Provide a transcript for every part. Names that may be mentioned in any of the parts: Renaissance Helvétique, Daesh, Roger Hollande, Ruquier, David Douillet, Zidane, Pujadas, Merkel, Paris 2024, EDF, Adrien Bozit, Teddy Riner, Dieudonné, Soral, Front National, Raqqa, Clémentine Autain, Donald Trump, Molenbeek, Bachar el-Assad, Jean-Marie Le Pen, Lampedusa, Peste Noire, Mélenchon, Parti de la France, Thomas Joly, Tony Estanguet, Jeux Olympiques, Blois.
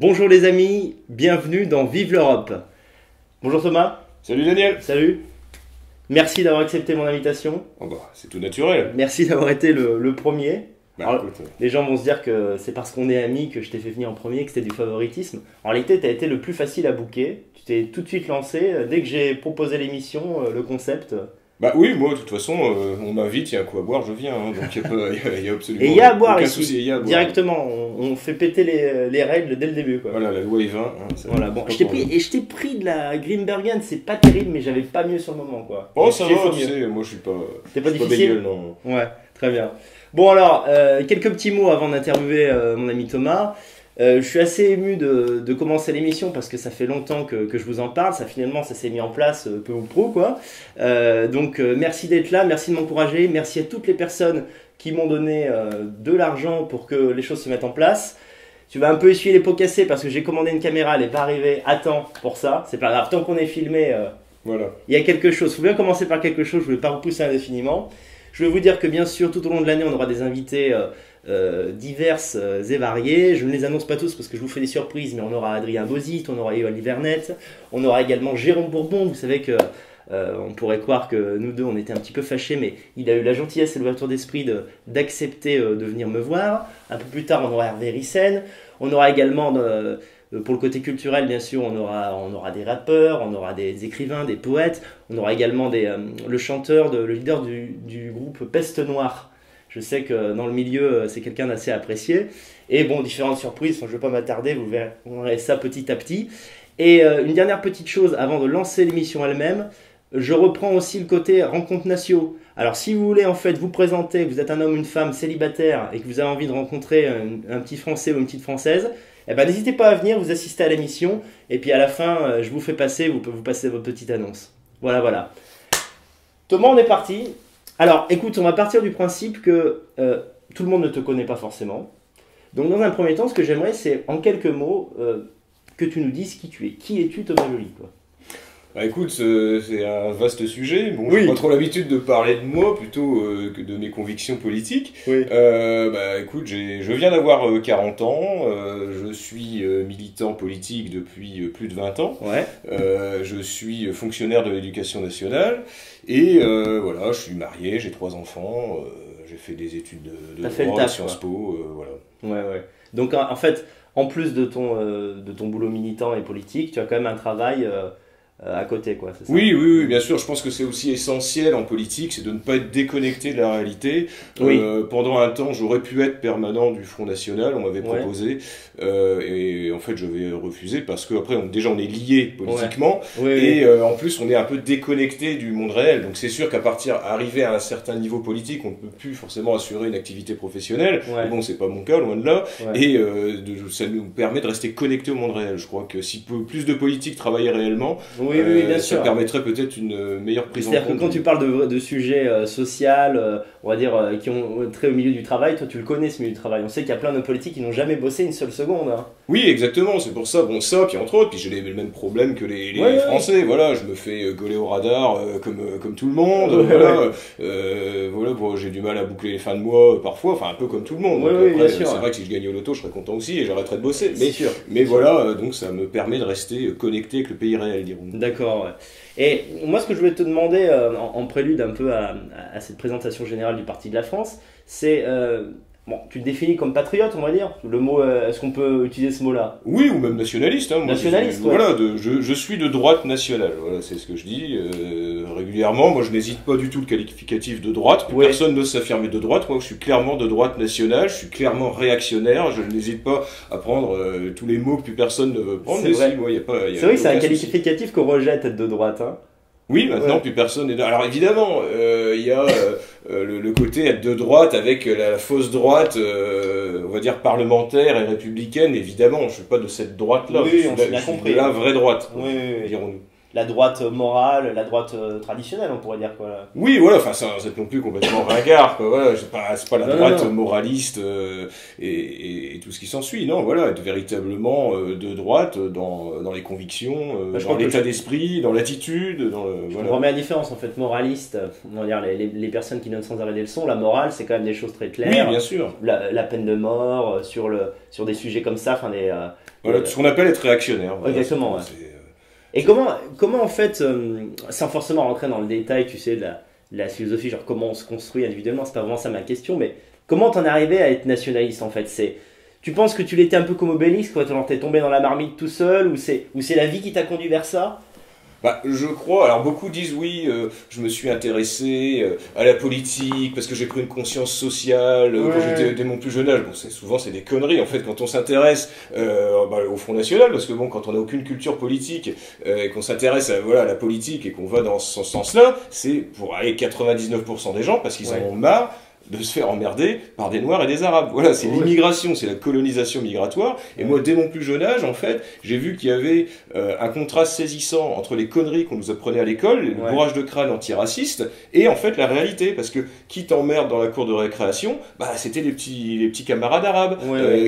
Bonjour les amis, bienvenue dans Vive l'Europe. Bonjour Thomas. Salut Daniel. Salut. Merci d'avoir accepté mon invitation. Oh bah, c'est tout naturel. Merci d'avoir été le premier. Bah, alors, les gens vont se dire que c'est parce qu'on est amis que je t'ai fait venir en premier, que c'était du favoritisme. En réalité, tu as été le plus facile à booker. Tu t'es tout de suite lancé. Dès que j'ai proposé l'émission, le concept... Bah oui, moi de toute façon, on m'invite, il y a un coup à boire, je viens, hein, donc il y a absolument et y a à boire, aucun souci, il y a à boire. Directement, on fait péter les règles dès le début, quoi. Voilà, la loi est 20. Hein, voilà, bon, je t'ai pris de la Grimbergen, c'est pas terrible, mais j'avais pas mieux sur le moment, quoi. Oh, donc, ça va, tu sais, moi je suis pas... T'es pas difficile, pas bégueule, non. Ouais, très bien. Bon alors, quelques petits mots avant d'interviewer mon ami Thomas. Je suis assez ému de commencer l'émission parce que ça fait longtemps que je vous en parle. Ça finalement, ça s'est mis en place peu ou prou, quoi. Donc merci d'être là, merci de m'encourager, merci à toutes les personnes qui m'ont donné de l'argent pour que les choses se mettent en place. Tu vas un peu essuyer les pots cassés parce que j'ai commandé une caméra, elle n'est pas arrivée à temps pour ça. C'est pas grave, tant qu'on est filmé, voilà. Il y a quelque chose. Il faut bien commencer par quelque chose, je ne voulais pas repousser indéfiniment. Je vais vous dire que bien sûr, tout au long de l'année, on aura des invités diverses et variées. Je ne les annonce pas tous parce que je vous fais des surprises, mais on aura Adrien Bozit, on aura Éloïse Vernet, on aura également Jérôme Bourbon. Vous savez que on pourrait croire que nous deux, on était un petit peu fâchés, mais il a eu la gentillesse et l'ouverture d'esprit d'accepter de venir me voir. Un peu plus tard, on aura Hervé Ryssen. On aura également... pour le côté culturel, bien sûr, on aura des rappeurs, on aura des écrivains, des poètes. On aura également le chanteur, le leader du groupe Peste Noire. Je sais que dans le milieu, c'est quelqu'un d'assez apprécié. Et bon, différentes surprises, enfin, je ne vais pas m'attarder, vous verrez ça petit à petit. Et une dernière petite chose avant de lancer l'émission elle-même, je reprends aussi le côté rencontre nationaux. Alors si vous voulez en fait vous présenter, vous êtes un homme, une femme célibataire et que vous avez envie de rencontrer un petit Français ou une petite Française, eh ben, n'hésitez pas à venir, vous assister à l'émission, et puis à la fin, je vous fais passer, vous pouvez vous passer votre petite annonce. Voilà, voilà. Thomas, on est parti. Alors, écoute, on va partir du principe que tout le monde ne te connaît pas forcément. Donc, dans un premier temps, ce que j'aimerais, c'est, en quelques mots, que tu nous dises qui tu es. Qui es-tu, Thomas Joly, quoi ? Bah écoute, c'est un vaste sujet. Bon, oui. J'ai pas trop l'habitude de parler de moi, plutôt que de mes convictions politiques. Oui. Bah écoute, je viens d'avoir 40 ans, je suis militant politique depuis plus de 20 ans. Ouais. Je suis fonctionnaire de l'Éducation nationale et voilà, je suis marié, j'ai 3 enfants, j'ai fait des études de droit, de Sciences Po, voilà. Ouais ouais. Donc en fait, en plus de ton boulot militant et politique, tu as quand même un travail à côté, quoi, c'est ça ? Oui, oui, oui, bien sûr, je pense que c'est aussi essentiel en politique, c'est de ne pas être déconnecté de la réalité. Oui. Pendant un temps, j'aurais pu être permanent du Front National, on m'avait proposé, et en fait, je vais refuser parce que après, déjà, on est liés politiquement, ouais. Oui, et en plus, on est un peu déconnecté du monde réel. Donc, c'est sûr qu'à partir, arrivé à un certain niveau politique, on ne peut plus forcément assurer une activité professionnelle. Ouais. Mais bon, c'est pas mon cas, loin de là, ouais. Et ça nous permet de rester connecté au monde réel. Je crois que si plus de politiques travaillaient réellement, ouais. Oui, oui, bien sûr. Ça permettrait peut-être une meilleure prise en compte. C'est-à-dire que quand tu parles de sujets sociaux, on va dire, qui ont trait au milieu du travail, toi tu le connais ce milieu du travail. On sait qu'il y a plein de politiques qui n'ont jamais bossé une seule seconde. Hein. Oui, exactement, c'est pour ça, bon, ça, puis entre autres, puis j'ai les mêmes problèmes que les Français, voilà, je me fais gauler au radar comme tout le monde, ouais, voilà, ouais. Voilà, bon, j'ai du mal à boucler les fins de mois parfois, enfin un peu comme tout le monde. Ouais, oui, bien sûr. C'est vrai que si je gagnais au loto, je serais content aussi et j'arrêterais de bosser. Mais, sûr. Mais voilà, donc ça me permet de rester connecté avec le pays réel, dirons-nous. D'accord. Ouais. Et moi, ce que je voulais te demander, en prélude un peu à cette présentation générale du Parti de la France, c'est... Bon, tu te définis comme patriote, on va dire. Le mot, est-ce qu'on peut utiliser ce mot-là ? Oui, ou même nationaliste. Hein. Moi, nationaliste, ouais. Voilà, je suis de droite nationale. Voilà, c'est ce que je dis régulièrement. Moi, je n'hésite pas du tout le qualificatif de droite. Ouais. Personne n'ose s'affirmer de droite. Moi, je suis clairement de droite nationale. Je suis clairement réactionnaire. Je n'hésite pas à prendre tous les mots que plus personne ne veut prendre. C'est vrai. Si, ouais, c'est vrai que c'est un qualificatif qu'on rejette, être de droite. Hein. Oui, maintenant, ouais. Plus personne n'est... Alors évidemment, il y a le côté être de droite avec la fausse droite, on va dire, parlementaire et républicaine, évidemment. Je ne suis pas de cette droite-là, oui, je suis de la vraie droite, oui, oui, oui. Dirons-nous. la droite morale, la droite traditionnelle, on pourrait dire quoi. Là. Oui, voilà, enfin, vous êtes non plus complètement ringard, quoi, voilà, c'est pas la droite moraliste et tout ce qui s'ensuit, non, voilà, être véritablement de droite dans les convictions, dans l'état d'esprit, dans l'attitude, dans le... Voilà. On remet la différence, en fait, moraliste, on va dire, les personnes qui donnent sans arrêt des leçons, la morale, c'est quand même des choses très claires. Oui, bien sûr. La peine de mort, sur des sujets comme ça, enfin, voilà, ce qu'on appelle être réactionnaire. Voilà, exactement, ouais. Et comment en fait, sans forcément rentrer dans le détail, tu sais, de la philosophie, genre comment on se construit individuellement, c'est pas vraiment ça ma question, mais comment t'en es arrivé à être nationaliste en fait? Tu penses que tu l'étais un peu comme Obélix, quoi, t'es tombé dans la marmite tout seul, ou c'est la vie qui t'a conduit vers ça? Bah, je crois, alors beaucoup disent oui, je me suis intéressé à la politique parce que j'ai pris une conscience sociale quand j'étais dès mon plus jeune âge. Bon, souvent c'est des conneries en fait quand on s'intéresse au Front National, parce que bon, quand on n'a aucune culture politique et qu'on s'intéresse à la politique et qu'on va dans ce sens-là, c'est pour aller 99% des gens parce qu'ils en ont marre de se faire emmerder par des Noirs et des Arabes. Voilà, c'est l'immigration, c'est la colonisation migratoire. Et moi, dès mon plus jeune âge, en fait, j'ai vu qu'il y avait un contraste saisissant entre les conneries qu'on nous apprenait à l'école, le bourrage de crâne antiraciste, et en fait la réalité. Parce que qui t'emmerde dans la cour de récréation, bah, c'était les petits camarades arabes.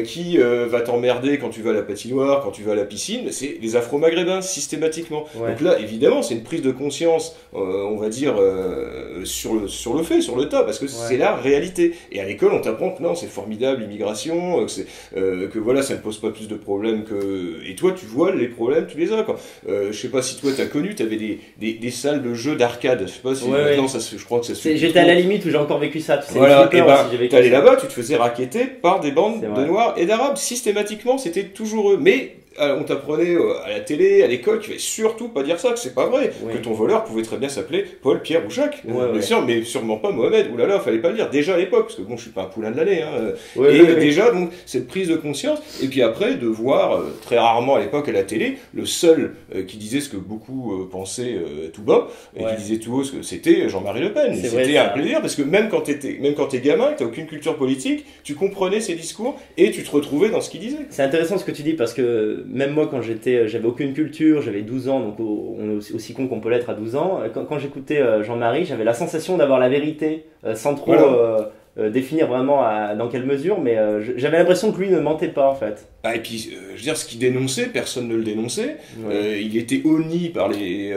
Qui va t'emmerder quand tu vas à la patinoire, quand tu vas à la piscine, c'est les Afro-Maghrébins, systématiquement. Donc là, évidemment, c'est une prise de conscience, on va dire, sur le tas, parce que c'est la réalité. Et à l'école, on t'apprend que non, c'est formidable l'immigration, que voilà, ça ne pose pas plus de problèmes que... Et toi, tu vois les problèmes, tu les as, quoi. Je sais pas si toi, t'as connu, t'avais des salles de jeux d'arcade. Je sais pas si maintenant, je crois que ça se fait. J'étais à la limite où j'ai encore vécu ça. Voilà, et ben, t'allais là-bas, tu te faisais raqueter par des bandes de Noirs et d'Arabes. Systématiquement, c'était toujours eux. Mais... on t'apprenait à la télé, à l'école, tu ne vas surtout pas dire ça, que c'est pas vrai, que ton voleur pouvait très bien s'appeler Paul, Pierre ou Jacques, sûr, mais sûrement pas Mohamed, oulala, fallait pas le dire, déjà à l'époque, parce que bon, je suis pas un poulain de l'année, hein. Déjà, donc, cette prise de conscience, et puis après, de voir, très rarement à l'époque à la télé, le seul qui disait ce que beaucoup pensaient tout bas, et qui disait tout haut ce que c'était Jean-Marie Le Pen, c'était un plaisir, parce que même quand t'es gamin, que t'as aucune culture politique, tu comprenais ses discours, et tu te retrouvais dans ce qu'il disait. C'est intéressant ce que tu dis, parce que même moi, quand j'avais aucune culture, j'avais 12 ans, donc on est aussi con qu'on peut l'être à 12 ans. Quand j'écoutais Jean-Marie, j'avais la sensation d'avoir la vérité, sans trop définir vraiment dans quelle mesure, mais j'avais l'impression que lui ne mentait pas en fait. Ah, et puis, je veux dire, ce qu'il dénonçait, personne ne le dénonçait. Il était honni par les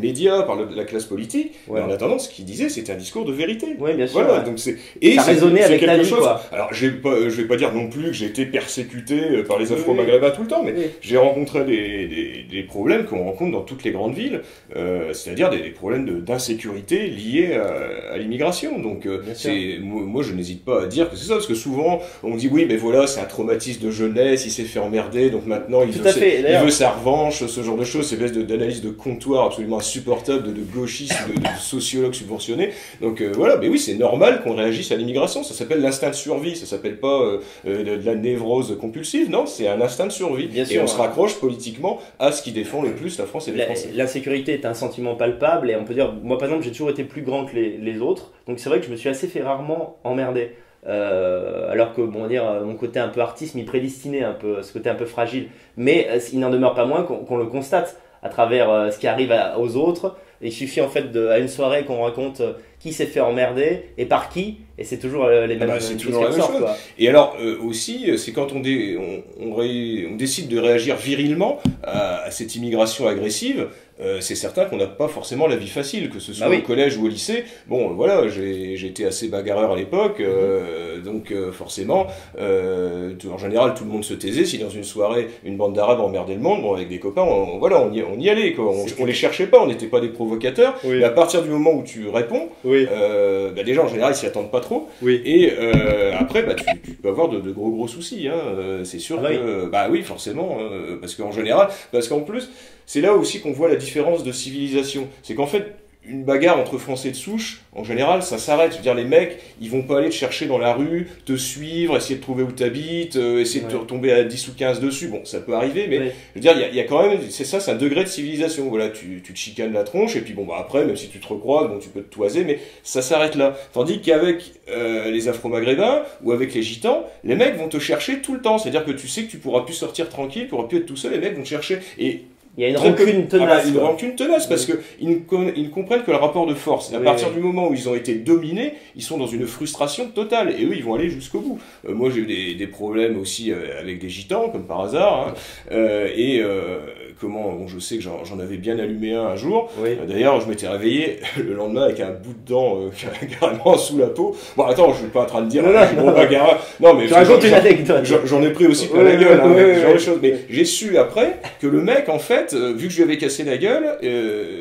médias, par la classe politique. Mais en attendant, ce qu'il disait, c'était un discours de vérité. Oui, bien sûr. Voilà, donc ça résonnait avec la vie, quoi. Alors, je vais pas dire non plus que j'ai été persécuté par les Afro-Maghrébins tout le temps, mais j'ai rencontré des problèmes qu'on rencontre dans toutes les grandes villes, c'est-à-dire des problèmes d'insécurité liés à l'immigration. Donc, moi, je n'hésite pas à dire que c'est ça, parce que souvent, on dit, oui, mais voilà, c'est un traumatisme de jeunesse, il s'est fait emmerder, donc maintenant il veut sa revanche, ce genre de choses, ces baisses d'analyse de comptoir absolument insupportables, de gauchistes, de sociologues subventionnés. Donc voilà, mais oui, c'est normal qu'on réagisse à l'immigration, ça s'appelle l'instinct de survie, ça s'appelle pas de la névrose compulsive, non, c'est un instinct de survie. Bien sûr, on se raccroche politiquement à ce qui défend le plus la France et les Français. L'insécurité est un sentiment palpable, et on peut dire, moi par exemple, j'ai toujours été plus grand que les autres, donc c'est vrai que je me suis assez fait rarement emmerder. Alors que, bon, on va dire, mon côté un peu artiste m'y prédestinait un peu, ce côté un peu fragile, mais il n'en demeure pas moins qu'on le constate à travers ce qui arrive aux autres. Il suffit en fait à une soirée qu'on raconte qui s'est fait emmerder et par qui, et c'est toujours les mêmes choses qui ressortent. Et alors aussi, c'est quand on décide de réagir virilement à cette immigration agressive, c'est certain qu'on n'a pas forcément la vie facile, que ce soit au collège ou au lycée. Bon, voilà, j'étais assez bagarreur à l'époque, donc forcément, en général, tout le monde se taisait. Si dans une soirée, une bande d'Arabes emmerdait le monde, bon, avec des copains, on y allait, quoi. On les cherchait pas, on n'était pas des provocateurs. Mais à partir du moment où tu réponds, bah déjà en général ils s'y attendent pas trop, et après bah, tu peux avoir de gros soucis, hein. C'est sûr que bah oui, forcément, parce qu'en général, parce qu'en plus c'est là aussi qu'on voit la différence de civilisation, c'est qu'en fait une bagarre entre Français de souche, en général, ça s'arrête. Je veux dire, les mecs, ils vont pas aller te chercher dans la rue, te suivre, essayer de trouver où t'habites, essayer de te retomber à 10 ou 15 dessus. Bon, ça peut arriver, mais je veux dire, il y a quand même, c'est ça, c'est un degré de civilisation. Voilà, tu te chicanes la tronche, et puis bon, bah après, même si tu te recroises, bon, tu peux te toiser, mais ça s'arrête là. Tandis qu'avec les Afro-Maghrébins ou avec les Gitans, les mecs vont te chercher tout le temps. C'est-à-dire que tu sais que tu pourras plus sortir tranquille, tu pourras plus être tout seul, les mecs vont te chercher. Et Il y a une rancune tenace. Ah bah, une rancune tenace, parce qu'ils comprennent que le rapport de force, à partir du moment où ils ont été dominés, ils sont dans une frustration totale. Et eux, ils vont aller jusqu'au bout. Moi, j'ai eu des problèmes aussi avec des gitans, comme par hasard. Hein. Bon, je sais que j'en avais bien allumé un jour. Oui. D'ailleurs, je m'étais réveillé le lendemain avec un bout de dent carrément sous la peau. Bon, attends, je suis pas en train de dire... Non, mais... Je raconte une anecdote. J'en ai pris aussi plein la gueule. Mais j'ai su après que le mec, en fait, vu que je lui avais cassé la gueule,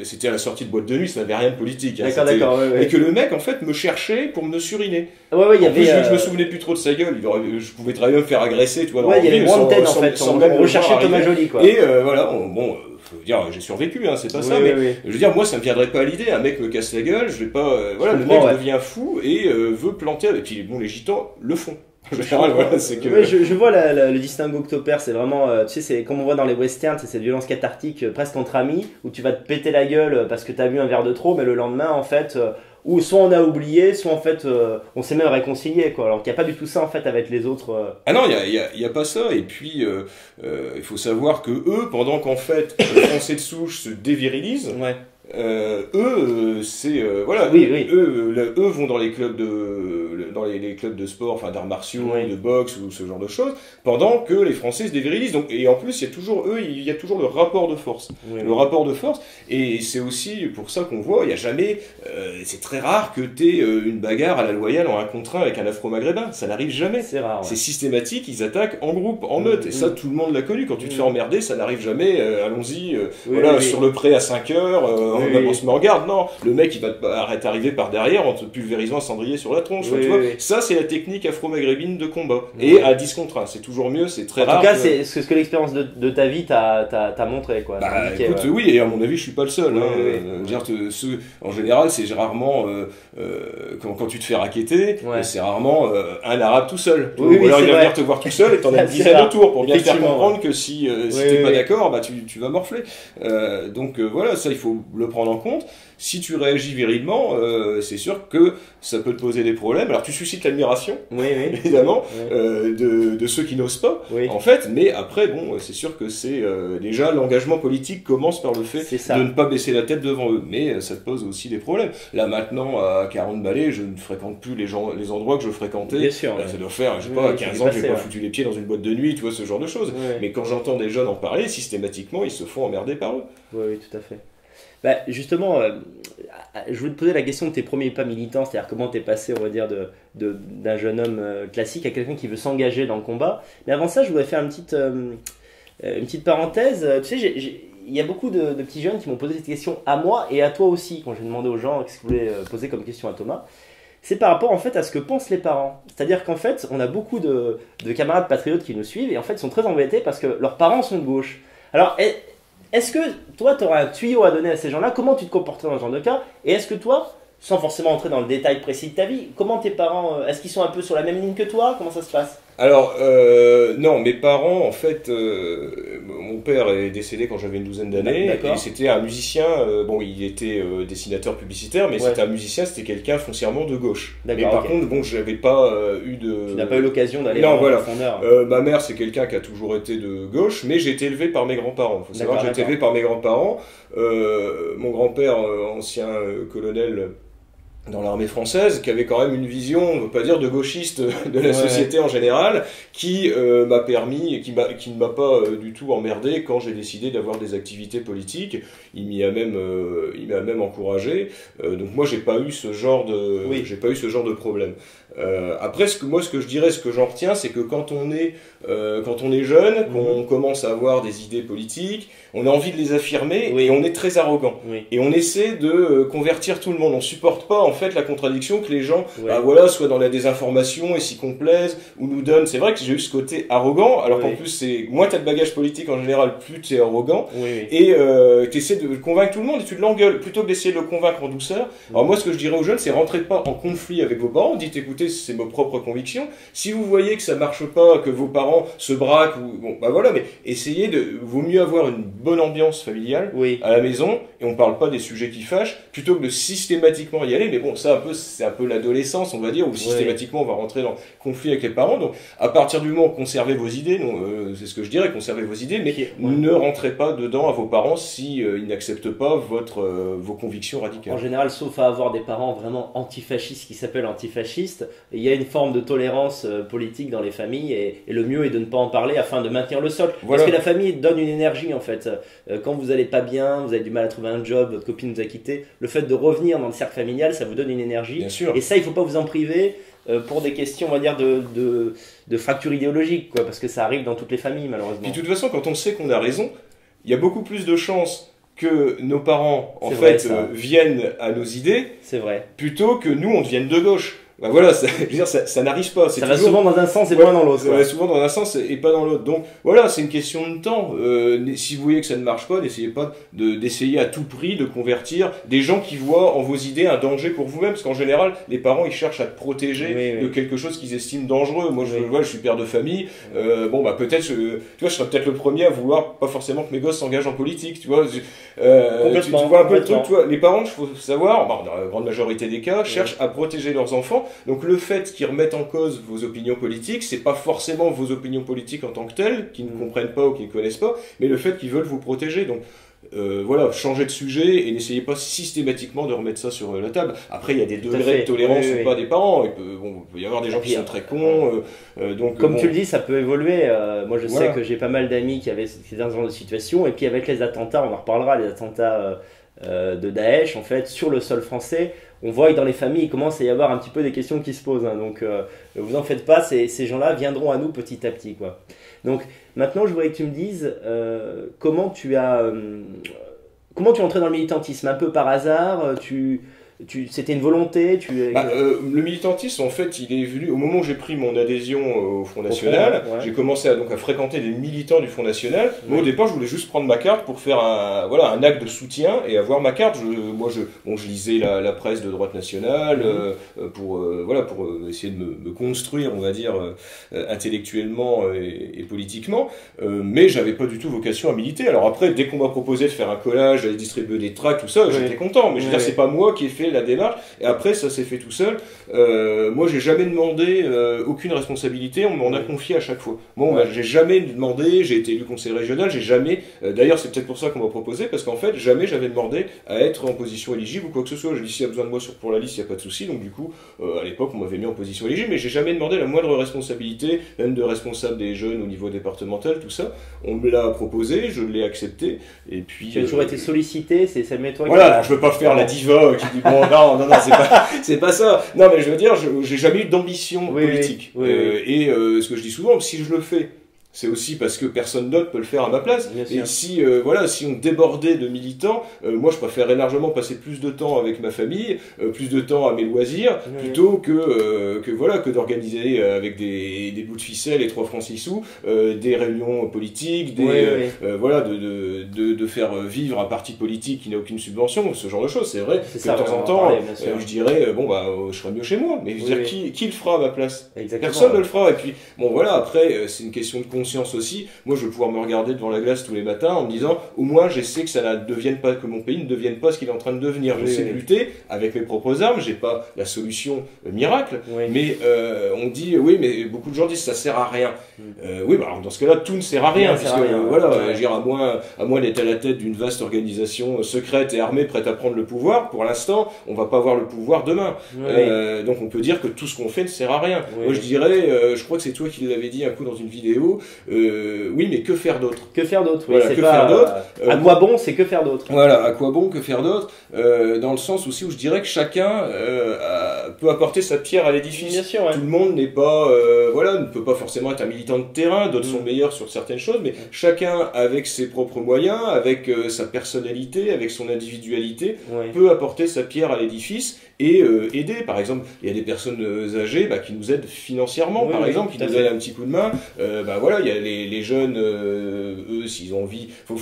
c'était à la sortie de boîte de nuit, ça n'avait rien de politique. Hein, d'accord, et que le mec, en fait, me cherchait pour me suriner. En plus, je me souvenais plus trop de sa gueule. Je pouvais très bien me faire agresser, tu vois. Ouais, il y avait une rantaine, en fait. On recherchait Thomas Joly, quoi. Et voilà, bon... Je veux dire, j'ai survécu, hein, c'est pas ça, mais je veux dire, moi, ça me viendrait pas à l'idée. Un mec me casse la gueule, je vais pas. Voilà, le mec devient fou et veut planter. Et puis, bon, les gitans le font. En général, voilà, c'est que... je vois le distinguo que t'opères, c'est vraiment, tu sais, c'est comme on voit dans les westerns, c'est cette violence cathartique presque entre amis, où tu vas te péter la gueule parce que t'as bu un verre de trop, mais le lendemain, en fait, ou soit on a oublié, soit en fait on s'est même réconcilié, quoi. Alors qu'il n'y a pas du tout ça en fait avec les autres. Ah non, il n'y a pas ça. Et puis il faut savoir que eux, pendant qu'en fait les Français de souche se dévirilisent, eux, c'est voilà, eux vont dans les clubs de les clubs de sport, enfin d'arts martiaux, de boxe ou ce genre de choses, pendant que les Français se dévirilisent. Donc, et en plus, il y a toujours le rapport de force, rapport de force. Et c'est aussi pour ça qu'on voit, il y a jamais, c'est très rare que t'aies une bagarre à la loyale en 1 contre 1 avec un Afro-Maghrébin. Ça n'arrive jamais. C'est rare. C'est systématique. Ils attaquent en groupe, en meute. Et ça, tout le monde l'a connu. Quand tu te fais emmerder, ça n'arrive jamais. Allons-y, voilà, sur le pré à 5 heures. On se me regarde, non, le mec il va t'arriver par derrière en te pulvérisant un cendrier sur la tronche, tu vois. Ça c'est la technique afro-maghrébine de combat, et à 10 contre 1, c'est toujours mieux, c'est très rare. En tout cas, c'est ce que l'expérience de ta vie t'a montré, quoi. Bah, écoute, oui, et à mon avis je suis pas le seul, en général c'est rarement, quand tu te fais racketter, c'est rarement un arabe tout seul, ou alors il va venir te voir tout seul et t'en as une dizaine autour pour bien te faire comprendre que si t'es pas d'accord, tu vas morfler. Donc voilà, ça il faut le prendre en compte. Si tu réagis virilement, c'est sûr que ça peut te poser des problèmes. Alors tu suscites l'admiration, évidemment, de ceux qui n'osent pas, en fait, mais après, bon, c'est sûr que c'est déjà l'engagement politique commence par le fait de ne pas baisser la tête devant eux, mais ça te pose aussi des problèmes. Là maintenant, à 40 balais, je ne fréquente plus les endroits que je fréquentais. Bien sûr, ça doit faire, je sais pas, 15 ans que je n'ai pas foutu les pieds dans une boîte de nuit, tu vois, ce genre de choses. Mais quand j'entends des jeunes en parler, systématiquement, ils se font emmerder par eux. Oui, tout à fait. Bah justement, je voulais te poser la question de tes premiers pas militants, c'est-à-dire comment t'es passé, on va dire, d'un jeune homme classique à quelqu'un qui veut s'engager dans le combat. Mais avant ça, je voudrais faire une petite parenthèse. Tu sais, il y a beaucoup de petits jeunes qui m'ont posé cette question à moi et à toi aussi, quand j'ai demandé aux gens ce qu'ils voulaient poser comme question à Thomas. C'est par rapport en fait à ce que pensent les parents. C'est-à-dire qu'en fait, on a beaucoup de camarades patriotes qui nous suivent et en fait sont très embêtés parce que leurs parents sont de gauche. Alors, est-ce que toi, tu aurais un tuyau à donner à ces gens-là? Comment tu te comporterais dans ce genre de cas? Et est-ce que toi, sans forcément entrer dans le détail précis de ta vie, comment tes parents, est-ce qu'ils sont un peu sur la même ligne que toi? Comment ça se passe? Alors, non, mes parents, en fait, mon père est décédé quand j'avais une douzaine d'années, et c'était un musicien, bon, il était dessinateur publicitaire, mais c'était un musicien, c'était quelqu'un foncièrement de gauche. Mais par contre, bon, j'avais pas eu de... Tu n'as pas eu l'occasion d'aller voir le fondeur. Ma mère, c'est quelqu'un qui a toujours été de gauche, mais j'ai été élevé par mes grands-parents. Il faut savoir que j'ai été élevé par mes grands-parents. Mon grand-père, ancien colonel... dans l'armée française, qui avait quand même une vision, on ne veut pas dire de gauchiste de la société en général, qui m'a permis, qui ne m'a pas du tout emmerdé quand j'ai décidé d'avoir des activités politiques. Il m'y a même, encouragé. Donc moi, j'ai pas eu ce genre de, j'ai pas eu ce genre de problème. Après, ce que je dirais, ce que j'en retiens, c'est que quand on est jeune, qu'on commence à avoir des idées politiques, on a envie de les affirmer et on est très arrogant. Et on essaie de convertir tout le monde. On supporte pas en fait la contradiction que les gens, bah voilà, soient dans la désinformation et s'y complaisent ou nous donnent. C'est vrai que j'ai eu ce côté arrogant. Alors qu'en plus, c'est moins t'as de bagages politiques en général, plus t'es arrogant et t'essaies de convaincre tout le monde et tu l'engueules plutôt que d'essayer de le convaincre en douceur. Alors moi, ce que je dirais aux jeunes, c'est rentrez pas en conflit avec vos parents. Dites, écoutez, c'est mes propres convictions. Si vous voyez que ça marche pas, que vos parents se braquent, ou, bon, bah voilà, mais essayez de. Vaut mieux avoir une bonne ambiance familiale à la maison. Et et on ne parle pas des sujets qui fâchent, plutôt que de systématiquement y aller. Mais bon, ça, c'est un peu l'adolescence, on va dire, où systématiquement on va rentrer dans le conflit avec les parents. Donc, à partir du moment où conservez vos idées, c'est ce que je dirais, conservez vos idées, mais ne rentrez pas dedans à vos parents si ils n'acceptent pas votre, vos convictions radicales. En général, sauf à avoir des parents vraiment antifascistes qui s'appellent antifascistes, il y a une forme de tolérance politique dans les familles, et le mieux est de ne pas en parler afin de maintenir le socle. Voilà. Parce que la famille donne une énergie, en fait. Quand vous n'allez pas bien, vous avez du mal à trouver un job, votre copine vous a quitté, le fait de revenir dans le cercle familial, ça vous donne une énergie. Bien sûr. Et ça, il ne faut pas vous en priver pour des questions, on va dire, de fracture idéologique, quoi, parce que ça arrive dans toutes les familles, malheureusement. Et de toute façon, quand on sait qu'on a raison, il y a beaucoup plus de chances que nos parents, en fait, viennent à nos idées, plutôt que nous, on devienne de gauche. Ben voilà, ça, je veux dire, ça n'arrive pas. Ça va souvent dans un sens et pas dans l'autre. Ça va souvent dans un sens et pas dans l'autre. Donc voilà, c'est une question de temps. Si vous voyez que ça ne marche pas, n'essayez pas d'essayer à tout prix de convertir des gens qui voient en vos idées un danger pour vous-même. Parce qu'en général, les parents, ils cherchent à te protéger de quelque chose qu'ils estiment dangereux. Moi, je vois, je suis père de famille. Bon, bah peut-être, tu vois, je serais peut-être le premier à vouloir pas forcément que mes gosses s'engagent en politique. Tu vois, tu vois un peu le truc. Tu vois, les parents, il faut savoir, bah, dans la grande majorité des cas, cherchent à protéger leurs enfants. Donc le fait qu'ils remettent en cause vos opinions politiques, c'est pas forcément vos opinions politiques en tant que telles, qu'ils ne comprennent pas ou qu'ils ne connaissent pas, mais le fait qu'ils veulent vous protéger. Donc voilà, changez de sujet et n'essayez pas systématiquement de remettre ça sur la table. Après, il y a des degrés de tolérance ou pas des parents. Il peut, y avoir des gens qui sont très cons. Donc, comme tu le dis, ça peut évoluer. Moi, je sais que j'ai pas mal d'amis qui avaient ces genre de situation. Et puis avec les attentats, on en reparlera, les attentats de Daesh, en fait, sur le sol français, on voit que dans les familles, il commence à y avoir un petit peu des questions qui se posent. Hein. Donc, vous en faites pas, ces gens-là viendront à nous petit à petit. Quoi. Donc, maintenant, je voudrais que tu me dises comment tu es entré dans le militantisme. Un peu par hasard, c'était une volonté le militantisme, en fait, il est venu au moment où j'ai pris mon adhésion au Front National. J'ai commencé à fréquenter des militants du Front National. Moi, au départ, je voulais juste prendre ma carte pour faire un acte de soutien et avoir ma carte. Je lisais la presse de droite nationale pour essayer de me construire, on va dire, intellectuellement et politiquement. Mais j'avais pas du tout vocation à militer. Alors après, dès qu'on m'a proposé de faire un collage, d'aller distribuer des tracts, tout ça, j'étais content. Mais je veux dire, c'est pas moi qui ai fait la démarche, et après ça s'est fait tout seul. Moi, j'ai jamais demandé aucune responsabilité, on m'en a confié à chaque fois. Moi, j'ai jamais demandé, j'ai été élu conseil régional, j'ai jamais, d'ailleurs c'est peut-être pour ça qu'on m'a proposé, parce qu'en fait jamais j'avais demandé à être en position éligible ou quoi que ce soit. J'ai dit, s'il y a besoin de moi pour la liste, il n'y a pas de souci. Donc du coup, à l'époque, on m'avait mis en position éligible, mais j'ai jamais demandé la moindre responsabilité, même de responsable des jeunes au niveau départemental, tout ça. On me l'a proposé, je l'ai accepté, et puis... Tu as toujours été sollicité, c'est ça, toi. Voilà, je veux pas faire la diva qui dit bon, non, c'est pas ça. Non, mais je veux dire, j'ai jamais eu d'ambition politique. Ce que je dis souvent, si je le fais, c'est aussi parce que personne d'autre peut le faire à ma place. Et si, si on débordait de militants, moi je préférerais largement passer plus de temps avec ma famille, plus de temps à mes loisirs, plutôt que d'organiser avec des bouts de ficelle et 3 francs 6 sous, des réunions politiques, de faire vivre un parti politique qui n'a aucune subvention, ce genre de choses. C'est vrai que de temps en temps, je dirais, bon bah, je serais mieux chez moi. Mais je veux dire, qui le fera à ma place? Personne ne le fera. Et puis, bon voilà, après, c'est une question de aussi. Moi, je vais pouvoir me regarder devant la glace tous les matins en me disant, au moins, je sais que ça ne devienne pas, que mon pays ne devienne pas ce qu'il est en train de devenir. Je sais lutter avec mes propres armes. J'ai pas la solution miracle, mais on dit, mais beaucoup de gens disent ça sert à rien. Dans ce cas-là, tout ne sert à rien, puisque à moins d'être à la tête d'une vaste organisation secrète et armée prête à prendre le pouvoir. Pour l'instant, on va pas avoir le pouvoir demain. Donc, on peut dire que tout ce qu'on fait ne sert à rien. Moi, je dirais, je crois que c'est toi qui l'avais dit un coup dans une vidéo. Mais que faire d'autre? Que faire d'autre? À quoi bon, c'est que faire d'autre? Voilà, à quoi bon, que faire d'autre? Dans le sens aussi où je dirais que chacun peut apporter sa pierre à l'édifice. Tout le monde n'est pas, ne peut pas forcément être un militant de terrain, d'autres sont meilleurs sur certaines choses, mais chacun avec ses propres moyens, avec sa personnalité, avec son individualité, peut apporter sa pierre à l'édifice. et aider. Par exemple, il y a des personnes âgées qui nous aident financièrement, par exemple, qui nous donnent un petit coup de main. Voilà, il y a les jeunes, eux, s'ils ont envie. Faut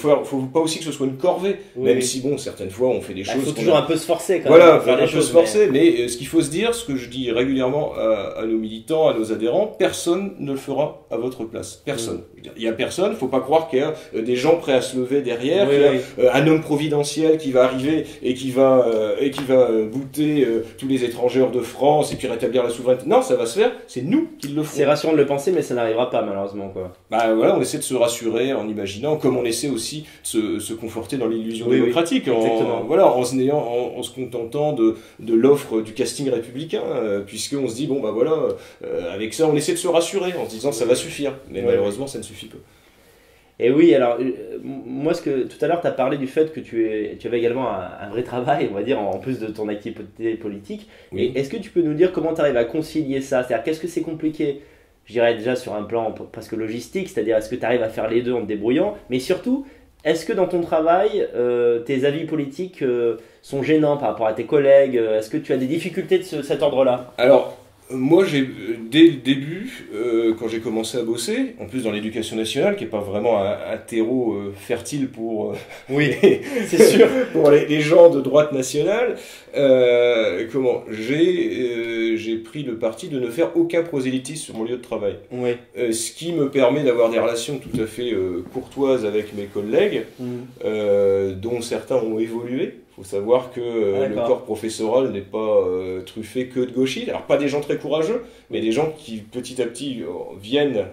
pas aussi que ce soit une corvée, même si, bon, certaines fois, on fait des choses. Il faut toujours un peu se forcer quand même. Voilà, des choses forcées, mais ce qu'il faut se dire, ce que je dis régulièrement à nos militants, à nos adhérents, personne ne le fera à votre place. Personne. Il y a personne, faut pas croire qu'il y a des gens prêts à se lever derrière, un homme providentiel qui va arriver et qui va bouter tous les étrangers de France et puis rétablir la souveraineté. Non, ça va se faire, c'est nous qui le ferons. C'est rassurant de le penser, mais ça n'arrivera pas malheureusement, quoi. Bah voilà, on essaie de se rassurer en imaginant, comme on essaie aussi de se conforter dans l'illusion démocratique, en se contentant de l'offre du casting républicain, puisqu'on se dit, bon bah voilà, avec ça on essaie de se rassurer en se disant ça va suffire, mais malheureusement ça ne suffit pas. Et oui, alors moi, tout à l'heure tu as parlé du fait que tu avais également un vrai travail, on va dire, en plus de ton activité politique. Est-ce que tu peux nous dire comment tu arrives à concilier ça? C'est-à-dire, qu'est-ce que c'est compliqué, je dirais déjà sur un plan presque logistique, c'est-à-dire est-ce que tu arrives à faire les deux en te débrouillant, mais surtout, est-ce que dans ton travail, tes avis politiques sont gênants par rapport à tes collègues? Est-ce que tu as des difficultés de cet ordre-là? Alors, moi, dès le début, quand j'ai commencé à bosser, en plus dans l'éducation nationale, qui n'est pas vraiment un terreau fertile pour, c'est sûr, pour les gens de droite nationale, j'ai pris le parti de ne faire aucun prosélytisme sur mon lieu de travail. Ce qui me permet d'avoir des relations tout à fait courtoises avec mes collègues, dont certains ont évolué. Il faut savoir que le corps professoral n'est pas truffé que de gauchistes. Alors, pas des gens très courageux, mais des gens qui, petit à petit, viennent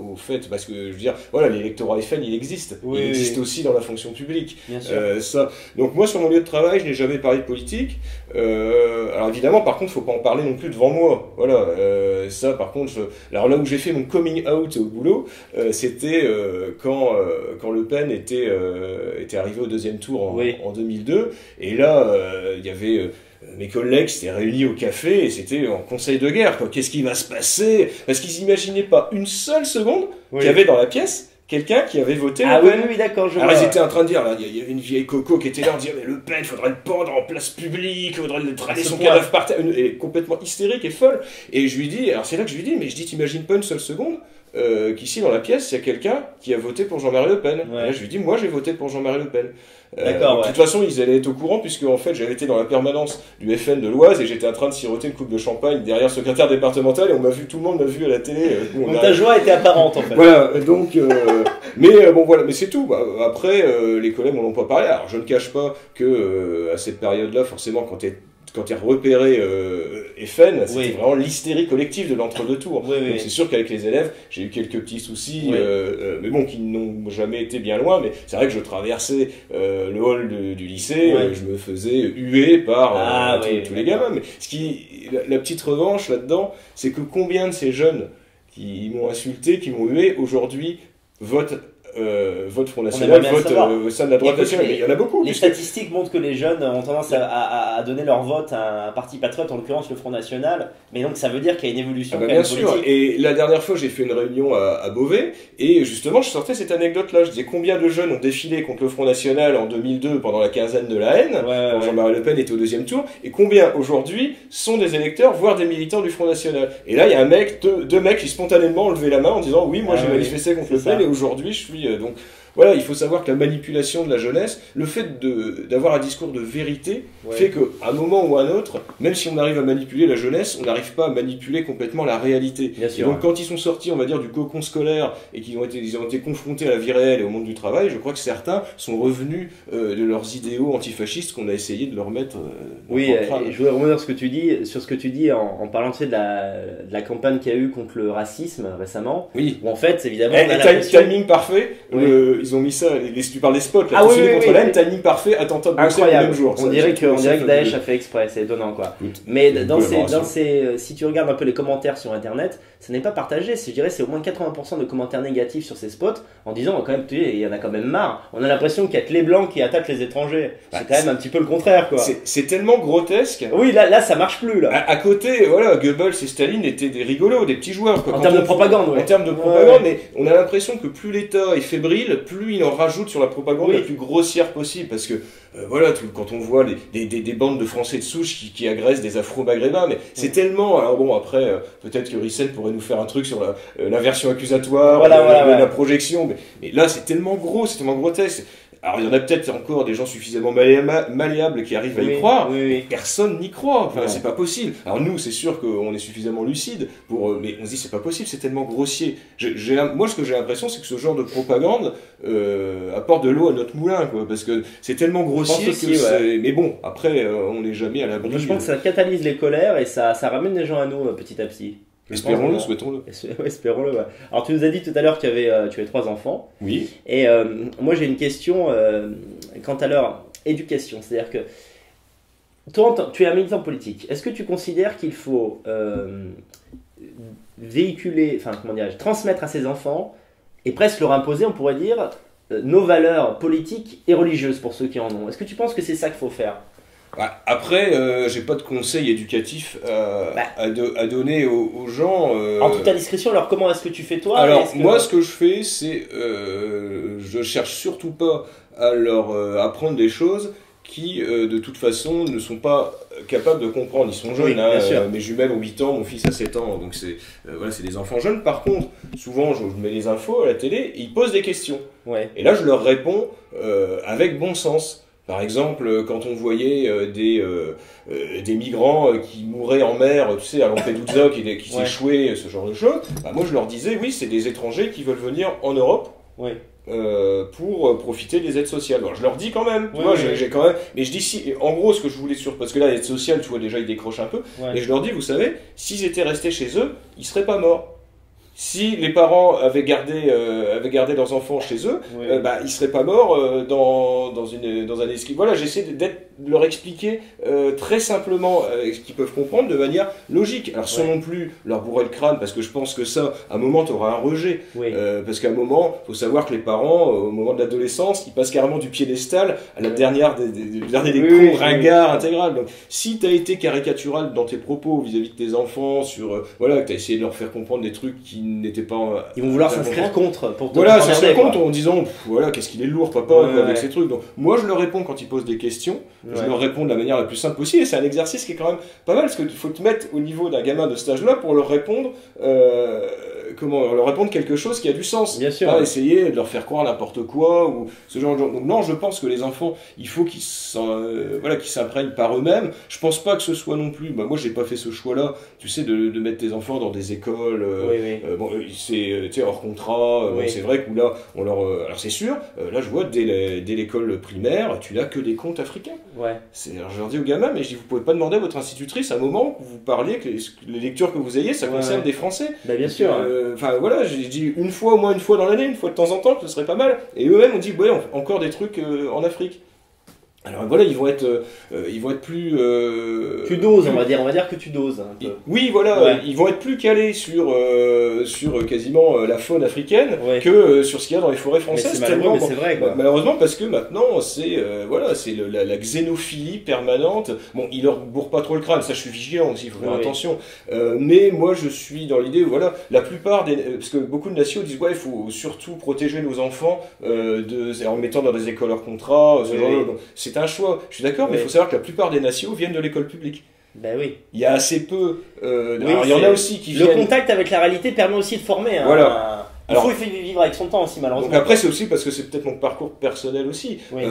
au fait... Parce que, je veux dire, voilà, l'électorat FN, il existe. Il existe aussi dans la fonction publique. Donc, moi, sur mon lieu de travail, je n'ai jamais parlé de politique. Alors, évidemment, par contre, il ne faut pas en parler non plus devant moi. Voilà, ça, par contre... Alors, là où j'ai fait mon coming out au boulot, c'était quand Le Pen était arrivé au deuxième tour en 2000. Et là, il y avait mes collègues qui s'étaient réunis au café et c'était en conseil de guerre. Qu'est-ce qui va se passer? Parce qu'ils n'imaginaient pas une seule seconde qu'il y avait dans la pièce quelqu'un qui avait voté Le Pen. Alors ils étaient en train de dire, il y avait une vieille coco qui était là, on disait, mais Le Pen, il faudrait le pendre en place publique, il faudrait le traîner son cadavre par terre, complètement hystérique et folle. Et je lui dis, alors c'est là que je lui dis, mais je dis, t'imagines pas une seule seconde qu'ici dans la pièce, il y a quelqu'un qui a voté pour Jean-Marie Le Pen. Et là, je lui dis, moi j'ai voté pour Jean-Marie Le Pen. De toute façon, ils allaient être au courant, puisque en fait, j'avais été dans la permanence du FN de l'Oise et j'étais en train de siroter une coupe de champagne derrière le secrétaire départemental et on m'a vu, tout le monde m'a vu à la télé. Donc ta joie était apparente en fait. Voilà, donc. Bon, voilà, mais c'est tout. Après, les collègues n'en ont pas parlé. Alors, je ne cache pas que à cette période-là, forcément, quand tu es repéré FN, c'était vraiment l'hystérie collective de l'entre-deux tours. Donc c'est sûr qu'avec les élèves, j'ai eu quelques petits soucis, mais bon, qui n'ont jamais été bien loin, mais c'est vrai que je traversais le hall du lycée, je me faisais huer par tous les gamins. Mais la petite revanche là-dedans, c'est que combien de ces jeunes qui m'ont insulté, qui m'ont hué, aujourd'hui votent Front National, vote de la droite nationale, mais il y en a beaucoup. Les statistiques montrent que les jeunes ont tendance à donner leur vote à un parti patriote, en l'occurrence le Front National, mais donc ça veut dire qu'il y a une évolution politique. Bien sûr, et la dernière fois j'ai fait une réunion à Beauvais, et justement je sortais cette anecdote-là, je disais combien de jeunes ont défilé contre le Front National en 2002 pendant la quinzaine de la haine, quand Jean-Marie Le Pen était au deuxième tour, et combien aujourd'hui sont des électeurs, voire des militants du Front National. Et là il y a un mec, deux mecs qui spontanément ont levé la main en disant oui, moi j'ai manifesté contre Le Pen, et aujourd'hui je suis... Donc voilà, il faut savoir que la manipulation de la jeunesse, le fait d'avoir un discours de vérité, fait qu'à un moment ou à un autre, même si on arrive à manipuler la jeunesse, on n'arrive pas à manipuler complètement la réalité. Et donc quand ils sont sortis, on va dire, du cocon scolaire et qu'ils ont été confrontés à la vie réelle et au monde du travail, je crois que certains sont revenus de leurs idéaux antifascistes qu'on a essayé de leur mettre je voudrais revenir sur ce que tu dis en parlant de la campagne qu'il y a eu contre le racisme récemment. Où en fait, évidemment... Timing parfait, ils ont mis ça, tu parles des spots, là, timing parfait, attentat de Bruxelles le même jour. On dirait que Daesh a fait exprès, c'est étonnant quoi. Mais si tu regardes un peu les commentaires sur internet, ça n'est pas partagé, je dirais c'est au moins 80% de commentaires négatifs sur ces spots en disant oh, quand même, il y en a quand même marre, on a l'impression qu'il y a que les blancs qui attaquent les étrangers. C'est quand même un petit peu le contraire quoi. C'est tellement grotesque. Là ça marche plus là. À côté, voilà, Goebbels et Staline étaient des rigolos, des petits joueurs quoi. En termes de propagande, mais on a l'impression que plus l'État est fébrile, plus il en rajoute sur la propagande la plus grossière possible. Parce que, voilà, quand on voit des bandes de Français de souche qui agressent des Afro-Maghrébins, mais c'est tellement... Alors bon, après, peut-être que Ryssen pourrait nous faire un truc sur la version accusatoire, la projection, mais là, c'est tellement gros, c'est tellement grotesque. Alors il y en a peut-être encore des gens suffisamment malléables qui arrivent à y croire, mais personne n'y croit, enfin, c'est pas possible. Alors nous, c'est sûr qu'on est suffisamment lucide, mais on se dit c'est pas possible, c'est tellement grossier. Moi ce que j'ai l'impression, c'est que ce genre de propagande apporte de l'eau à notre moulin, quoi, parce que c'est tellement grossier mais bon, après on n'est jamais à l'abri. Je pense que ça catalyse les colères et ça ramène les gens à nous petit à petit. Espérons-le, souhaitons-le. Espérons-le, ouais. Alors, tu nous as dit tout à l'heure que tu avais 3 enfants. Oui. Et moi, j'ai une question quant à leur éducation. C'est-à-dire que toi, tu es un militant politique. Est-ce que tu considères qu'il faut véhiculer, enfin, comment dirais-je, transmettre à ses enfants et presque leur imposer, on pourrait dire, nos valeurs politiques et religieuses pour ceux qui en ont? Est-ce que tu penses que c'est ça qu'il faut faire? Après, j'ai pas de conseils éducatifs à donner aux gens. En toute ta discrétion, alors comment est-ce que tu fais toi? Alors moi, ce que je fais, c'est je cherche surtout pas à leur apprendre des choses qui, de toute façon, ne sont pas capables de comprendre. Ils sont jeunes, oui, mes jumelles ont 8 ans, mon fils a 7 ans, donc c'est voilà, des enfants jeunes. Par contre, souvent, je mets les infos à la télé, et ils posent des questions. Ouais. Et là, je leur réponds avec bon sens. Par exemple, quand on voyait des migrants qui mouraient en mer, tu sais, à Lampedusa, qui s'échouaient, ce genre de choses, bah moi je leur disais, oui, c'est des étrangers qui veulent venir en Europe pour profiter des aides sociales. Alors, je leur dis quand même, j'ai quand même... Mais je dis, si, en gros, ce que je voulais sur... Parce que là, l'aide sociale, tu vois, déjà, ils décrochent un peu. Ouais. Et je leur dis, vous savez, s'ils étaient restés chez eux, ils seraient pas morts. Si les parents avaient gardé leurs enfants chez eux, ils ne seraient pas morts dans un esquive. Voilà, j'essaie de leur expliquer très simplement ce qu'ils peuvent comprendre de manière logique. Alors sans non plus leur bourrer le crâne, parce que je pense que ça, à un moment, tu auras un rejet. Oui. Parce qu'à un moment, il faut savoir que les parents, au moment de l'adolescence, ils passent carrément du piédestal à la dernière des cours ringards intégral. Donc si tu as été caricatural dans tes propos vis-à-vis de tes enfants, que tu as essayé de leur faire comprendre des trucs qui n'étaient pas... Ils vont vouloir s'inscrire contre. Voilà, s'inscrire contre en disant voilà, qu'est-ce qu'il est lourd, papa, avec ces trucs. Donc moi, je leur réponds quand ils posent des questions. Ouais. Je leur réponds de la manière la plus simple possible. Et c'est un exercice qui est quand même pas mal, parce qu'il faut te mettre au niveau d'un gamin de cet âge-là pour leur répondre... leur répondre quelque chose qui a du sens. Bien sûr. Pas essayer de leur faire croire n'importe quoi ou ce genre de... Donc non, je pense que les enfants, il faut qu'ils s'imprègnent par eux-mêmes. Je pense pas que ce soit non plus... moi, j'ai pas fait ce choix-là, tu sais, de mettre tes enfants dans des écoles... c'est hors contrat, c'est vrai que là, on leur... alors c'est sûr, là, je vois, dès l'école primaire, tu n'as que des contes africains. Ouais. Alors, je leur dis aux gamins, mais je dis, vous pouvez pas demander à votre institutrice à un moment que vous parliez, que les lectures que vous ayez, ça concerne des Français. Bah, bien sûr. Enfin voilà, j'ai dit une fois, au moins une fois dans l'année, une fois de temps en temps, ce serait pas mal. Et eux-mêmes ont dit, ouais, encore des trucs en Afrique. Alors voilà, ils vont être plus... tu doses, on va dire que tu doses un peu. Oui, voilà, ils vont être plus calés sur quasiment la faune africaine que sur ce qu'il y a dans les forêts françaises. Mais c'est malheureux, mais c'est vrai, quoi. Malheureusement, parce que maintenant, c'est la xénophilie permanente. Bon, ils leur bourrent pas trop le crâne, ça je suis vigilant aussi, il faut faire attention. Mais moi, je suis dans l'idée, voilà, la plupart des... Parce que beaucoup de nations disent, ouais, il faut surtout protéger nos enfants en mettant dans des écoles hors contrat, ce genre de... Donc, c'est un choix, je suis d'accord, mais il faut savoir que la plupart des nations viennent de l'école publique. Ben oui. Il y a assez peu... il y en a aussi qui viennent... Le contact avec la réalité permet aussi de former. Hein, voilà. Il faut vivre avec son temps aussi, malheureusement. Donc après, c'est aussi parce que c'est peut-être mon parcours personnel aussi. Oui.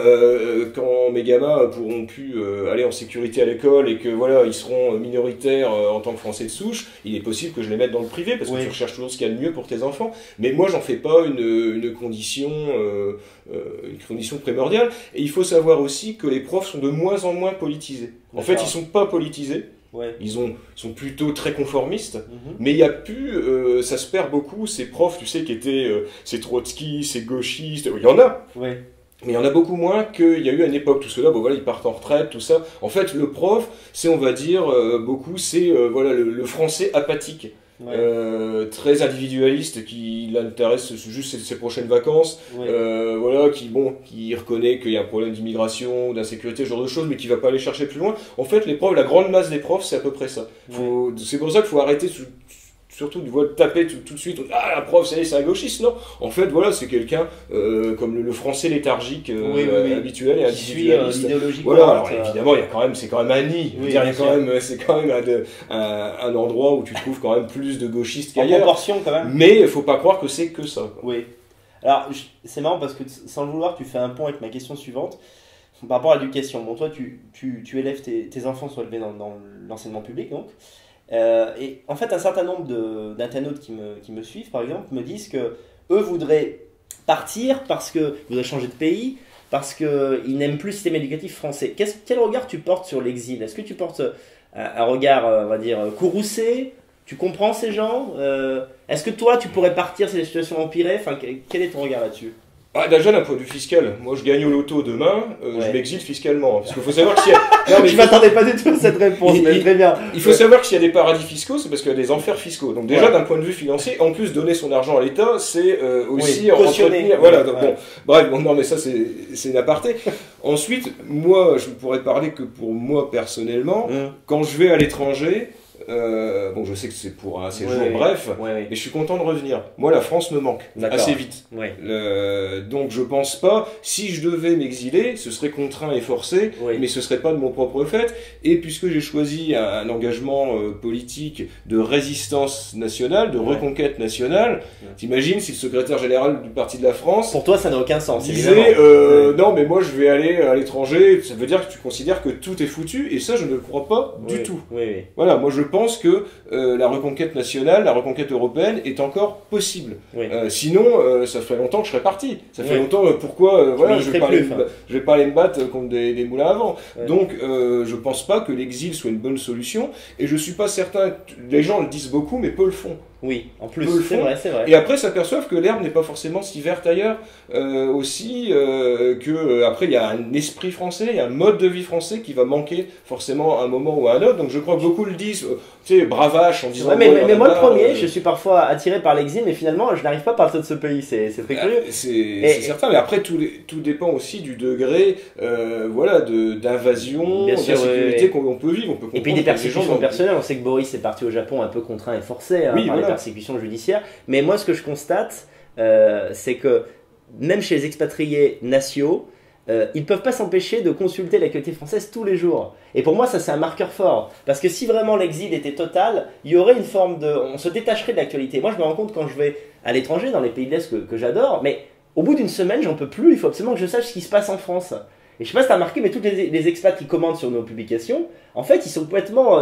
Quand mes gamins pourront plus aller en sécurité à l'école et que voilà, ils seront minoritaires en tant que Français de souche, il est possible que je les mette dans le privé parce que tu recherches toujours ce qu'il y a de mieux pour tes enfants. Mais moi, j'en fais pas une condition primordiale. Et il faut savoir aussi que les profs sont de moins en moins politisés. En fait, ils sont pas politisés. Ouais. Ils sont plutôt très conformistes, mais il y a plus, ça se perd beaucoup, ces profs, tu sais, qui étaient ces Trotsky, ces gauchistes, il y en a, mais il y en a beaucoup moins qu'il y a eu à une époque. Tout cela, bon voilà, ils partent en retraite, tout ça. En fait, le prof, c'est, on va dire, beaucoup, c'est voilà, le français apathique. Très individualiste, qui l'intéresse juste ses prochaines vacances, voilà, qui reconnaît qu'il y a un problème d'immigration, d'insécurité, ce genre de choses, mais qui va pas aller chercher plus loin. En fait, les profs, la grande masse des profs, c'est à peu près ça. C'est pour ça qu'il faut arrêter surtout de taper tout de suite « Ah, la prof, ça y est, c'est un gauchiste !» Non, en fait, voilà, c'est quelqu'un comme le français léthargique habituel et individualiste. Voilà, alors évidemment, c'est quand même un nid. C'est quand même un endroit où tu trouves quand même plus de gauchistes qu'ailleurs. En proportion, quand même. Mais il ne faut pas croire que c'est que ça. Oui. Alors, c'est marrant parce que, sans le vouloir, tu fais un pont avec ma question suivante. Par rapport à l'éducation, bon, toi, tu élèves tes enfants sont élevés dans l'enseignement public, donc. Et en fait, un certain nombre d'internautes qui me suivent, par exemple, me disent que eux voudraient partir parce qu'ils voudraient changer de pays, parce qu'ils n'aiment plus le système éducatif français. Quel regard tu portes sur l'exil? Est-ce que tu portes un regard, on va dire, courroucé? Tu comprends ces gens? Est-ce que toi, tu pourrais partir si la situation empirait? Enfin, quel est ton regard là-dessus? Ah, déjà d'un point de vue fiscal, moi je gagne au loto demain, je m'exile fiscalement. Parce qu'il faut savoir que s'il y a... Non, mais je m'attendais pas du tout à cette réponse, mais très bien. Il faut savoir que s'il y a des paradis fiscaux, c'est parce qu'il y a des enfers fiscaux. Donc déjà d'un point de vue financier, en plus donner son argent à l'État, c'est aussi entretenir... Voilà, donc bon, bref, bon, non mais ça c'est une aparté. Ensuite, moi je ne pourrais parler que pour moi personnellement, quand je vais à l'étranger... bon, je sais que c'est pour un séjour bref, mais je suis content de revenir. Moi, la France me manque assez vite. Donc, je pense pas. Si je devais m'exiler, ce serait contraint et forcé, mais ce serait pas de mon propre fait. Et puisque j'ai choisi un engagement politique de résistance nationale, de reconquête nationale, t'imagines si le secrétaire général du Parti de la France... Pour toi, ça n'a aucun sens. Disait, non, mais moi, je vais aller à l'étranger. Ça veut dire que tu considères que tout est foutu, et ça, je ne le crois pas du tout. Voilà, moi, je pense que la reconquête nationale, la reconquête européenne est encore possible. Sinon, ça ferait longtemps que je serais parti. Ça fait longtemps, pourquoi voilà, je vais pas aller me battre contre des moulins à vent. Donc, je pense pas que l'exil soit une bonne solution. Et je suis pas certain, les gens le disent beaucoup, mais peu le font. Oui, en plus, c'est vrai, c'est vrai. Et après, s'aperçoivent que l'herbe n'est pas forcément si verte ailleurs aussi, que après il y a un esprit français, il y a un mode de vie français qui va manquer forcément à un moment ou à un autre. Donc je crois que beaucoup le disent, tu sais, bravache en disant... Ouais, mais moi le premier, je suis parfois attiré par l'exil, mais finalement je n'arrive pas à partir de ce pays, c'est très curieux. C'est certain, mais après tout dépend aussi du degré voilà, d'invasion, d'insécurité qu'on peut vivre. On peut et puis des persécutions personnelles, on sait que Boris est parti au Japon un peu contraint et forcé, hein, persécution judiciaire, mais moi ce que je constate c'est que même chez les expatriés nationaux ils ne peuvent pas s'empêcher de consulter l'actualité française tous les jours, et pour moi ça c'est un marqueur fort, parce que si vraiment l'exil était total, il y aurait une forme de... on se détacherait de l'actualité. Moi je me rends compte quand je vais à l'étranger, dans les pays de l'Est que j'adore, mais au bout d'une semaine j'en peux plus, il faut absolument que je sache ce qui se passe en France. Et je sais pas si t'as remarqué, mais tous les expats qui commentent sur nos publications, en fait, ils sont complètement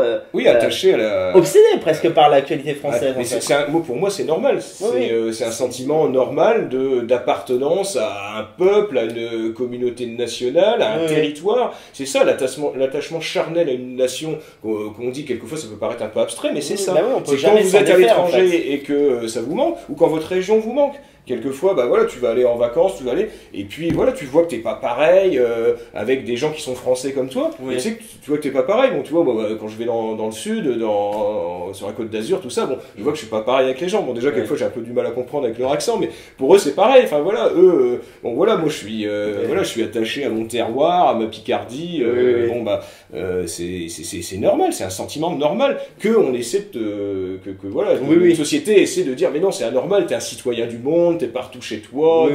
attachés à la... obsédés presque par l'actualité française. Mais c'est un mot, pour moi, c'est normal. C'est un sentiment normal d'appartenance à un peuple, à une communauté nationale, à un territoire. C'est ça, l'attachement charnel à une nation, qu'on dit quelquefois, ça peut paraître un peu abstrait, mais c'est ça. Bah oui, c'est quand vous êtes à l'étranger et que ça vous manque, ou quand votre région vous manque. Quelquefois, bah voilà, tu vas aller en vacances, et puis voilà, tu vois que t'es pas pareil avec des gens qui sont français comme toi. Oui. Tu sais que tu vois que t'es pas pareil. Bon, tu vois, bah, quand je vais dans le sud, sur la Côte d'Azur, tout ça, bon, je vois que je suis pas pareil avec les gens. Bon, déjà quelquefois j'ai un peu du mal à comprendre avec leur accent, mais pour eux c'est pareil. Enfin voilà, eux, bon voilà, moi je suis, voilà, je suis attaché à mon terroir, à ma Picardie. Bon bah, c'est normal, c'est un sentiment normal que on essaie que voilà, une société essaie de dire, mais non, c'est anormal, t'es un citoyen du monde. T'es partout chez toi,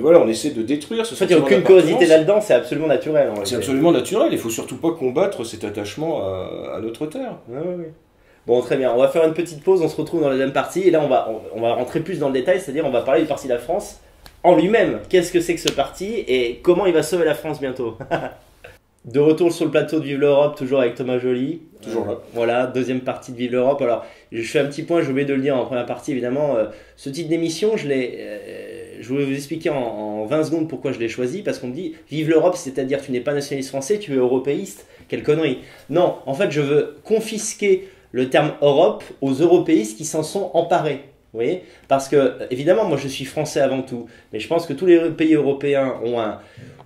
voilà, on essaie de détruire ce sentiment d'appartenance. Aucune curiosité là-dedans, c'est absolument naturel. C'est absolument naturel, il faut surtout pas combattre cet attachement à notre terre. Bon, très bien, on va faire une petite pause, on se retrouve dans la deuxième partie, et là on va rentrer plus dans le détail, c'est-à-dire on va parler du Parti de la France en lui-même. Qu'est-ce que c'est que ce parti et comment il va sauver la France bientôt? De retour sur le plateau de Vive l'Europe, toujours avec Thomas Joly. Toujours là. Voilà, deuxième partie de Vive l'Europe. Alors, je fais un petit point, j'ai oublié de le dire en première partie, évidemment. Ce titre d'émission, je voulais vous expliquer en 20 secondes pourquoi je l'ai choisi, parce qu'on me dit, Vive l'Europe, c'est-à-dire tu n'es pas nationaliste français, tu es européiste. Quelle connerie. Non, en fait, je veux confisquer le terme Europe aux européistes qui s'en sont emparés. Vous voyez? Parce que, évidemment, moi je suis français avant tout, mais je pense que tous les pays européens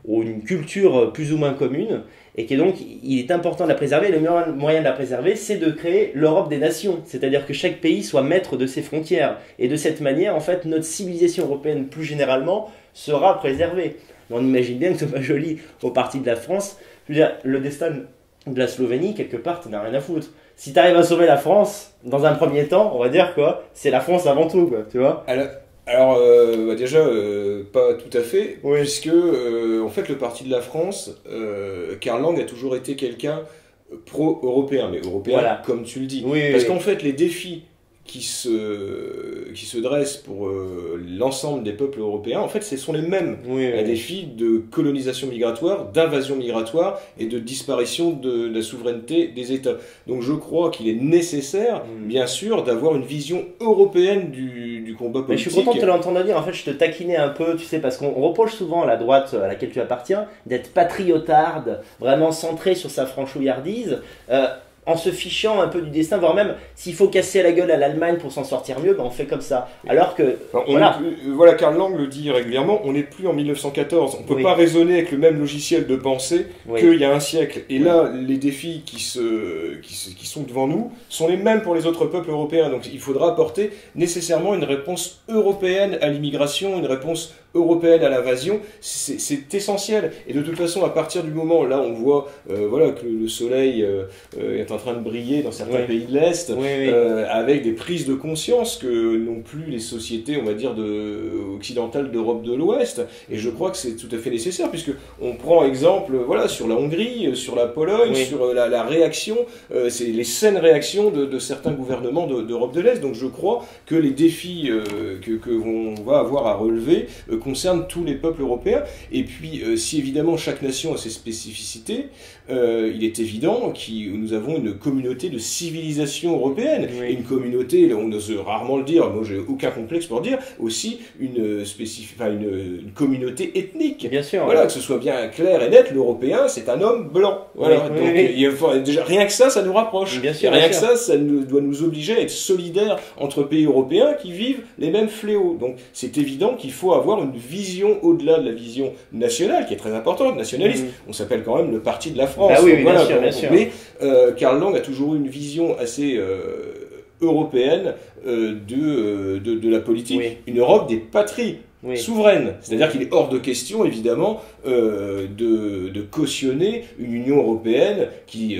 ont une culture plus ou moins commune, et que donc il est important de la préserver. Le meilleur moyen de la préserver, c'est de créer l'Europe des nations, c'est-à-dire que chaque pays soit maître de ses frontières, et de cette manière, en fait, notre civilisation européenne plus généralement sera préservée. Mais on imagine bien que Thomas Joly, au Parti de la France, je veux dire, le destin de la Slovénie, quelque part, t'en as rien à foutre. si tu arrives à sauver la France, dans un premier temps, on va dire quoi, c'est la France avant tout, quoi, tu vois. Alors bah déjà, pas tout à fait, oui. Puisque en fait le Parti de la France, Carl Lang a toujours été quelqu'un pro-européen, mais européen voilà. Comme tu le dis. Oui, parce qu'en fait les défis qui se dressent pour l'ensemble des peuples européens, en fait ce sont les mêmes. Oui, les défis de colonisation migratoire, d'invasion migratoire et de disparition de la souveraineté des États. Donc je crois qu'il est nécessaire, bien sûr, d'avoir une vision européenne du combat politique. Mais je suis content de te l'entendre dire, en fait je te taquinais un peu, tu sais, parce qu'on reproche souvent à la droite à laquelle tu appartiens d'être patriotarde, vraiment centrée sur sa franchouillardise, en se fichant un peu du destin, voire même s'il faut casser la gueule à l'Allemagne pour s'en sortir mieux, ben on fait comme ça. Alors que, enfin, voilà, Carl Lang le dit régulièrement, on n'est plus en 1914, on ne peut pas raisonner avec le même logiciel de pensée qu'il y a un siècle. Et là, les défis qui sont devant nous sont les mêmes pour les autres peuples européens. Donc il faudra apporter nécessairement une réponse européenne à l'immigration, une réponse européenne à l'invasion, c'est essentiel. Et de toute façon, à partir du moment, là on voit voilà, que le soleil est en train de briller dans certains pays de l'Est, avec des prises de conscience que n'ont plus les sociétés, on va dire, occidentales d'Europe de l'Ouest. Et je crois que c'est tout à fait nécessaire, puisque on prend exemple voilà, sur la Hongrie, sur la Pologne, sur la réaction, c'est les saines réactions de certains gouvernements d'Europe de l'Est. Donc je crois que les défis qu'on va avoir à relever concerne tous les peuples européens, et puis si évidemment chaque nation a ses spécificités, il est évident que nous avons une communauté de civilisation européenne, une communauté, on ose rarement le dire, moi j'ai aucun complexe pour dire, aussi une communauté ethnique. Bien sûr. Voilà, que ce soit bien clair et net, l'Européen c'est un homme blanc. Voilà. Oui, donc, déjà, rien que ça, ça nous rapproche. Bien sûr, rien que ça, ça doit nous obliger à être solidaires entre pays européens qui vivent les mêmes fléaux. Donc c'est évident qu'il faut avoir une vision au-delà de la vision nationale, qui est très importante, nationaliste. On s'appelle quand même le Parti de la France. Bah oui, oui, voilà, bien sûr. Mais Carl Lang a toujours eu une vision assez européenne de la politique. Une Europe des patries. Souveraine, c'est-à-dire qu'il est hors de question évidemment de cautionner une Union européenne qui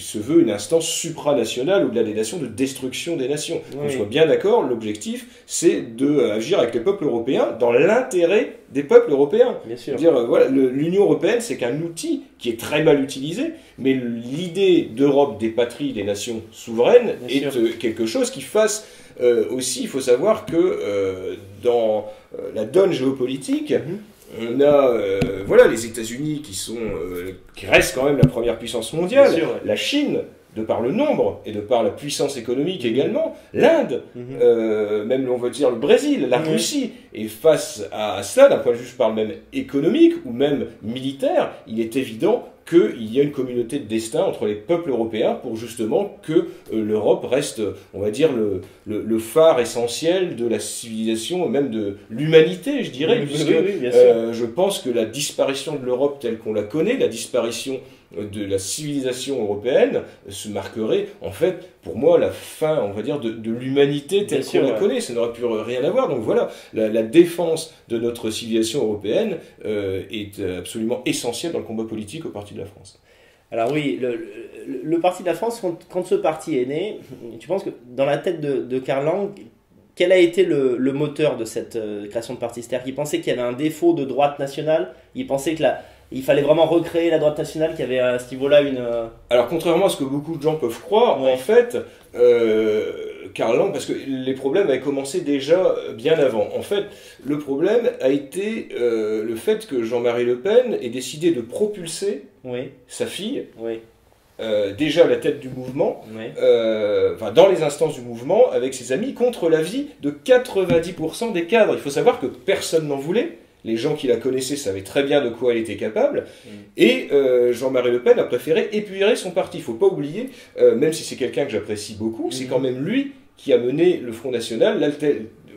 se veut une instance supranationale au-delà des nations, de destruction des nations. On soit bien d'accord, l'objectif c'est d'agir avec les peuples européens dans l'intérêt des peuples européens. Bien sûr. Dire, voilà, l'Union européenne c'est qu'un outil qui est très mal utilisé, mais l'idée d'Europe des patries, des nations souveraines est quelque chose qui fasse... aussi, il faut savoir que dans la donne géopolitique, on a voilà, les États-Unis qui restent quand même la première puissance mondiale, la Chine, de par le nombre et de par la puissance économique également, l'Inde, même on veut dire le Brésil, la Russie. Et face à ça, d'un point de vue, je parle même économique ou même militaire, il est évident qu'il y a une communauté de destin entre les peuples européens pour justement que l'Europe reste, on va dire, le phare essentiel de la civilisation, même de l'humanité, je dirais, puisque je pense que la disparition de l'Europe telle qu'on la connaît, la disparition de la civilisation européenne se marquerait, en fait, pour moi, la fin, on va dire, de l'humanité telle qu'on la connaît. Ça n'aurait plus rien à voir. Donc voilà, la défense de notre civilisation européenne est absolument essentielle dans le combat politique au Parti de la France. Alors oui, le Parti de la France, quand ce parti est né, tu penses que dans la tête de Carl Lang, quel a été le moteur de cette création de parti? C'est-à-dire qu'il pensait qu'il y avait un défaut de droite nationale, il pensait que il fallait vraiment recréer la droite nationale qui avait à ce niveau-là une... Alors contrairement à ce que beaucoup de gens peuvent croire, en fait, Carl Lang, parce que les problèmes avaient commencé déjà bien avant. En fait, le problème a été le fait que Jean-Marie Le Pen ait décidé de propulser sa fille... déjà à la tête du mouvement, dans les instances du mouvement, avec ses amis, contre l'avis de 90% des cadres. Il faut savoir que personne n'en voulait. Les gens qui la connaissaient savaient très bien de quoi elle était capable. Et Jean-Marie Le Pen a préféré épurer son parti. Il ne faut pas oublier, même si c'est quelqu'un que j'apprécie beaucoup, c'est quand même lui qui a mené le Front National,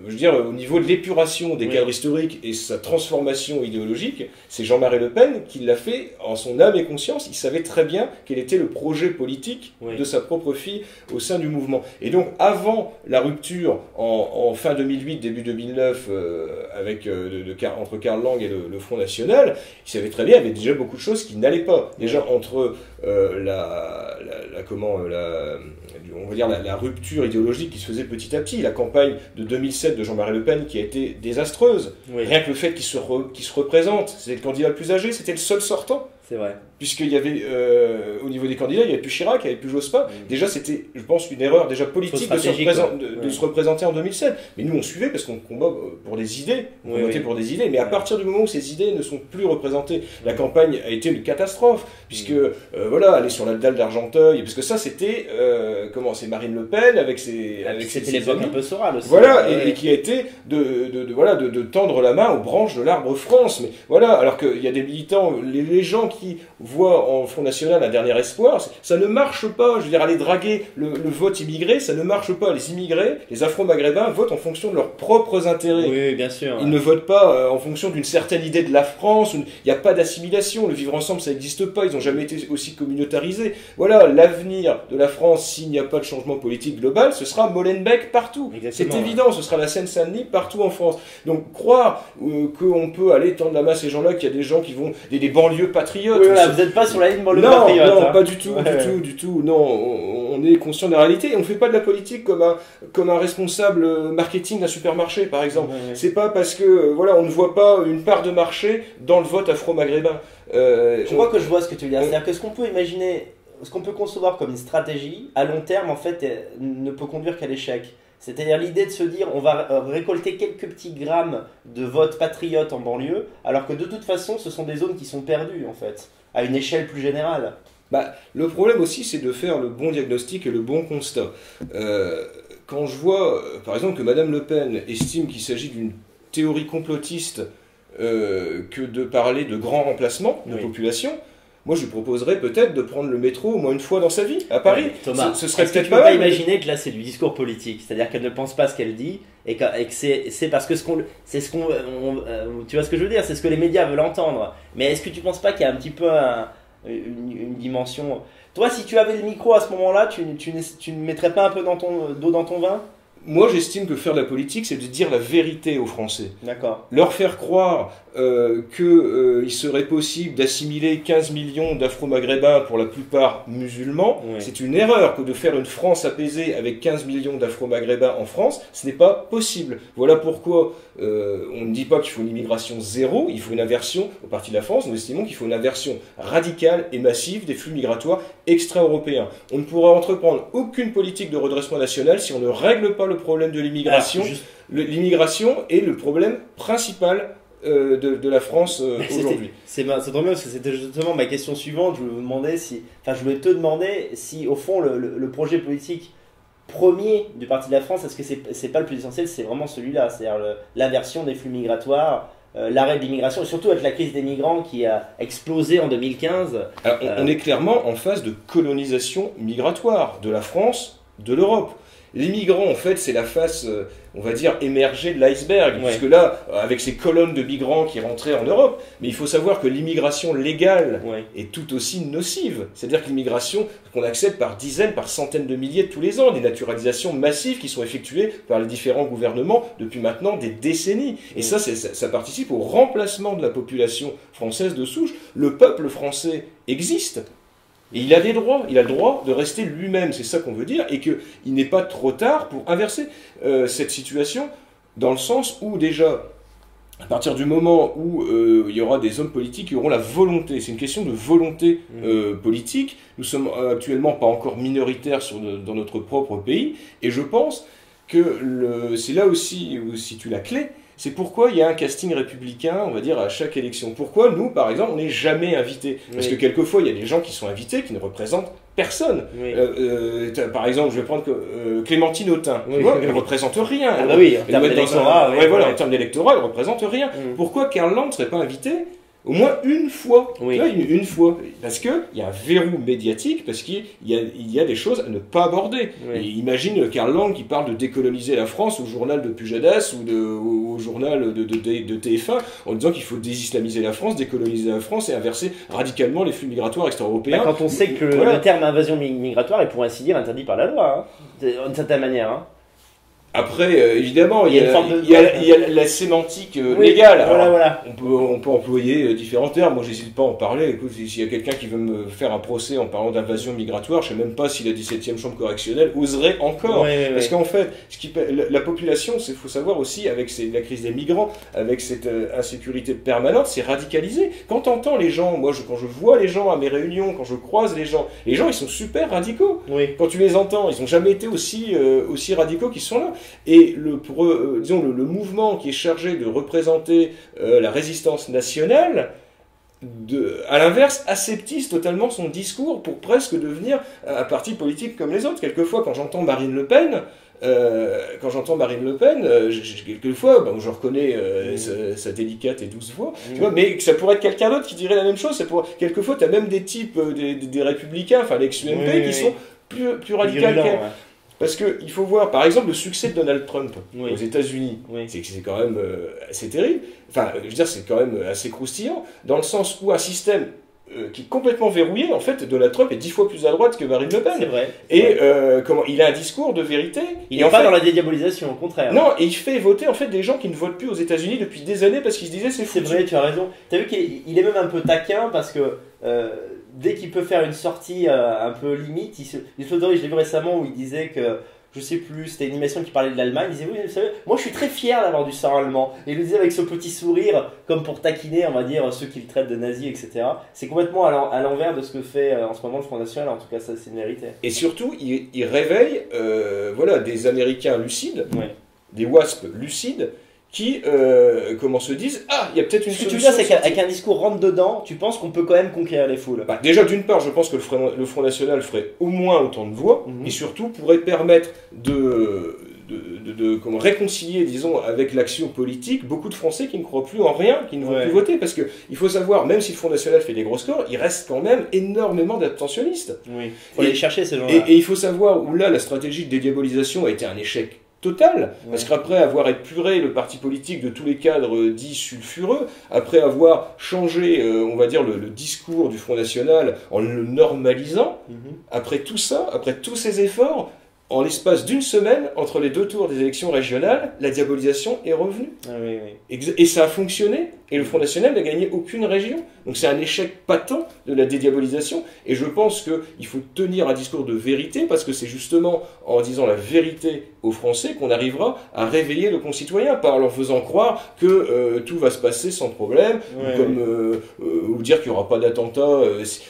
je veux dire, au niveau de l'épuration des cadres historiques et sa transformation idéologique, c'est Jean-Marie Le Pen qui l'a fait en son âme et conscience. Il savait très bien quel était le projet politique de sa propre fille au sein du mouvement. Et donc, avant la rupture en fin 2008, début 2009, entre Carl Lang et le Front National, il savait très bien, il y avait déjà beaucoup de choses qui n'allaient pas. Déjà, entre la rupture idéologique qui se faisait petit à petit, la campagne de 2007 de Jean-Marie Le Pen qui a été désastreuse, rien que le fait qu'il se représente, c'était le candidat le plus âgé, c'était le seul sortant. C'est vrai. Puisqu'il y avait, au niveau des candidats, il n'y avait plus Chirac, il n'y avait plus Jospin. Déjà, c'était, je pense, une erreur déjà politique de se représenter en 2007. Mais nous, on suivait parce qu'on combat pour des idées, on votait pour des idées. Mais à partir du moment où ces idées ne sont plus représentées, la campagne a été une catastrophe. Puisque, voilà, aller sur la dalle d'Argenteuil, parce que ça, c'était, c'est Marine Le Pen avec ses. C'était l'époque un peu Soral aussi. Voilà, et qui a été de tendre la main aux branches de l'arbre France. Mais voilà, alors qu'il y a des militants, les gens qui voient en Front National un dernier espoir, ça ne marche pas. Je veux dire, aller draguer le vote immigré, ça ne marche pas. Les immigrés, les afro-maghrébins votent en fonction de leurs propres intérêts. Oui, bien sûr. Ils ne votent pas en fonction d'une certaine idée de la France. Il n'y a pas d'assimilation. Le vivre ensemble, ça n'existe pas. Ils n'ont jamais été aussi communautarisés. Voilà, l'avenir de la France, s'il n'y a pas de changement politique global, ce sera Molenbeek partout. C'est évident, ce sera la Seine-Saint-Denis partout en France. Donc, croire qu'on peut aller tendre la main à ces gens-là, qu'il y a des gens qui vont... des banlieues patriotes. Oui, voilà, vous n'êtes pas sur la ligne banlieue patriote. Non, hein. Pas du tout, du tout. Non, on est conscient de la réalité. Et on ne fait pas de la politique comme un responsable marketing d'un supermarché, par exemple. C'est pas parce que, voilà, on ne voit pas une part de marché dans le vote afro-maghrébin. Je vois ce que tu veux dire. C'est-à-dire que ce qu'on peut imaginer, ce qu'on peut concevoir comme une stratégie, à long terme, en fait, ne peut conduire qu'à l'échec. C'est-à-dire l'idée de se dire on va récolter quelques petits grammes de vote patriote en banlieue, alors que de toute façon ce sont des zones qui sont perdues en fait, à une échelle plus générale. Bah, le problème aussi c'est de faire le bon diagnostic et le bon constat. Quand je vois par exemple que Madame Le Pen estime qu'il s'agit d'une théorie complotiste que de parler de grands remplacements de population, moi, je lui proposerais peut-être de prendre le métro au moins une fois dans sa vie, à Paris. Ouais, Thomas, ce serait peut-être pas mal. Tu peux pas imaginer que là, c'est du discours politique. C'est-à-dire qu'elle ne pense pas ce qu'elle dit et que c'est parce que tu vois ce que je veux dire, c'est ce que les médias veulent entendre. Mais est-ce que tu penses pas qu'il y a un petit peu une dimension... Toi, si tu avais le micro à ce moment-là, tu ne mettrais pas un peu d'eau dans ton vin ? Moi, j'estime que faire de la politique, c'est de dire la vérité aux Français. D'accord. Leur faire croire qu'il serait possible d'assimiler 15 millions d'Afro-Maghrébins, pour la plupart musulmans, c'est une erreur que de faire une France apaisée avec 15 millions d'Afro-Maghrébins en France, ce n'est pas possible. Voilà pourquoi on ne dit pas qu'il faut une immigration zéro, il faut une inversion. Au Parti de la France, nous estimons qu'il faut une inversion radicale et massive des flux migratoires extra-européens. On ne pourra entreprendre aucune politique de redressement national si on ne règle pas le problème de l'immigration. L'immigration est le problème principal de la France aujourd'hui. C'est drôle parce que c'était justement ma question suivante. Je voulais te demander si au fond le projet politique premier du Parti de la France, est-ce que c'est pas le plus essentiel, c'est vraiment celui-là, c'est-à-dire l'aversion des flux migratoires, l'arrêt de l'immigration, et surtout avec la crise des migrants qui a explosé en 2015. Alors, on est clairement en phase de colonisation migratoire de la France, de l'Europe. Les migrants, en fait, c'est la face, on va dire, émergée de l'iceberg. Parce que là, avec ces colonnes de migrants qui rentraient en Europe, mais il faut savoir que l'immigration légale est tout aussi nocive. C'est-à-dire que l'immigration qu'on accepte par dizaines, par centaines de milliers tous les ans, des naturalisations massives qui sont effectuées par les différents gouvernements depuis maintenant des décennies. Et ça participe au remplacement de la population française de souche. Le peuple français existe. Et il a des droits, il a le droit de rester lui-même, c'est ça qu'on veut dire, et qu'il n'est pas trop tard pour inverser cette situation, dans le sens où déjà, à partir du moment où il y aura des hommes politiques qui auront la volonté, c'est une question de volonté politique, nous sommes actuellement pas encore minoritaires dans notre propre pays, et je pense que c'est là aussi où se situe la clé. C'est pourquoi il y a un casting républicain, on va dire, à chaque élection. Pourquoi nous, par exemple, on n'est jamais invités ? Parce que quelquefois, il y a des gens qui sont invités qui ne représentent personne. Par exemple, je vais prendre Clémentine Autain. Elle ne représente rien. Ah bah oui, en termes d'électorat, elle ne représente rien. Pourquoi Carl Lang ne serait pas invité Au moins une fois, oui. Là, une fois, parce qu'il y a un verrou médiatique, parce qu'il y a des choses à ne pas aborder. Oui. Et imagine Carl Lang qui parle de décoloniser la France au journal de Pujadas ou au journal de TF1 en disant qu'il faut désislamiser la France, décoloniser la France et inverser radicalement les flux migratoires extra-européens. Bah, quand on sait que voilà. Le terme invasion migratoire est pour ainsi dire interdit par la loi, hein, d'une certaine manière. Hein. Après, évidemment, il y a la sémantique oui, légale. Voilà, alors, voilà. On peut employer différents termes. Moi, j'hésite pas à en parler. Écoute, s'il y a quelqu'un qui veut me faire un procès en parlant d'invasion migratoire, je sais même pas si la 17e chambre correctionnelle oserait encore. Oui, oui, parce oui. Qu'en fait, la population, il faut savoir aussi, avec la crise des migrants, avec cette insécurité permanente, c'est radicalisé. Quand t'entends les gens, moi, quand je vois les gens à mes réunions, quand je croise les gens, ils sont super radicaux. Oui. Quand tu les entends, ils n'ont jamais été aussi radicaux qu'ils sont là. Et disons, le mouvement qui est chargé de représenter la résistance nationale, à l'inverse, aseptise totalement son discours pour presque devenir un parti politique comme les autres. Quelquefois, quand j'entends Marine Le Pen, quelquefois, ben, je reconnais sa délicate et douce voix, tu vois, mais ça pourrait être quelqu'un d'autre qui dirait la même chose. Ça pourrait... Quelquefois, tu as même des types, des républicains, enfin l'ex-UMP, qui sont plus radicaux. Parce qu'il faut voir, par exemple, le succès de Donald Trump aux États-Unis. Oui. C'est que c'est quand même assez terrible. Enfin, je veux dire, c'est quand même assez croustillant, dans le sens où un système qui est complètement verrouillé, en fait, Donald Trump est 10 fois plus à droite que Marine Le Pen. C'est vrai. Et il a un discours de vérité. Il n'est pas dans la dédiabolisation, au contraire. Non, et il fait voter, en fait, des gens qui ne votent plus aux États-Unis depuis des années parce qu'ils se disaient c'est fou. C'est vrai, tu as raison. Tu as vu qu'il est même un peu taquin parce que. Dès qu'il peut faire une sortie un peu limite, je l'ai vu récemment où il disait que, je sais plus, c'était une animation qui parlait de l'Allemagne, il disait oui, vous savez, moi je suis très fier d'avoir du sang allemand. Et il le disait avec ce petit sourire, comme pour taquiner, on va dire, ceux qui le traitent de nazis, etc. C'est complètement à l'envers de ce que fait en ce moment le Front National, en tout cas ça c'est une vérité. Et surtout, il réveille des Américains lucides, des WASP lucides, qui, comment se disent, ah, il y a peut-être une solution. Ce que tu veux dire, c'est qu'avec un discours rentre-dedans, tu penses qu'on peut quand même conquérir les foules? Bah, déjà, d'une part, je pense que le Front National ferait au moins autant de voix, et surtout pourrait permettre de réconcilier, disons, avec l'action politique, beaucoup de Français qui ne croient plus en rien, qui ne vont plus voter. Parce qu'il faut savoir, même si le Front National fait des gros scores, il reste quand même énormément d'abstentionnistes. Oui, il faut aller chercher ces gens-là. Et il faut savoir où là, la stratégie de dédiabolisation a été un échec total, parce qu'après avoir épuré le parti politique de tous les cadres dits sulfureux, après avoir changé, on va dire, le discours du Front National en le normalisant, après tout ça, après tous ces efforts, en l'espace d'une semaine, entre les deux tours des élections régionales, la diabolisation est revenue. Ah, oui, oui. Et ça a fonctionné, et le Front National n'a gagné aucune région. Donc c'est un échec patent de la dédiabolisation, et je pense qu'il faut tenir un discours de vérité, parce que c'est justement en disant la vérité aux Français qu'on arrivera à réveiller le concitoyen, par leur faisant croire que tout va se passer sans problème, ou dire qu'il n'y aura pas d'attentat,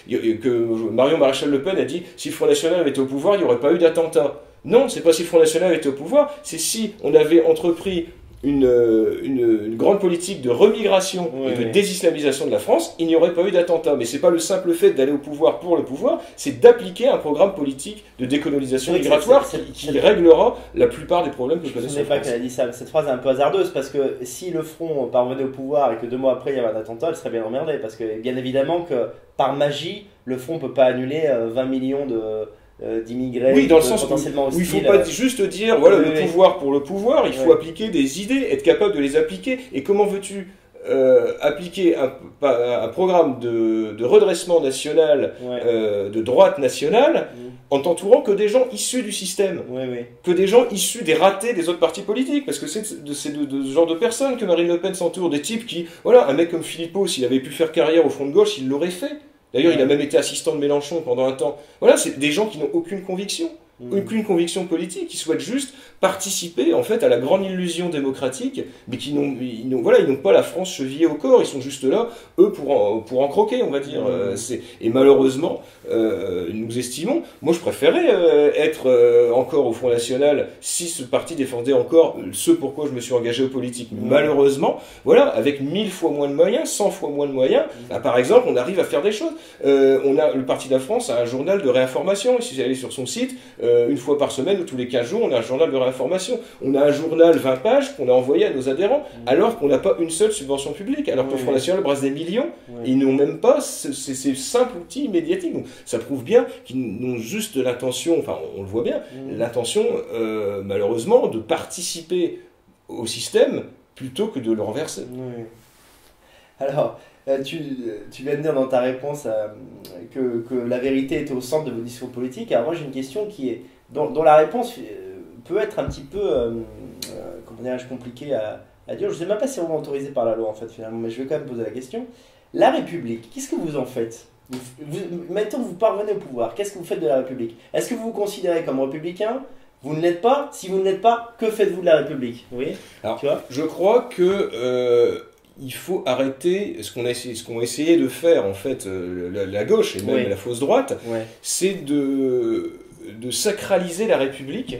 que Marion Maréchal Le Pen a dit « si le Front National avait été au pouvoir, il n'y aurait pas eu d'attentat ». Non, c'est pas si le Front National était au pouvoir, c'est si on avait entrepris une grande politique de remigration et de désislamisation de la France, il n'y aurait pas eu d'attentat. Mais c'est pas le simple fait d'aller au pouvoir pour le pouvoir, c'est d'appliquer un programme politique de décolonisation migratoire qui réglera la plupart des problèmes que connaissons. Je ne sais pas qu'elle a dit ça, mais cette phrase est un peu hasardeuse, parce que si le Front parvenait au pouvoir et que 2 mois après il y avait un attentat, elle serait bien emmerdée, parce que bien évidemment que par magie, le Front ne peut pas annuler 20 millions d'immigrés. Oui, dans le sens potentiellement où il ne faut pas juste dire voilà, le pouvoir pour le pouvoir, il faut appliquer des idées, être capable de les appliquer. Et comment veux-tu appliquer un programme de redressement national, de droite nationale, en t'entourant que des gens issus du système, que des gens issus des ratés des autres partis politiques, parce que c'est de ce genre de personnes que Marine Le Pen s'entoure, des types qui, voilà, un mec comme Philippot, s'il avait pu faire carrière au Front de Gauche, il l'aurait fait. D'ailleurs, il a même été assistant de Mélenchon pendant un temps. Voilà, c'est des gens qui n'ont aucune conviction, aucune conviction politique, qui souhaitent juste participer en fait à la grande illusion démocratique, mais qui n'ont pas la France chevillée au corps. Ils sont juste là, eux, pour en croquer, on va dire. Et malheureusement, nous estimons, moi je préférais être encore au Front National si ce parti défendait encore ce pourquoi je me suis engagé aux politiques. Mais malheureusement, voilà, avec 1000 fois moins de moyens, 100 fois moins de moyens, bah, par exemple, on arrive à faire des choses. Le Parti de la France a un journal de réinformation. Si vous allez sur son site, une fois par semaine, tous les 15 jours, on a un journal de réinformation. On a un journal 20 pages qu'on a envoyé à nos adhérents, alors qu'on n'a pas une seule subvention publique, alors que le Front National brasse des millions, et ils n'ont même pas ces simples outils médiatiques. Donc, ça prouve bien qu'ils n'ont juste l'intention, enfin on le voit bien, l'intention malheureusement de participer au système plutôt que de le renverser. Alors, tu viens de dire dans ta réponse que la vérité était au centre de vos discours politiques. Alors moi j'ai une question qui est, dont la réponse peut être un petit peu compliquée à dire. Je ne sais même pas si on est autorisé par la loi en fait finalement, mais je vais quand même poser la question. La République, qu'est-ce que vous en faites? Mettons que vous parvenez au pouvoir, qu'est-ce que vous faites de la République? Est-ce que vous vous considérez comme républicain? Vous ne l'êtes pas? Si vous ne l'êtes pas, que faites-vous de la République? Oui. Alors, tu vois, je crois que... il faut arrêter ce qu'on a essayé, de faire en fait la gauche et même la fausse droite, c'est de sacraliser la République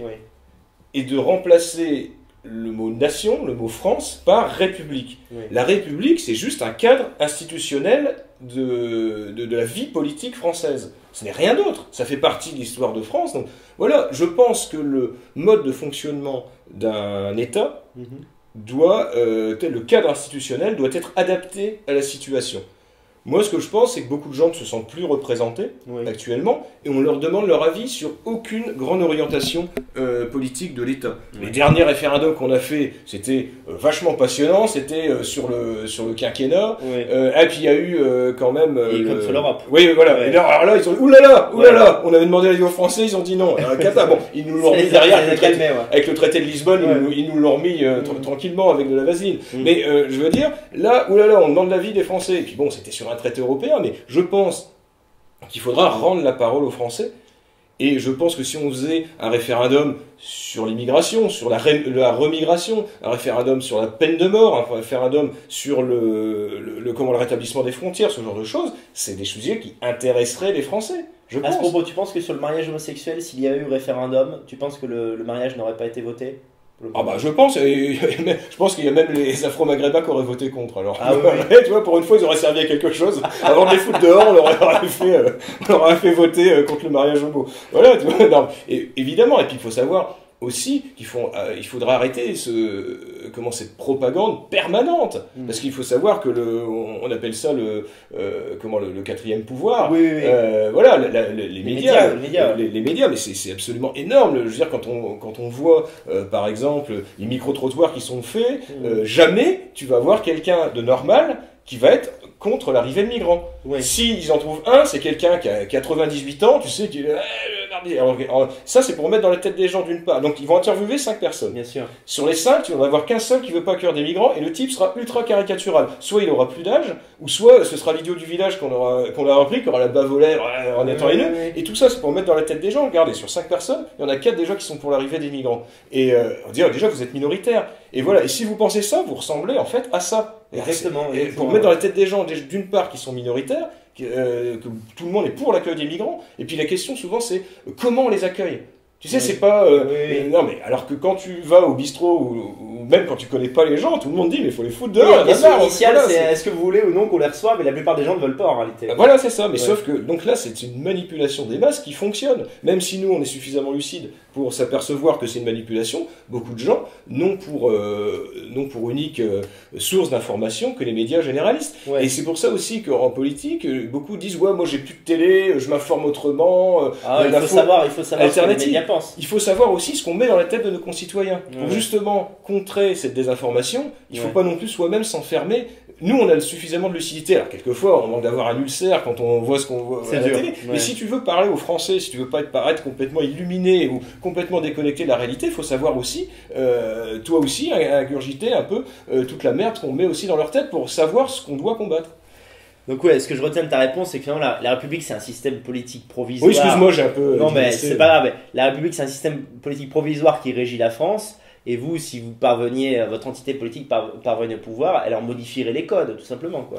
et de remplacer le mot nation, le mot France, par République. La République, c'est juste un cadre institutionnel de la vie politique française. Ce n'est rien d'autre, ça fait partie de l'histoire de France. Donc voilà, je pense que le mode de fonctionnement d'un État, le cadre institutionnel doit être adapté à la situation. Moi, ce que je pense, c'est que beaucoup de gens ne se sentent plus représentés actuellement, et on leur demande leur avis sur aucune grande orientation politique de l'État. Les derniers référendums qu'on a fait, c'était vachement passionnant, c'était sur le quinquennat, et puis il y a eu quand même... contre l'Europe. Oui, voilà. Ouais. Et là, alors là, ils ont dit, oulala, oulala, on avait demandé à l'Union française, ils ont dit non. Cata, bon, ils nous l'ont remis derrière, avec le traité de Lisbonne, ils nous l'ont remis tranquillement avec de la vaseline. Mais je veux dire, là, oulala, on demande l'avis des Français. Et puis bon, c'était sur un traité européen, mais je pense qu'il faudra rendre la parole aux Français, et je pense que si on faisait un référendum sur l'immigration, sur la remigration, un référendum sur la peine de mort, un référendum sur le rétablissement des frontières, ce genre de choses, c'est des sujets qui intéresseraient les Français. Je pense. À ce propos, tu penses que sur le mariage homosexuel, s'il y a eu référendum, tu penses que le mariage n'aurait pas été voté? Ah bah je pense, je pense qu'il y a même les Afro-Maghrébins qui auraient voté contre. Alors, tu vois, pour une fois, ils auraient servi à quelque chose. Avant de les foutre dehors, on leur aurait fait voter contre le mariage homo. Voilà, tu vois. Non, et, évidemment, et puis il faut savoir aussi qu'il faudra arrêter cette propagande permanente, parce qu'il faut savoir que on appelle ça le quatrième pouvoir. Voilà, les médias, mais c'est absolument énorme. Je veux dire, quand on voit par exemple les micro-trottoirs qui sont faits, jamais tu vas voir quelqu'un de normal qui va être contre l'arrivée de migrants. Si ils en trouvent un, c'est quelqu'un qui a 98 ans, tu sais, ça c'est pour mettre dans la tête des gens d'une part. Donc ils vont interviewer 5 personnes. Bien sûr. Sur les 5, tu vas avoir qu'un seul qui veut pas accueillir des migrants, et le type sera ultra caricatural. Soit il aura plus d'âge, ou soit ce sera l'idiot du village qu'on aura repris, qui aura la bave aux lèvres, en étant haineux. Et tout ça c'est pour mettre dans la tête des gens. Regardez, sur 5 personnes, il y en a 4 déjà qui sont pour l'arrivée des migrants. Et on dirait déjà que vous êtes minoritaire. Et voilà, et si vous pensez ça, vous ressemblez en fait à ça. Exactement. Et pour mettre dans la tête des gens, d'une part, qui sont minoritaires, que tout le monde est pour l'accueil des migrants, et puis la question souvent c'est comment on les accueille. Tu sais, c'est pas... non, mais alors que quand tu vas au bistrot, ou même quand tu connais pas les gens, tout le monde dit mais il faut les foutre dehors. La question initiale c'est est-ce que vous voulez ou non qu'on les reçoive, et la plupart des gens ne veulent pas en réalité. Voilà, c'est ça, mais sauf que donc là c'est une manipulation des masses qui fonctionne. Même si nous on est suffisamment lucides pour s'apercevoir que c'est une manipulation, beaucoup de gens n'ont pour unique source d'information que les médias généralistes. Et c'est pour ça aussi qu'en politique, beaucoup disent « Ouais, moi j'ai plus de télé, je m'informe autrement. » Il faut savoir ce que les médias pensent. Il faut savoir aussi ce qu'on met dans la tête de nos concitoyens. Pour justement contrer cette désinformation, il ne faut pas non plus soi-même s'enfermer. Nous, on a suffisamment de lucidité. Alors, quelquefois, on manque d'avoir un ulcère quand on voit ce qu'on voit à la télé. Mais si tu veux parler aux Français, si tu veux pas paraître complètement illuminé ou complètement déconnecté de la réalité, il faut savoir aussi, toi aussi, ingurgiter un peu toute la merde qu'on met aussi dans leur tête pour savoir ce qu'on doit combattre. Donc ouais, ce que je retiens de ta réponse, c'est que finalement la République c'est un système politique provisoire. Oui, excuse-moi, j'ai un peu... Non mais c'est pas grave, la République c'est un système politique provisoire qui régit la France. Et vous, si vous parveniez, votre entité politique parvenait au pouvoir, elle en modifierait les codes, tout simplement.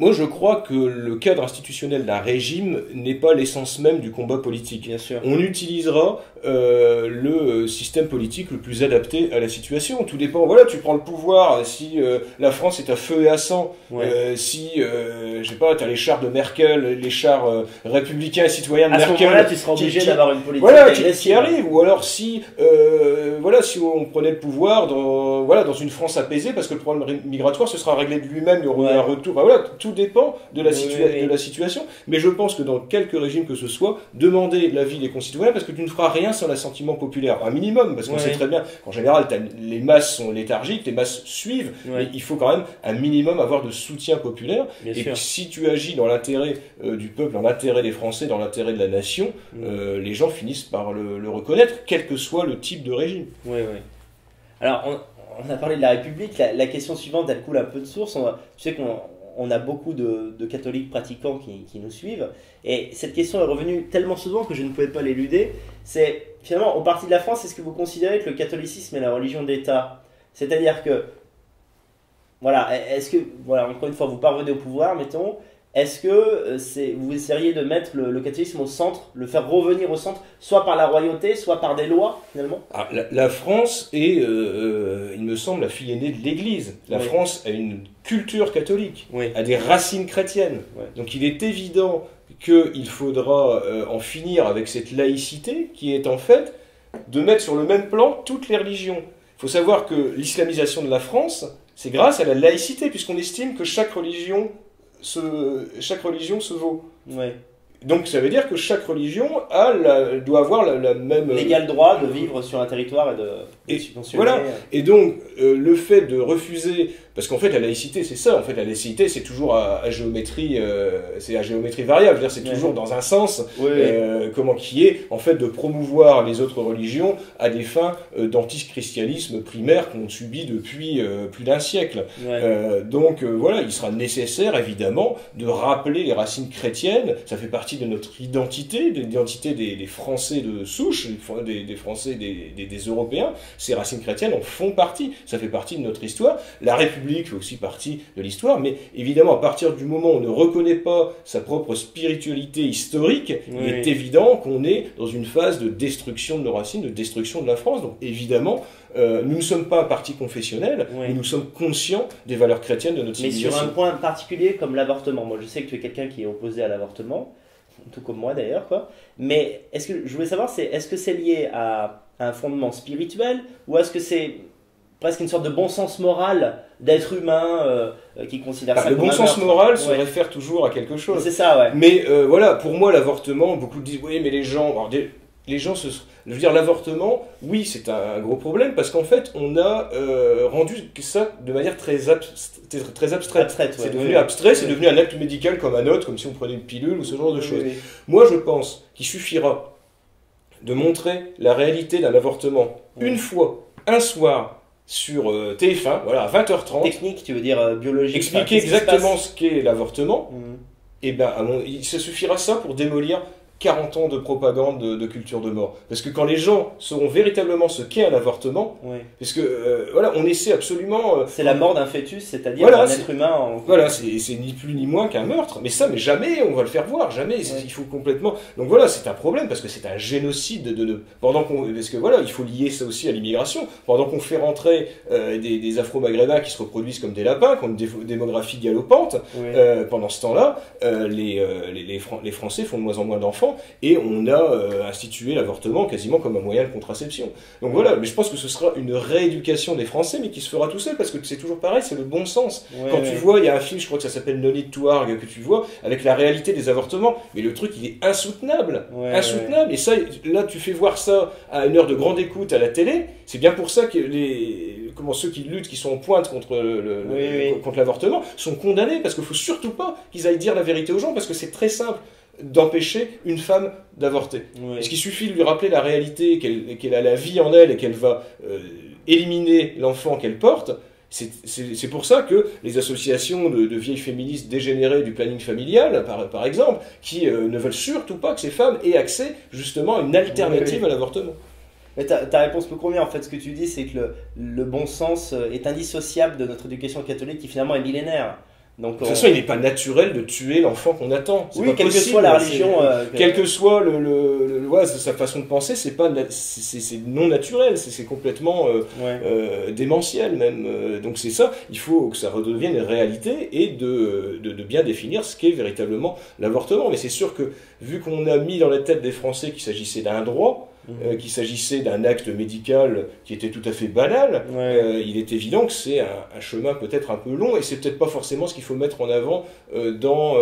Moi, je crois que le cadre institutionnel d'un régime n'est pas l'essence même du combat politique. Bien sûr. On utilisera le système politique le plus adapté à la situation. Tout dépend, voilà, tu prends le pouvoir, si la France est à feu et à sang, ouais. Si, je sais pas, t'as les chars de Merkel, les chars républicains et citoyens de Merkel... À ce moment-là, tu seras obligé d'avoir une politique agressive. Voilà, qui arrive, ou alors si, voilà, si on prenait le pouvoir dans, voilà, dans une France apaisée, parce que le problème migratoire se sera réglé de lui-même, il y aura un retour, ben, voilà, tout dépend de la, de la situation, mais je pense que dans quelque régime que ce soit, demander l'avis des concitoyens, parce que tu ne feras rien sans l'assentiment populaire, un minimum, parce qu'on sait très bien qu'en général, les masses sont léthargiques, les masses suivent, mais il faut quand même un minimum avoir de soutien populaire, et si tu agis dans l'intérêt du peuple, dans l'intérêt des Français, dans l'intérêt de la nation, les gens finissent par le reconnaître, quel que soit le type de régime. Oui, oui. Alors, on a parlé de la République, la question suivante, elle coule un peu de source, tu sais qu'on... On a beaucoup de catholiques pratiquants qui nous suivent, et cette question est revenue tellement souvent que je ne pouvais pas l'éluder. C'est finalement, au Parti de la France, est-ce que vous considérez que le catholicisme est la religion d'État? C'est-à-dire que, voilà, est-ce que, voilà, encore une fois, vous parvenez au pouvoir, mettons, est-ce que vous essayeriez de mettre le catholicisme au centre, le faire revenir au centre, soit par la royauté, soit par des lois, finalement? Ah, la France est, il me semble, la fille aînée de l'Église. La France a une culture catholique, a des racines chrétiennes. Donc il est évident qu'il faudra en finir avec cette laïcité qui est en fait de mettre sur le même plan toutes les religions. Il faut savoir que l'islamisation de la France, c'est grâce à la laïcité, puisqu'on estime que chaque religion se vaut. Donc ça veut dire que chaque religion doit avoir la même... L'égal droit de vivre sur un territoire et de subventionner. Voilà. Et donc le fait de refuser... Parce qu'en fait la laïcité c'est ça, en fait la laïcité c'est toujours à géométrie, c'est à géométrie variable, c'est toujours dans un sens, comment qui est en fait de promouvoir les autres religions à des fins d'antichristianisme primaire qu'on subit depuis plus d'un siècle. Donc voilà, il sera nécessaire évidemment de rappeler les racines chrétiennes, ça fait partie de notre identité, de l'identité des Français de souche, des Français des Européens, ces racines chrétiennes en font partie, ça fait partie de notre histoire. La République fait aussi partie de l'histoire, mais évidemment à partir du moment où on ne reconnaît pas sa propre spiritualité historique, il est évident qu'on est dans une phase de destruction de nos racines, de destruction de la France. Donc évidemment, nous ne sommes pas un parti confessionnel, mais nous sommes conscients des valeurs chrétiennes de notre civilisation. Mais sur un point particulier comme l'avortement, moi je sais que tu es quelqu'un qui est opposé à l'avortement, tout comme moi d'ailleurs, mais est-ce que je voulais savoir, est-ce que c'est lié à un fondement spirituel, ou est-ce que c'est presque une sorte de bon sens moral d'être humain qui considère ça comme... Le bon sens moral se réfère toujours à quelque chose. C'est ça, ouais. Mais voilà, pour moi, l'avortement, beaucoup disent, oui, mais les gens... Alors, les gens se... Je veux dire, l'avortement, oui, c'est un gros problème, parce qu'en fait, on a rendu ça de manière très abstraite. C'est devenu abstrait, c'est devenu un acte médical comme un autre, comme si on prenait une pilule ou ce genre de choses. Moi, je pense qu'il suffira de montrer la réalité d'un avortement une fois, un soir, sur TF1, voilà, à 20h30. Technique, tu veux dire biologique. Expliquer exactement ce qu'est l'avortement, et ben, ça suffira ça pour démolir 40 ans de propagande de culture de mort. Parce que quand les gens sauront véritablement ce qu'est un avortement, parce que voilà, on essaie absolument... c'est la mort d'un fœtus, c'est-à-dire d'un être humain. Voilà, c'est ni plus ni moins qu'un meurtre. Mais ça, mais jamais on va le faire voir, jamais. Il faut complètement... Donc voilà, c'est un problème, parce que c'est un génocide pendant qu'on... Parce que voilà, il faut lier ça aussi à l'immigration. Pendant qu'on fait rentrer des Afro-Maghrébins qui se reproduisent comme des lapins, qui ont une démographie galopante, pendant ce temps-là, les Français font de moins en moins d'enfants, et on a institué l'avortement quasiment comme un moyen de contraception. Donc voilà, mais je pense que ce sera une rééducation des Français, mais qui se fera tout seul, parce que c'est toujours pareil, c'est le bon sens. Quand tu vois, il y a un film, je crois que ça s'appelle Nonny Touarg, que tu vois, avec la réalité des avortements, mais le truc il est insoutenable, et ça, là tu fais voir ça à une heure de grande écoute à la télé, c'est bien pour ça que ceux qui luttent, qui sont en pointe contre l'avortement, sont condamnés, parce qu'il ne faut surtout pas qu'ils aillent dire la vérité aux gens, parce que c'est très simple d'empêcher une femme d'avorter. Parce qu'il suffit de lui rappeler la réalité, qu'elle a la vie en elle et qu'elle va éliminer l'enfant qu'elle porte. C'est pour ça que les associations de vieilles féministes dégénérées du planning familial, par exemple, qui ne veulent surtout pas que ces femmes aient accès justement à une alternative à l'avortement. Mais ta réponse me convient, en fait, ce que tu dis, c'est que le bon sens est indissociable de notre éducation catholique qui finalement est millénaire. Donc, de toute façon, il n'est pas naturel de tuer l'enfant qu'on attend. Oui, quelle que soit la religion, quelle que soit sa façon de penser, c'est non naturel, c'est complètement démentiel même. Donc c'est ça, il faut que ça redevienne une réalité et de bien définir ce qu'est véritablement l'avortement. Mais c'est sûr que vu qu'on a mis dans la tête des Français qu'il s'agissait d'un droit, qu'il s'agissait d'un acte médical qui était tout à fait banal, il est évident que c'est un chemin peut-être un peu long et c'est peut-être pas forcément ce qu'il faut mettre en avant dans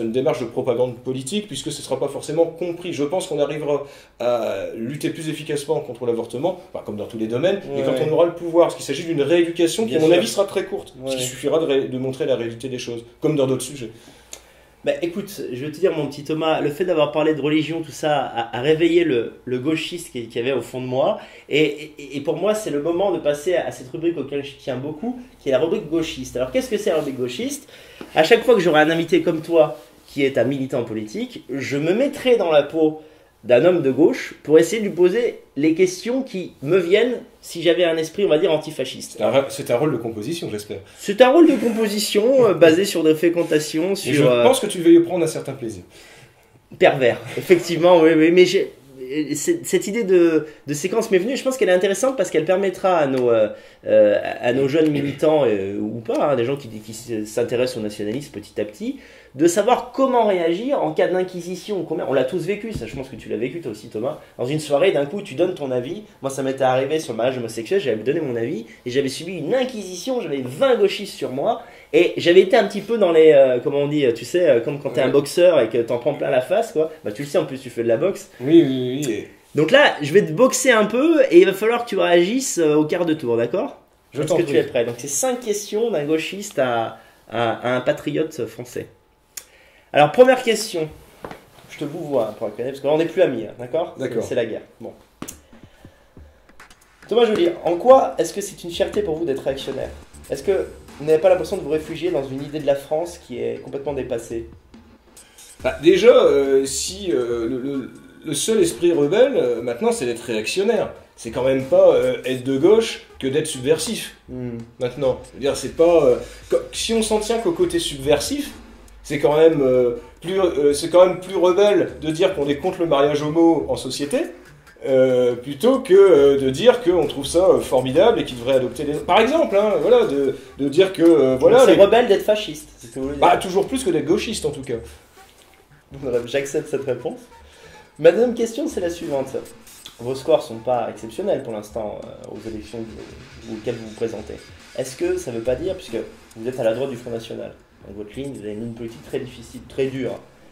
une démarche de propagande politique, puisque ce ne sera pas forcément compris. Je pense qu'on arrivera à lutter plus efficacement contre l'avortement, enfin, comme dans tous les domaines, mais quand on aura le pouvoir, parce qu'il s'agit d'une rééducation qui, à mon avis, sera très courte, parce qu'il suffira de montrer la réalité des choses, comme dans d'autres sujets. Bah, écoute, je vais te dire mon petit Thomas, le fait d'avoir parlé de religion, tout ça, a réveillé le gauchiste qu'il y avait au fond de moi. Et pour moi, c'est le moment de passer à cette rubrique auquel je tiens beaucoup, qui est la rubrique gauchiste. Alors qu'est-ce que c'est la rubrique gauchiste? À chaque fois que j'aurai un invité comme toi, qui est un militant politique, je me mettrai dans la peau d'un homme de gauche pour essayer de lui poser les questions qui me viennent si j'avais un esprit, on va dire, antifasciste. C'est un rôle de composition, j'espère. C'est un rôle de composition basé sur des fécondations. Sur, je pense que tu vas y prendre un certain plaisir. Pervers, effectivement, oui, mais cette idée de séquence m'est venue, je pense qu'elle est intéressante parce qu'elle permettra à nos jeunes militants, ou pas, hein, des gens qui s'intéressent aux nationalistes petit à petit, de savoir comment réagir en cas d'inquisition. On l'a tous vécu, ça, je pense que tu l'as vécu toi aussi Thomas, dans une soirée, d'un coup tu donnes ton avis. Moi ça m'était arrivé sur le mariage homosexuel, j'avais donné mon avis et j'avais subi une inquisition, j'avais 20 gauchistes sur moi. Et j'avais été un petit peu dans les, comment on dit, tu sais, comme quand t'es un boxeur et que t'en prends plein la face, quoi. Bah tu le sais, en plus tu fais de la boxe. Oui. Donc là, je vais te boxer un peu et il va falloir que tu réagisses au quart de tour, d'accord? Je pense que tu es prêt. Donc c'est 5 questions d'un gauchiste à un patriote français. Alors première question, je te vois pour la connaître, parce que là on n'est plus amis, hein, d'accord? D'accord. C'est la guerre. Bon. Thomas Joly, en quoi est-ce que c'est une fierté pour vous d'être réactionnaire? Est-ce que vous n'avez pas l'impression de vous réfugier dans une idée de la France qui est complètement dépassée? Déjà, si le seul esprit rebelle, maintenant, c'est d'être réactionnaire. C'est quand même pas être de gauche que d'être subversif, maintenant. C'est-à-dire, c'est pas... si on s'en tient qu'au côté subversif, c'est quand même plus rebelle de dire qu'on est contre le mariage homo en société, plutôt que de dire qu'on trouve ça formidable et qu'il devrait adopter des... Par exemple, hein, voilà, de dire que... c'est rebelle d'être fasciste. C'est ce que vous voulez dire. Bah, toujours plus que d'être gauchiste, en tout cas. J'accepte cette réponse. Ma deuxième question, c'est la suivante. Vos scores sont pas exceptionnels pour l'instant aux élections auxquelles vous vous présentez. Est-ce que ça veut pas dire, puisque vous êtes à la droite du Front National, donc votre ligne, vous avez une ligne politique très difficile, très dure,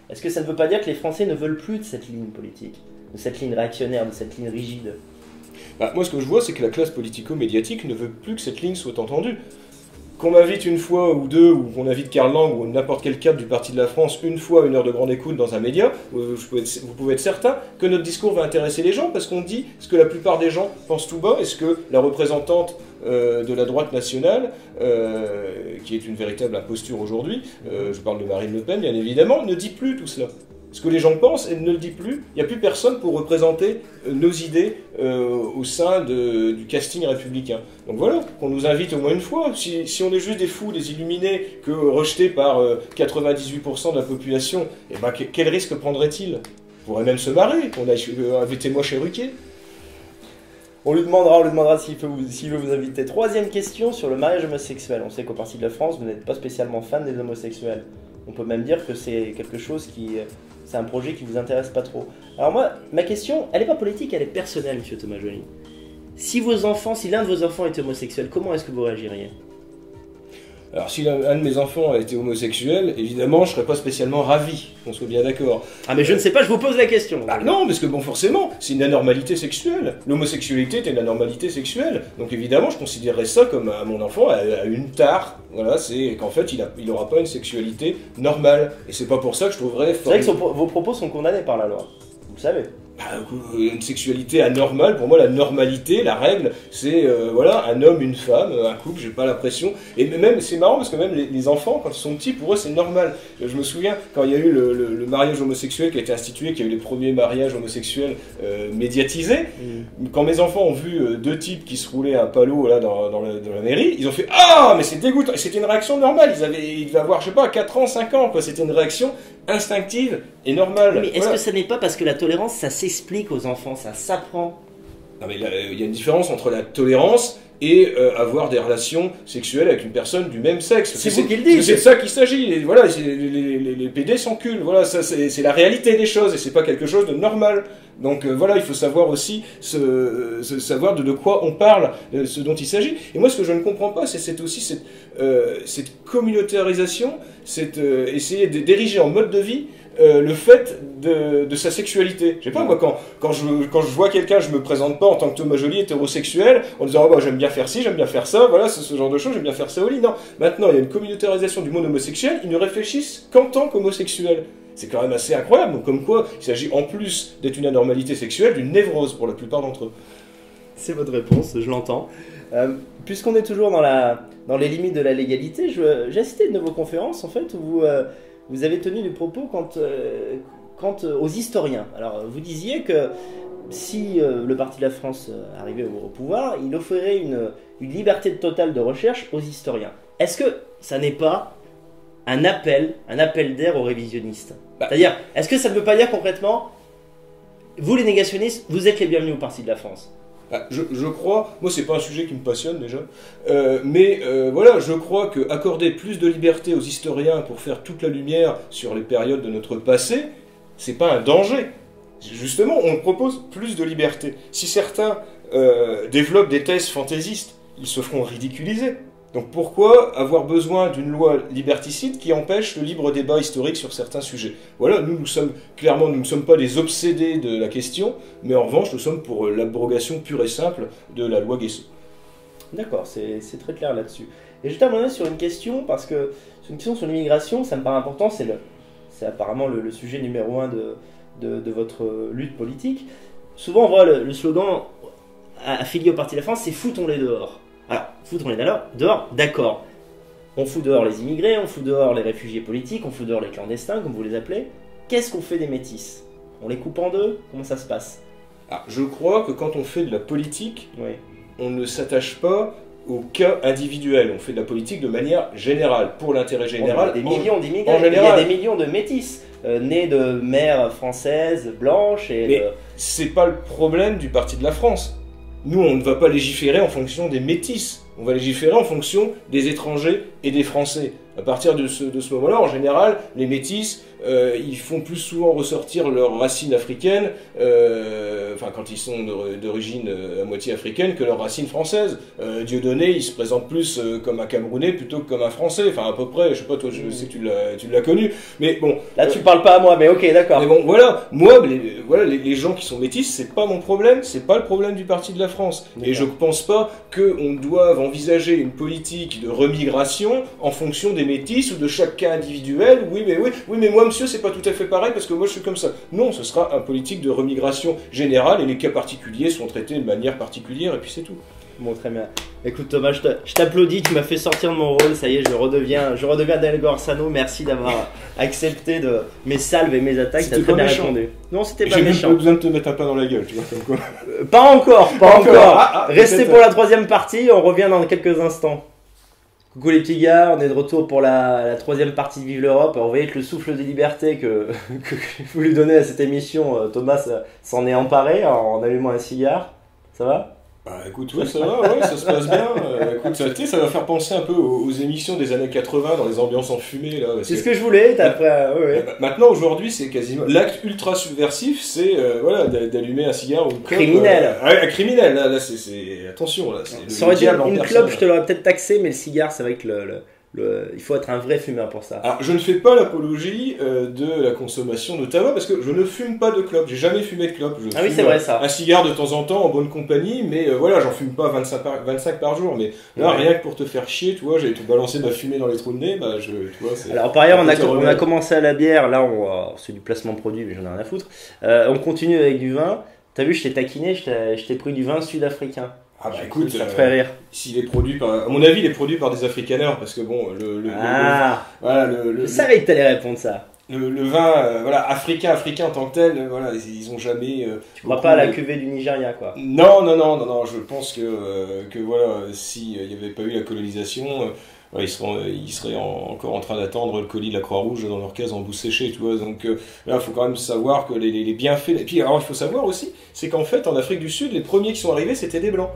est-ce que ça ne veut pas dire que les Français ne veulent plus de cette ligne politique ? De cette ligne réactionnaire, de cette ligne rigide? Moi, ce que je vois, c'est que la classe politico-médiatique ne veut plus que cette ligne soit entendue. Qu'on m'invite une fois ou deux, ou qu'on invite Carl Lang ou n'importe quel cadre du Parti de la France une fois, une heure de grande écoute dans un média, vous pouvez être certain que notre discours va intéresser les gens, parce qu'on dit ce que la plupart des gens pensent tout bas, et ce que la représentante de la droite nationale, qui est une véritable imposture aujourd'hui, je parle de Marine Le Pen bien évidemment, ne dit plus tout cela. Ce que les gens pensent, elle ne le dit plus. Il n'y a plus personne pour représenter nos idées au sein du casting républicain. Donc voilà, qu'on nous invite au moins une fois. Si on est juste des fous, des illuminés, que rejetés par 98% de la population, eh ben, quel risque prendrait-il? On pourrait même se marrer. Invitez-moi chez Ruquier. On lui demandera s'il veut vous inviter. Troisième question sur le mariage homosexuel. On sait qu'au Parti de la France, vous n'êtes pas spécialement fan des homosexuels. On peut même dire que c'est quelque chose qui... C'est un projet qui vous intéresse pas trop. Alors moi, ma question, elle n'est pas politique, elle est personnelle, monsieur Thomas Joly. Si l'un de vos enfants est homosexuel, comment est-ce que vous réagiriez? Alors si un de mes enfants a été homosexuel, évidemment, je ne serais pas spécialement ravi, qu'on soit bien d'accord. Ah mais je ne sais pas, je vous pose la question. Ah non, parce que bon, forcément, c'est une anormalité sexuelle. L'homosexualité est une anormalité sexuelle. Donc évidemment, je considérerais ça comme mon enfant a une tare. Voilà, c'est qu'en fait, il n'aura pas une sexualité normale. Et c'est pas pour ça que je trouverais... C'est vrai que vos propos sont condamnés par la loi, vous le savez. une sexualité anormale. Pour moi, la normalité, la règle, c'est voilà, un homme, une femme, un couple, j'ai pas l'impression. Et même, c'est marrant parce que même les enfants, quand ils sont petits, pour eux, c'est normal. Je me souviens, quand il y a eu le mariage homosexuel qui a été institué, qu'il y a eu les premiers mariages homosexuels médiatisés, quand mes enfants ont vu deux types qui se roulaient un palot là, dans la mairie, ils ont fait « Ah, mais c'est dégoûtant !» C'était une réaction normale. Ils devaient avoir, je sais pas, 4 ans, 5 ans, quoi. C'était une réaction instinctive et normale. Mais est-ce que ça n'est pas parce que la tolérance, ça s'explique aux enfants, ça s'apprend? Non mais il y a une différence entre la tolérance et avoir des relations sexuelles avec une personne du même sexe. C'est vous qui le dites. C'est ça qu'il s'agit. Voilà, les PD s'enculent. Voilà, c'est la réalité des choses et c'est pas quelque chose de normal. Donc voilà, il faut savoir aussi savoir de quoi on parle, ce dont il s'agit. Et moi, ce que je ne comprends pas, c'est aussi cette communautarisation, essayer d'ériger en mode de vie le fait de sa sexualité. Je sais pas, moi, quand je vois quelqu'un, je me présente pas en tant que Thomas Joly hétérosexuel, en disant « Ah bah j'aime bien faire ci, j'aime bien faire ça, voilà, ce genre de choses, j'aime bien faire ça au lit. » Non, maintenant, il y a une communautarisation du monde homosexuel, ils ne réfléchissent qu'en tant qu'homosexuel. C'est quand même assez incroyable, donc comme quoi il s'agit en plus d'être une anormalité sexuelle, d'une névrose pour la plupart d'entre eux. C'est votre réponse, je l'entends. Puisqu'on est toujours dans les limites de la légalité, j'ai assisté à une de vos conférences, en fait, où vous avez tenu des propos quant aux historiens. Alors, vous disiez que si le Parti de la France arrivait au pouvoir, il offrirait une liberté totale de recherche aux historiens. Est-ce que ça n'est pas un appel d'air aux révisionnistes? C'est-à-dire, est-ce que ça ne veut pas dire concrètement, vous les négationnistes, vous êtes les bienvenus au Parti de la France? Je crois, moi c'est pas un sujet qui me passionne déjà, mais voilà, je crois que accorder plus de liberté aux historiens pour faire toute la lumière sur les périodes de notre passé, c'est pas un danger. Justement, on propose plus de liberté. Si certains développent des thèses fantaisistes, ils se feront ridiculiser. Donc pourquoi avoir besoin d'une loi liberticide qui empêche le libre débat historique sur certains sujets? Voilà, nous ne sommes pas des obsédés de la question, mais en revanche, nous sommes pour l'abrogation pure et simple de la loi Guessot. D'accord, c'est très clair là-dessus. Et je terminerai sur une question, parce que c'est une question sur l'immigration, ça me paraît important, c'est apparemment le sujet numéro 1 de votre lutte politique. Souvent, on voit le slogan affilié au Parti de la France, c'est « Foutons-les dehors ». Alors, foutons-les dehors, d'accord. On fout dehors les immigrés, on fout dehors les réfugiés politiques, on fout dehors les clandestins, comme vous les appelez. Qu'est-ce qu'on fait des métis? On les coupe en deux? Comment ça se passe? Ah, je crois que quand on fait de la politique, oui, on ne s'attache pas au cas individuel. On fait de la politique de manière générale, pour l'intérêt général. Il y a des millions d'immigrés, il y a des millions de métis nés de mères françaises, blanches et... Mais c'est pas le problème du Parti de la France. Nous, on ne va pas légiférer en fonction des métis, on va légiférer en fonction des étrangers et des Français. À partir de ce moment-là, en général, les métis, ils font plus souvent ressortir leurs racines africaines, enfin quand ils sont d'origine à moitié africaine, que leurs racines françaises. Dieudonné, il se présente plus comme un Camerounais plutôt que comme un Français, enfin à peu près, je sais pas, toi je sais que tu l'as connu, mais bon... Là tu parles pas à moi, mais ok, d'accord. Mais bon, voilà, moi, les gens qui sont métis, c'est pas mon problème, c'est pas le problème du Parti de la France. Et je pense pas qu'on doive envisager une politique de remigration en fonction des métis ou de chaque cas individuel. Oui mais moi monsieur c'est pas tout à fait pareil parce que moi je suis comme ça. Non, ce sera un politique de remigration générale et les cas particuliers seront traités de manière particulière et puis c'est tout. Bon, très bien. Écoute Thomas, je t'applaudis, tu m'as fait sortir de mon rôle, ça y est, je redeviens Daniel Conversano, merci d'avoir accepté de mes salves et mes attaques, t'as très bien répondu. Non, c'était pas méchant. J'ai pas besoin de te mettre un pain dans la gueule, tu vois, comme quoi. Pas encore. Restez pour la troisième partie, on revient dans quelques instants. Coucou les petits gars, on est de retour pour la troisième partie de Vive l'Europe. Vous voyez que le souffle de liberté que vous lui donnez à cette émission, Thomas s'en est emparé en allumant un cigare. Ça va? Bah écoute, oui, ça va, ouais, ça se passe bien. Écoute, ça va faire penser un peu aux émissions des années 80 dans les ambiances enfumées. C'est ce que je voulais. Maintenant, aujourd'hui, c'est quasiment l'acte ultra subversif, c'est voilà, d'allumer un cigare ou une clope. Criminel. Criminel, là, attention, là. Ça aurait été une clope, je te l'aurais peut-être taxé, mais le cigare, c'est vrai que le Il faut être un vrai fumeur pour ça. Alors, je ne fais pas l'apologie de la consommation de tabac parce que je ne fume pas de clope. J'ai jamais fumé de clope. Je fume, oui, c'est vrai, ça. Un cigare de temps en temps en bonne compagnie, mais voilà, j'en fume pas 25 par jour. Mais là, ouais, rien que pour te faire chier, tu vois, j'ai tout balancé ma fumée dans les trous de nez. Bah, tu vois, alors, par ailleurs, on a commencé à la bière. Là, c'est du placement produit, mais j'en ai rien à foutre. On continue avec du vin. T'as vu, je t'ai taquiné, je t'ai pris du vin sud-africain. Ah bah écoute, ça ferait rire. S'il est produit par, à mon avis, il est produit par des africaneurs parce que bon, je savais que t'allais répondre ça. Le vin, voilà, africain en tant que tel, voilà, ils ont jamais. Tu crois pas à la cuvée du Nigeria, quoi. Non. Je pense que voilà, si il y avait pas eu la colonisation. Ils seraient encore en train d'attendre le colis de la Croix-Rouge dans leur case en bout séché, tu vois. Donc là, il faut quand même savoir que les bienfaits... Et puis, alors, il faut savoir aussi, c'est qu'en fait, en Afrique du Sud, les premiers qui sont arrivés, c'était des Blancs.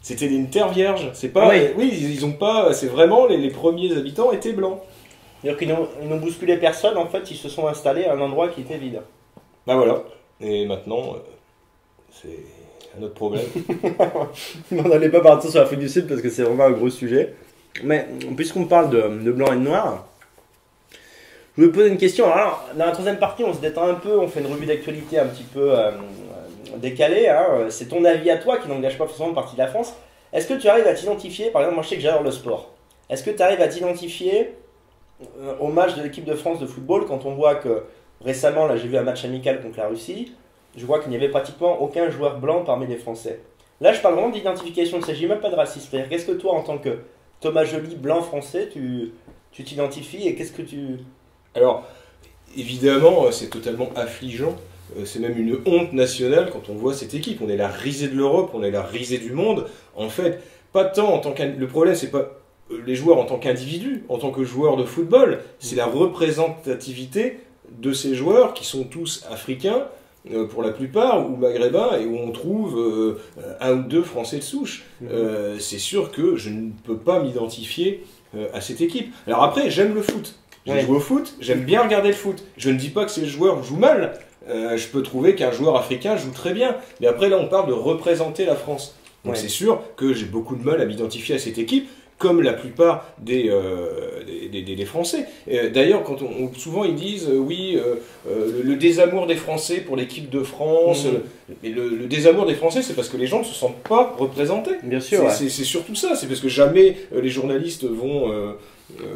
C'était une terre vierge. C'est pas... Oui, ils ont pas... C'est vraiment... Les premiers habitants étaient Blancs. C'est-à-dire qu'ils n'ont bousculé personne, en fait, ils se sont installés à un endroit qui était vide. Bah voilà. Et maintenant, c'est... notre problème. On n'allait pas partir sur l'Afrique du Sud parce que c'est vraiment un gros sujet. Mais puisqu'on parle de blanc et de noir, je vais poser une question. Alors, dans la troisième partie, on se détend un peu, on fait une revue d'actualité un petit peu décalée. Hein. C'est ton avis à toi qui n'engage pas forcément le Parti de la France. Est-ce que tu arrives à t'identifier, par exemple, moi je sais que j'adore le sport, est-ce que tu arrives à t'identifier au match de l'équipe de France de football quand on voit que récemment, là j'ai vu un match amical contre la Russie, je vois qu'il n'y avait pratiquement aucun joueur blanc parmi les Français. Là, je parle vraiment d'identification, il ne s'agit même pas de racisme. C'est-à-dire, qu'est-ce que toi en tant que Thomas Joly, blanc français, tu t'identifies et qu'est-ce que tu... Alors, évidemment, c'est totalement affligeant. C'est même une honte nationale quand on voit cette équipe. On est la risée de l'Europe, on est la risée du monde. En fait, pas tant en tant qu'individu. Le problème, c'est pas les joueurs en tant qu'individus, en tant que joueurs de football. C'est la représentativité de ces joueurs qui sont tous africains, pour la plupart, ou maghrébins, et où on trouve un ou deux Français de souche. C'est sûr que je ne peux pas m'identifier à cette équipe. Alors après, j'aime le foot. J'ai joué au foot, j'aime bien regarder le foot. Je ne dis pas que ces joueurs jouent mal. Je peux trouver qu'un joueur africain joue très bien. Mais après, là, on parle de représenter la France. Donc c'est sûr que j'ai beaucoup de mal à m'identifier à cette équipe, comme la plupart des Français. D'ailleurs, quand souvent ils disent oui, le désamour des Français pour l'équipe de France. Mais le désamour des Français, c'est parce que les gens ne se sentent pas représentés. Bien sûr. C'est surtout ça. C'est parce que jamais les journalistes vont.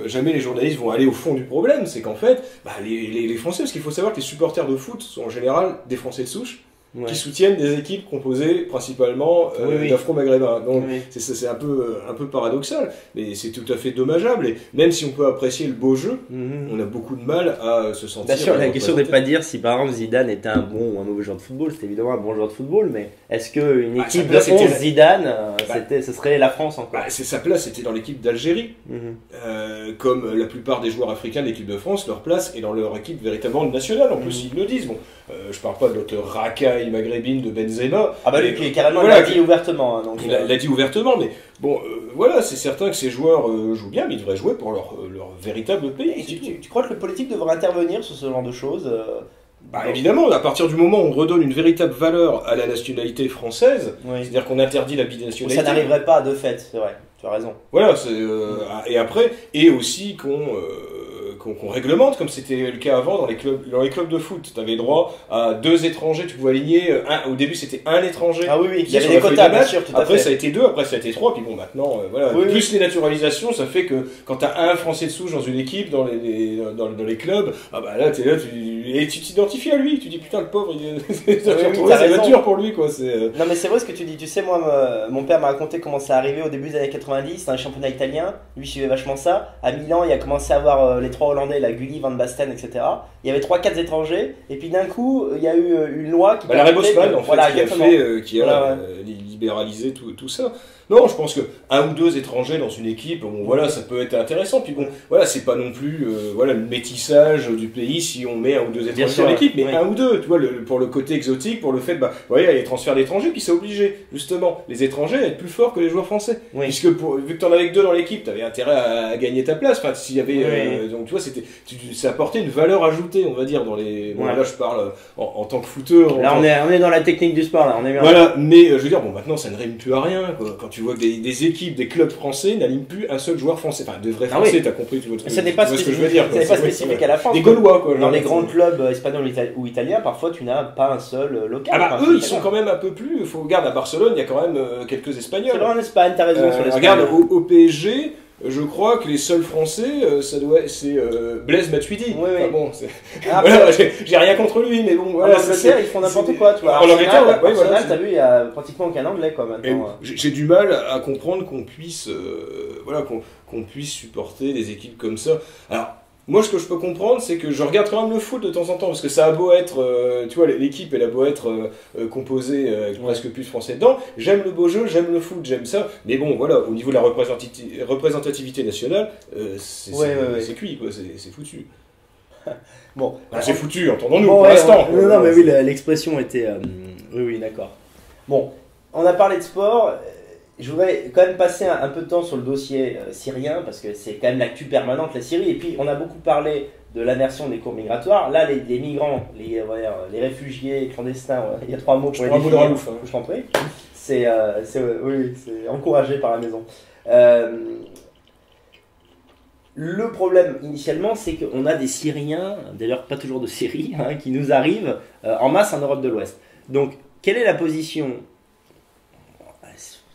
Jamais les journalistes vont aller au fond du problème. C'est qu'en fait, bah, les Français, parce qu'il faut savoir que les supporters de foot sont en général des Français de souche. Ouais. Qui soutiennent des équipes composées principalement d'afro-maghrébins. Donc c'est un peu paradoxal, mais c'est tout à fait dommageable. Et même si on peut apprécier le beau jeu, on a beaucoup de mal à se sentir. Bien sûr, la question n'est pas de dire si par exemple Zidane était un bon ou un mauvais joueur de football, c'est évidemment un bon joueur de football, mais est-ce qu'une équipe de Zidane, ce serait la France encore sa place était dans l'équipe d'Algérie. Comme la plupart des joueurs africains de l'équipe de France, leur place est dans leur équipe véritablement nationale. En plus, ils le disent. Bon, je parle pas de notre Raqqa maghrébine de Benzema. Ah bah lui, carrément, voilà, il l'a dit ouvertement. Hein, donc, il l'a dit ouvertement, mais bon, voilà, c'est certain que ces joueurs jouent bien, mais ils devraient jouer pour leur véritable pays. Et tu crois que le politique devrait intervenir sur ce genre de choses évidemment, à partir du moment où on redonne une véritable valeur à la nationalité française, c'est-à-dire qu'on interdit la binationalité... Ça n'arriverait pas, de fait, c'est vrai, tu as raison. Voilà, et après, et aussi qu'on réglemente, comme c'était le cas avant dans les clubs de foot. Tu avais droit à 2 étrangers, tu pouvais aligner, au début c'était 1 étranger. Ah oui, il y avait des quotas, bien sûr, tout à fait. Après ça a été 2, après ça a été 3, puis bon maintenant, voilà. Oui, plus les naturalisations, ça fait que quand tu as un Français de souche dans une équipe, dans les clubs, ah bah là, tu es là, tu t'identifies à lui, tu dis putain le pauvre, ça va dur pour lui quoi. Non mais c'est vrai ce que tu dis, tu sais moi, mon père m'a raconté comment ça arrivait au début des années 90, dans les championnats italiens, lui suivait vachement ça, à Milan il a commencé à avoir les 3 Hollandais, la Gulli, Van Basten, etc. Il y avait 3-4 étrangers, et puis d'un coup, il y a eu une loi qui... la Rebosman, en fait, voilà, qui a libéralisé tout ça. Non, je pense que 1 ou 2 étrangers dans une équipe, bon, voilà, ça peut être intéressant. Puis bon, voilà, c'est pas non plus le métissage du pays si on met 1 ou 2 étrangers dans l'équipe, mais 1 ou 2, tu vois, pour le côté exotique, pour le fait, il y a les transferts d'étrangers, puis c'est obligé, justement, les étrangers à être plus forts que les joueurs français. Oui. Puisque vu que t'en avais que 2 dans l'équipe, t'avais intérêt à gagner ta place. Enfin, s'il y avait... donc, tu vois, ça apportait une valeur ajoutée flouté, on va dire, dans les... Bon, ouais. Là, je parle en tant que flouteur. Là, on est dans la technique du sport, là, on est bien. Voilà, mais je veux dire, bon, maintenant, ça ne rime plus à rien, quoi. Quand tu vois que des équipes, des clubs français n'alignent plus un seul joueur français. Enfin, de vrais français, t'as compris tout le truc. Ça n'est pas spécifique à la France. Des Gaulois, quoi. Dans les grands clubs espagnols ou italiens, parfois, tu n'as pas un seul local. Ah bah, eux, ils sont quand même un peu plus... Faut regarder à Barcelone, il y a quand même quelques Espagnols. C'est vrai, en Espagne, t'as raison sur l'Espagne. Regarde, au PSG... Je crois que les seuls Français, ça doit, c'est Blaise Matuidi. Oui, oui. Enfin, bon, voilà, j'ai rien contre lui, mais bon. Voilà, en Angleterre, ils font n'importe quoi, tu vois. Arsenal, t'as vu, il y a pratiquement aucun Anglais, quoi, maintenant. J'ai du mal à comprendre qu'on puisse, voilà, qu'on puisse supporter des équipes comme ça. Alors. Moi, ce que je peux comprendre, c'est que je regarde quand même le foot de temps en temps, parce que ça a beau être, tu vois, l'équipe, elle a beau être composée presque plus français dedans. J'aime le beau jeu, j'aime le foot, j'aime ça. Mais bon, voilà, au niveau de la représentativité nationale, c'est cuit, quoi, c'est foutu. Bon, enfin, c'est foutu, entendons-nous, bon, pour l'instant. Non, mais oui, l'expression était... Oui, d'accord. Bon, on a parlé de sport... Je voudrais quand même passer un peu de temps sur le dossier syrien, parce que c'est quand même l'actu permanente, la Syrie. Et puis, on a beaucoup parlé de l'inversion des cours migratoires. Là, les migrants, les réfugiés clandestins, il y a trois mots pour les définir. Je t'en prie. C'est encouragé par la maison. Le problème, initialement, c'est qu'on a des Syriens, d'ailleurs pas toujours de Syrie, hein, qui nous arrivent en masse en Europe de l'Ouest. Donc, quelle est la position ?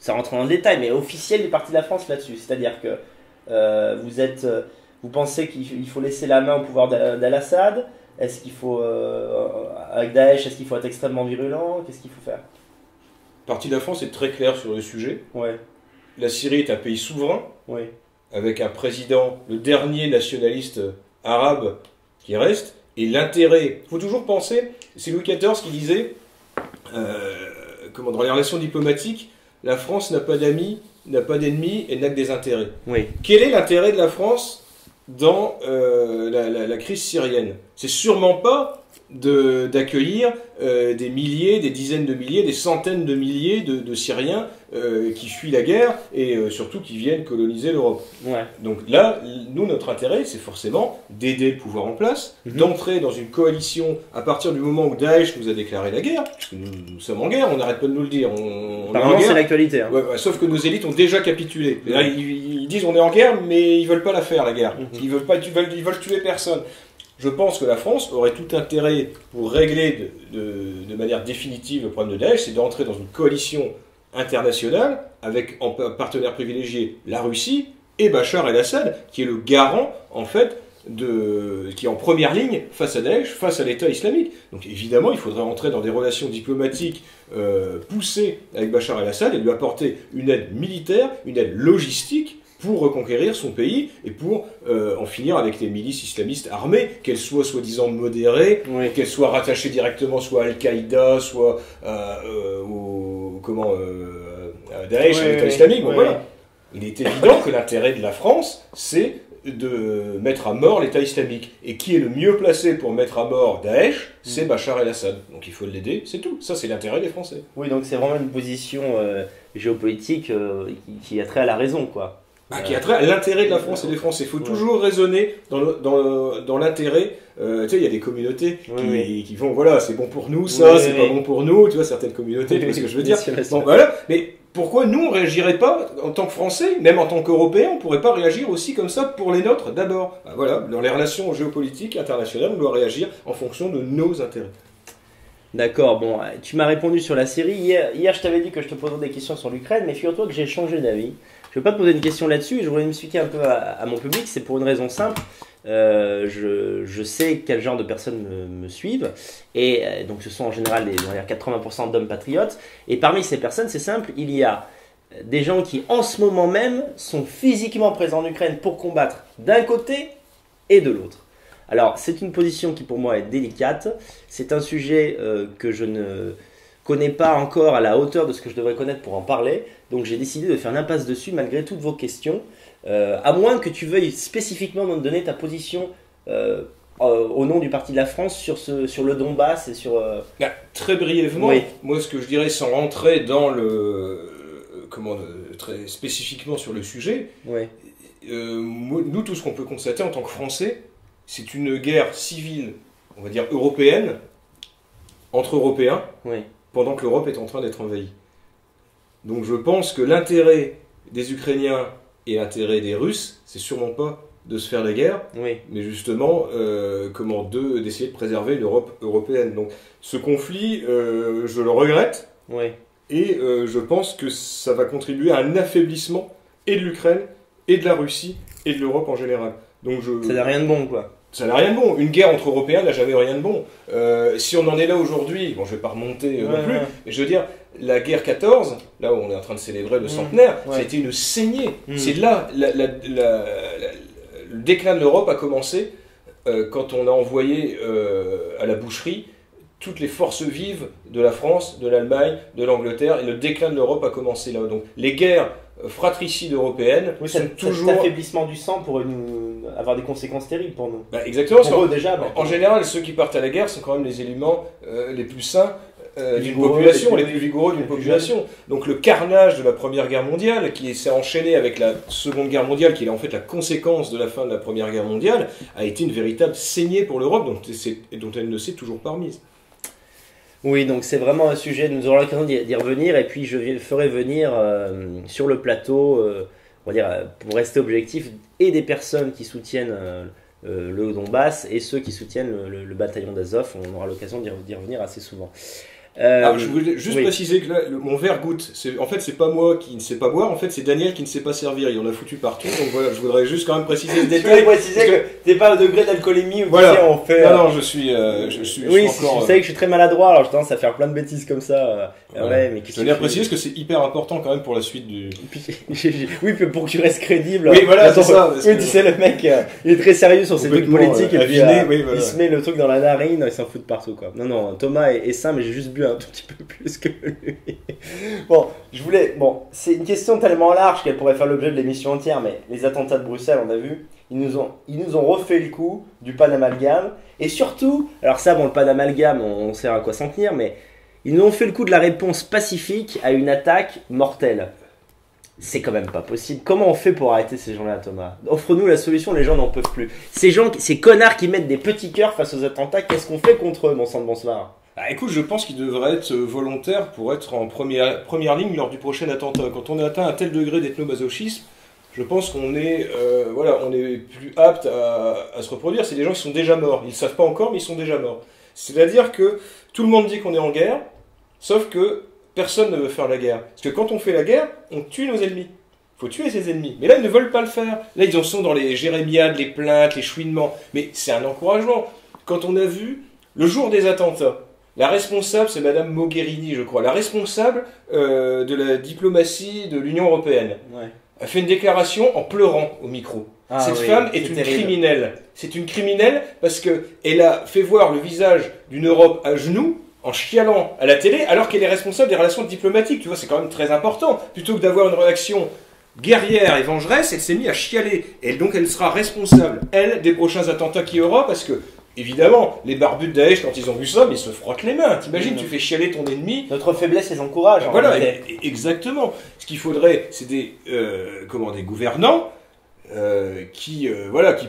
Ça rentre dans le détail, mais officiel du Parti de la France là-dessus. C'est-à-dire que vous pensez qu'il faut laisser la main au pouvoir d'Al-Assad. Est-ce qu'il faut, avec Daesh, est-ce qu'il faut être extrêmement virulent? Qu'est-ce qu'il faut faire? Le Parti de la France est très clair sur le sujet. Ouais. La Syrie est un pays souverain, ouais, avec un président, le dernier nationaliste arabe qui reste. Et l'intérêt... Il faut toujours penser, c'est Louis XIV qui disait, dans les relations diplomatiques, la France n'a pas d'amis, n'a pas d'ennemis et n'a que des intérêts. Oui. Quel est l'intérêt de la France dans la crise syrienne? C'est sûrement pas d'accueillir des milliers, des dizaines de milliers, des centaines de milliers de Syriens qui fuient la guerre et surtout qui viennent coloniser l'Europe. Ouais. Donc là, nous, notre intérêt, c'est forcément d'aider le pouvoir en place, d'entrer dans une coalition à partir du moment où Daesh nous a déclaré la guerre. Nous sommes en guerre, on n'arrête pas de nous le dire. Apparemment, c'est l'actualité. Hein. Ouais, sauf que nos élites ont déjà capitulé. Là, ils disent on est en guerre, mais ils veulent pas la faire, la guerre. Ils veulent tuer personne. Je pense que la France aurait tout intérêt pour régler de manière définitive le problème de Daesh, c'est d'entrer dans une coalition internationale avec en partenaire privilégié la Russie et Bachar el-Assad, qui est le garant, en fait, qui est en première ligne face à Daesh, face à l'État islamique. Donc évidemment, il faudrait entrer dans des relations diplomatiques poussées avec Bachar el-Assad et lui apporter une aide militaire, une aide logistique, pour reconquérir son pays et pour en finir avec les milices islamistes armées, qu'elles soient soi-disant modérées, oui, qu'elles soient rattachées directement soit à Al-Qaïda, soit à Daesh, oui, à l'État islamique. Oui. Bon, voilà. Il est évident que l'intérêt de la France, c'est de mettre à mort l'État islamique. Et qui est le mieux placé pour mettre à mort Daesh? C'est Bachar el-Assad. Donc il faut l'aider, c'est tout. Ça, c'est l'intérêt des Français. Oui, donc c'est vraiment une position géopolitique qui a trait à la raison, quoi. Qui a trait à l'intérêt de la France et des Français. Il faut toujours raisonner dans l'intérêt. Tu sais, il y a des communautés qui vont, voilà, c'est bon pour nous, ça, c'est pas bon pour nous. Tu vois, certaines communautés, tu vois ce que je veux dire. Donc, voilà. Mais pourquoi nous, on réagirait pas en tant que Français, même en tant qu'Européens, on pourrait pas réagir aussi comme ça pour les nôtres d'abord? Ben, voilà, dans les relations géopolitiques internationales, on doit réagir en fonction de nos intérêts. D'accord, bon, tu m'as répondu sur la Syrie. Hier, je t'avais dit que je te posais des questions sur l'Ukraine, mais figure-toi que j'ai changé d'avis. Je ne veux pas poser une question là-dessus, je voulais m'expliquer un peu à mon public, c'est pour une raison simple. Je sais quel genre de personnes me suivent, et donc ce sont en général les 80% d'hommes patriotes, et parmi ces personnes, c'est simple, il y a des gens qui en ce moment même sont physiquement présents en Ukraine pour combattre d'un côté et de l'autre. Alors c'est une position qui pour moi est délicate, c'est un sujet que je ne... connais pas encore à la hauteur de ce que je devrais connaître pour en parler, donc j'ai décidé de faire une impasse dessus malgré toutes vos questions, à moins que tu veuilles spécifiquement me donner ta position au nom du Parti de la France sur le Donbass et sur... Là, très brièvement, moi ce que je dirais sans rentrer dans très spécifiquement sur le sujet, nous tout ce qu'on peut constater en tant que Français, c'est une guerre civile, on va dire européenne, entre Européens, oui, pendant que l'Europe est en train d'être envahie. Donc je pense que l'intérêt des Ukrainiens et l'intérêt des Russes, c'est sûrement pas de se faire la guerre, oui, mais justement d'essayer de préserver l'Europe européenne. Donc ce conflit, je le regrette, oui, et je pense que ça va contribuer à un affaiblissement et de l'Ukraine, et de la Russie, et de l'Europe en général. Donc ça n'a rien de bon, quoi. Ça n'a rien de bon. Une guerre entre Européens n'a jamais rien de bon. Si on en est là aujourd'hui, bon, je ne vais pas remonter non plus, mais je veux dire, la guerre 14, là où on est en train de célébrer le centenaire, ça a été une saignée. C'est là, le déclin de l'Europe a commencé quand on a envoyé à la boucherie toutes les forces vives de la France, de l'Allemagne, de l'Angleterre, et le déclin de l'Europe a commencé là. Donc les guerres fratricides européennes, oui, sont toujours... Cet affaiblissement du sang pourrait avoir des conséquences terribles pour nous. Bah, exactement. Pour eux, déjà, bah, en général, ceux qui partent à la guerre sont quand même les éléments les plus sains d'une population, les plus vigoureux d'une population. Donc le carnage de la Première Guerre mondiale, qui s'est enchaîné avec la Seconde Guerre mondiale, qui est en fait la conséquence de la fin de la Première Guerre mondiale, a été une véritable saignée pour l'Europe, dont elle ne s'est toujours pas remise. Oui, donc c'est vraiment un sujet, nous aurons l'occasion d'y revenir, et puis je ferai venir sur le plateau, on va dire, pour rester objectif, et des personnes qui soutiennent le Donbass, et ceux qui soutiennent le bataillon d'Azov. On aura l'occasion d'y revenir assez souvent. Je voulais juste préciser que là, mon verre goûte. En fait, c'est pas moi qui ne sais pas boire, en fait, c'est Daniel qui ne sait pas servir. Il en a foutu partout, donc voilà, je voudrais juste quand même préciser ce détail. Tu préciser que t'es pas au degré d'alcoolémie ou voilà. On fait. Non, non, je suis. Oui, vous savez que je suis très maladroit, alors je tendance à faire plein de bêtises comme ça. Voilà. Ouais, mais je voulais préciser parce que c'est hyper important quand même pour la suite du. Oui, pour que tu restes crédible. Oui, voilà, c'est ça. Oui, tu sais, le mec, il est très sérieux sur ses trucs politiques, et puis il se met le truc dans la narine, il s'en fout de partout, quoi. Non, non, Thomas est sain, mais j'ai juste bu un tout petit peu plus que lui. Bon, c'est une question tellement large qu'elle pourrait faire l'objet de l'émission entière, mais les attentats de Bruxelles, on a vu, ils nous ont refait le coup du pan amalgame, et surtout, alors ça, bon, le pan amalgame, on sait à quoi s'en tenir, mais ils nous ont fait le coup de la réponse pacifique à une attaque mortelle. C'est quand même pas possible. Comment on fait pour arrêter ces gens-là, Thomas? Offre-nous la solution, les gens n'en peuvent plus. Ces connards qui mettent des petits cœurs face aux attentats, qu'est-ce qu'on fait contre eux, mon sang de bonsoir? Ah, écoute, je pense qu'il devrait être volontaire pour être en première ligne lors du prochain attentat. Quand on a atteint un tel degré d'ethnomasochisme, je pense qu'on est, on est plus apte à se reproduire. C'est des gens qui sont déjà morts. Ils ne savent pas encore, mais ils sont déjà morts. C'est-à-dire que tout le monde dit qu'on est en guerre, sauf que personne ne veut faire la guerre. Parce que quand on fait la guerre, on tue nos ennemis. Il faut tuer ses ennemis. Mais là, ils ne veulent pas le faire. Là, ils en sont dans les jérémiades, les plaintes, les chouinements. Mais c'est un encouragement. Quand on a vu le jour des attentats, la responsable, c'est Madame Mogherini, je crois, la responsable de la diplomatie de l'Union européenne, a fait une déclaration en pleurant au micro. Ah, cette femme est une criminelle. C'est une criminelle parce qu'elle a fait voir le visage d'une Europe à genoux en chialant à la télé, alors qu'elle est responsable des relations diplomatiques. Tu vois, c'est quand même très important. Plutôt que d'avoir une réaction guerrière et vengeresse, elle s'est mise à chialer. Et donc, elle sera responsable, elle, des prochains attentats qui y aura, parce que évidemment, les barbus de Daesh, quand ils ont vu ça, ils se frottent les mains. T'imagines, tu fais chialer ton ennemi. Notre faiblesse les encourage. Voilà, exactement. Ce qu'il faudrait, c'est des gouvernants qui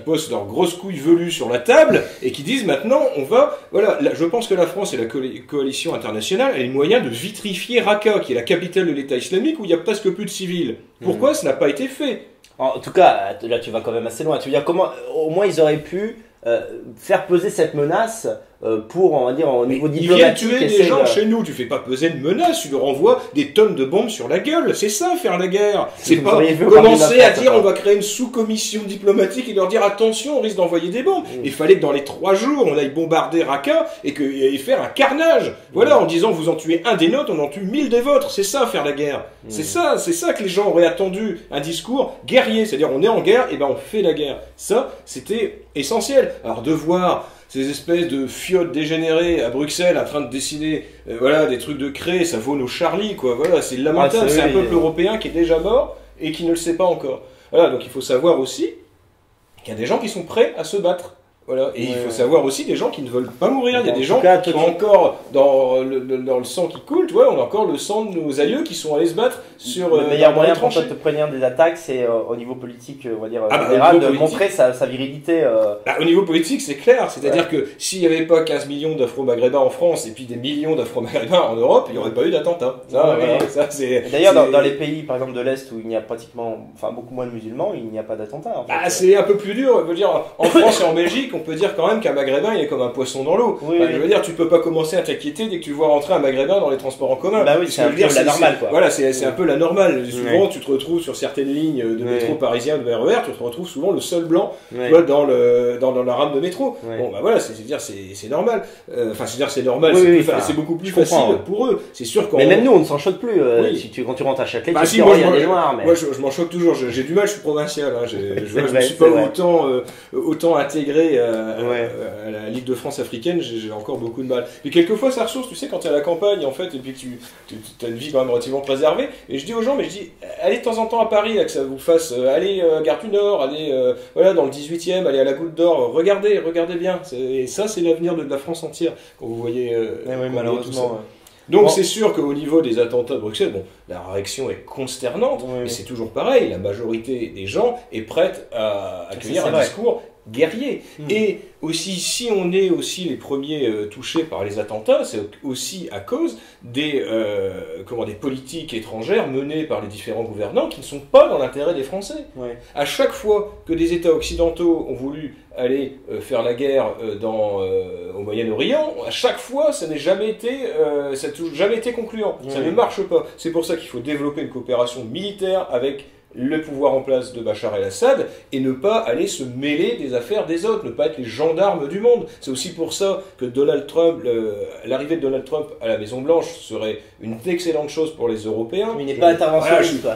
posent leurs grosses couilles velues sur la table et qui disent maintenant, on va... Voilà, je pense que la France et la coalition internationale a les moyens de vitrifier Raqqa, qui est la capitale de l'État islamique, où il n'y a presque plus de civils. Pourquoi ça n'a pas été fait? En tout cas, là, tu vas quand même assez loin. Tu veux dire, comment... Au moins, ils auraient pu... faire peser cette menace pour, on va dire, au niveau diplomatique. Ils viennent tuer des gens chez nous, tu fais pas peser de menace, tu leur envoies des tonnes de bombes sur la gueule, c'est ça faire la guerre. C'est pas commencer à dire on va créer une sous-commission diplomatique et leur dire attention, on risque d'envoyer des bombes. Il fallait que dans les 3 jours, on aille bombarder Raqqa et faire un carnage. Voilà, en disant vous en tuez un des nôtres, on en tue 1000 des vôtres. C'est ça faire la guerre. C'est ça que les gens auraient attendu, un discours guerrier, c'est-à-dire on est en guerre, et ben on fait la guerre. Ça, c'était essentiel. Alors de voir ces espèces de fiottes dégénérées à Bruxelles en train de décider des trucs de créer, ça vaut nos Charlie, quoi. Voilà, c'est lamentable, c'est un peuple européen qui est déjà mort et qui ne le sait pas encore. Voilà, donc il faut savoir aussi qu'il y a des gens qui sont prêts à se battre Voilà. Et il faut savoir aussi des gens qui ne veulent pas mourir. Il y a des gens qui ont encore dans le sang qui coule, tu vois, on a encore le sang de nos aïeux qui sont allés se battre sur. Le meilleur moyen pour te prévenir des attaques, c'est au niveau politique, on va dire, de montrer sa virilité. Au niveau politique, c'est clair. C'est-à-dire que s'il n'y avait pas 15 millions d'Afro-Maghrébins en France et puis des millions d'Afro-Maghrébins en Europe, il n'y aurait pas eu d'attentat. D'ailleurs, dans les pays, par exemple, de l'Est où il n'y a pratiquement, enfin, beaucoup moins de musulmans, il n'y a pas d'attentat. C'est un peu plus dur. Je veux dire, en France et en Belgique, on peut dire quand même qu'un Maghrébin il est comme un poisson dans l'eau. Oui, je veux dire, tu peux pas commencer à t'inquiéter dès que tu vois rentrer un Maghrébin dans les transports en commun. Bah oui, c'est un peu la normale. Voilà, c'est un peu la normale. Souvent, tu te retrouves sur certaines lignes de métro parisien, de RER, tu te retrouves souvent le seul blanc dans la rame de métro. Oui. Bon, bah voilà, c'est-à-dire c'est normal. Enfin, c'est-à-dire c'est normal, c'est beaucoup plus facile pour eux. C'est sûr qu'en... Mais même nous, on ne s'en choque plus. Quand tu rentres à Châtelet, tu te dis, il y a des noirs. Moi, je m'en choque toujours. J'ai du mal, je suis provincial. Je ne suis pas autant intégré à la Ligue de France africaine, j'ai encore beaucoup de mal. Mais quelquefois, ça ressource, tu sais, quand tu es à la campagne, en fait, et puis que tu as une vie quand même relativement préservée. Et je dis aux gens, mais je dis, allez de temps en temps à Paris, là, que ça vous fasse, allez à Gare du Nord, allez voilà, dans le 18e, allez à la Goutte d'Or, regardez bien. Et ça, c'est l'avenir de la France entière, quand vous voyez malheureusement tout ça. Donc c'est sûr qu'au niveau des attentats de Bruxelles, bon, la réaction est consternante, mais c'est toujours pareil, la majorité des gens est prête à accueillir un discours guerrier. Et aussi, si on est aussi les premiers touchés par les attentats, c'est aussi à cause des politiques étrangères menées par les différents gouvernants qui ne sont pas dans l'intérêt des Français. À chaque fois que des États occidentaux ont voulu aller faire la guerre au Moyen-Orient, à chaque fois, ça n'a jamais été, concluant. Ça ne marche pas. C'est pour ça qu'il faut développer une coopération militaire avec le pouvoir en place de Bachar el-Assad et ne pas aller se mêler des affaires des autres, ne pas être les gendarmes du monde. C'est aussi pour ça que l'arrivée de Donald Trump à la Maison-Blanche serait une excellente chose pour les Européens. Mais il n'est pas interventionniste.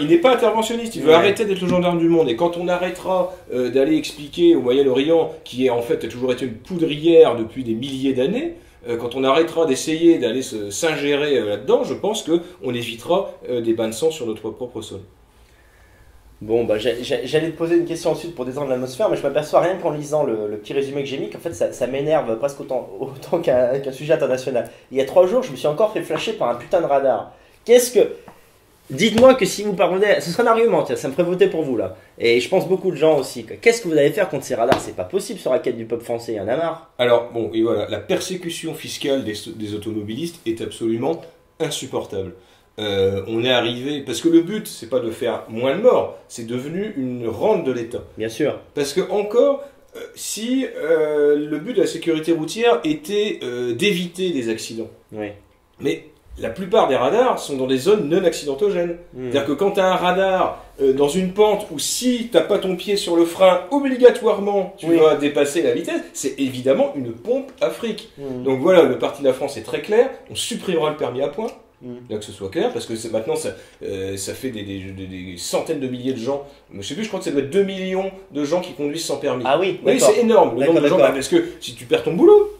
Il n'est pas interventionniste, il veut arrêter d'être le gendarme du monde. Et quand on arrêtera d'aller expliquer au Moyen-Orient, qui est en fait a toujours été une poudrière depuis des milliers d'années, quand on arrêtera d'essayer d'aller s'ingérer là-dedans, je pense qu'on évitera des bains de sang sur notre propre sol. Bon, bah, j'allais te poser une question ensuite pour détendre l'atmosphère, mais je m'aperçois rien qu'en lisant le petit résumé que j'ai mis, qu'en fait ça m'énerve presque autant qu'un sujet international. Il y a 3 jours, je me suis encore fait flasher par un putain de radar. Qu'est-ce que... Dites-moi que si vous parvenez... Ce serait un argument, tiens, ça me ferait voter pour vous, là. Et je pense beaucoup de gens aussi. Qu'est-ce que vous allez faire contre ces radars? C'est pas possible, ce racket du peuple français, il y en a marre. Alors, bon, et voilà, la persécution fiscale des automobilistes est absolument insupportable. On est arrivé, parce que le but c'est pas de faire moins de morts, c'est devenu une rente de l'État. Bien sûr. Parce que encore, si le but de la sécurité routière était d'éviter des accidents, mais la plupart des radars sont dans des zones non accidentogènes. C'est-à-dire que quand tu as un radar dans une pente où si tu n'as pas ton pied sur le frein, obligatoirement tu vas dépasser la vitesse, c'est évidemment une pompe à fric. Donc voilà, le Parti de la France est très clair, on supprimera le permis à points. Là, que ce soit clair, parce que maintenant ça fait des centaines de milliers de gens, je sais plus, je crois que ça doit être 2 millions de gens qui conduisent sans permis. Ah oui, c'est énorme le nombre de gens, parce que si tu perds ton boulot,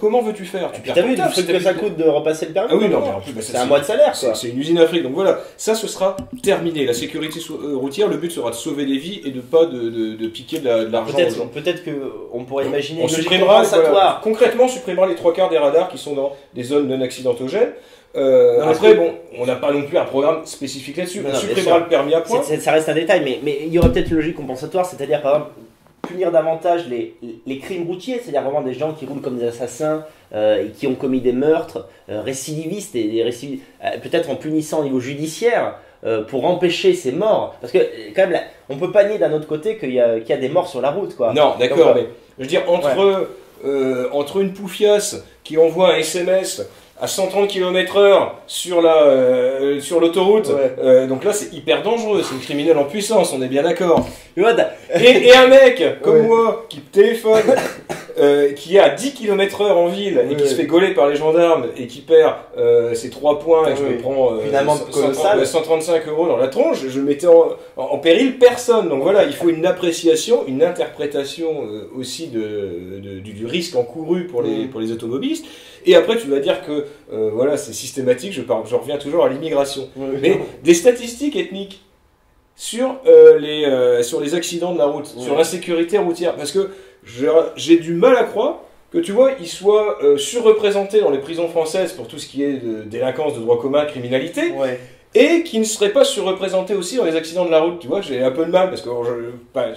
comment veux-tu faire? Tu perds ton taf, c'est que ça coûte de repasser le permis. Ah oui, non, mais en plus, c'est un mois de salaire, c'est une usine à fric. Donc voilà, ça ce sera terminé, la sécurité routière, le but sera de sauver des vies et de pas de piquer de l'argent aux gens. Peut-être qu'on pourrait imaginer, on supprimera, concrètement on supprimera les 3/4 des radars qui sont dans des zones non accidentogènes. Après, bon, on n'a pas non plus un programme spécifique là-dessus. On supprimera le permis à points. Ça reste un détail, mais il y aura peut-être une logique compensatoire, c'est-à-dire par exemple punir davantage les crimes routiers, c'est-à-dire vraiment des gens qui roulent comme des assassins et qui ont commis des meurtres récidivistes, peut-être en punissant au niveau judiciaire pour empêcher ces morts. Parce que quand même, on peut pas nier d'un autre côté qu'il y a des morts sur la route, quoi. Non, d'accord, mais je veux dire, entre une poufiasse qui envoie un SMS à 130 km/h sur l'autoroute, donc là c'est hyper dangereux, c'est une criminelle en puissance, on est bien d'accord. Et un mec comme moi qui téléphone, qui est à 10 km/h en ville et qui se fait gauler par les gendarmes et qui perd ses 3 points et je me prends une amende colossale, 135 € dans la tronche, je mettais en péril personne. Donc voilà, il faut une appréciation, une interprétation aussi du risque encouru pour les automobilistes. Et après tu vas dire que voilà, c'est systématique, je reviens toujours à l'immigration. Mais des statistiques ethniques. sur les accidents de la route, sur l'insécurité routière, parce que j'ai du mal à croire que, tu vois, ils soient surreprésentés dans les prisons françaises pour tout ce qui est de délinquance, de droit commun, criminalité, et qu'ils ne seraient pas surreprésentés aussi dans les accidents de la route, tu vois, j'ai un peu de mal, parce que,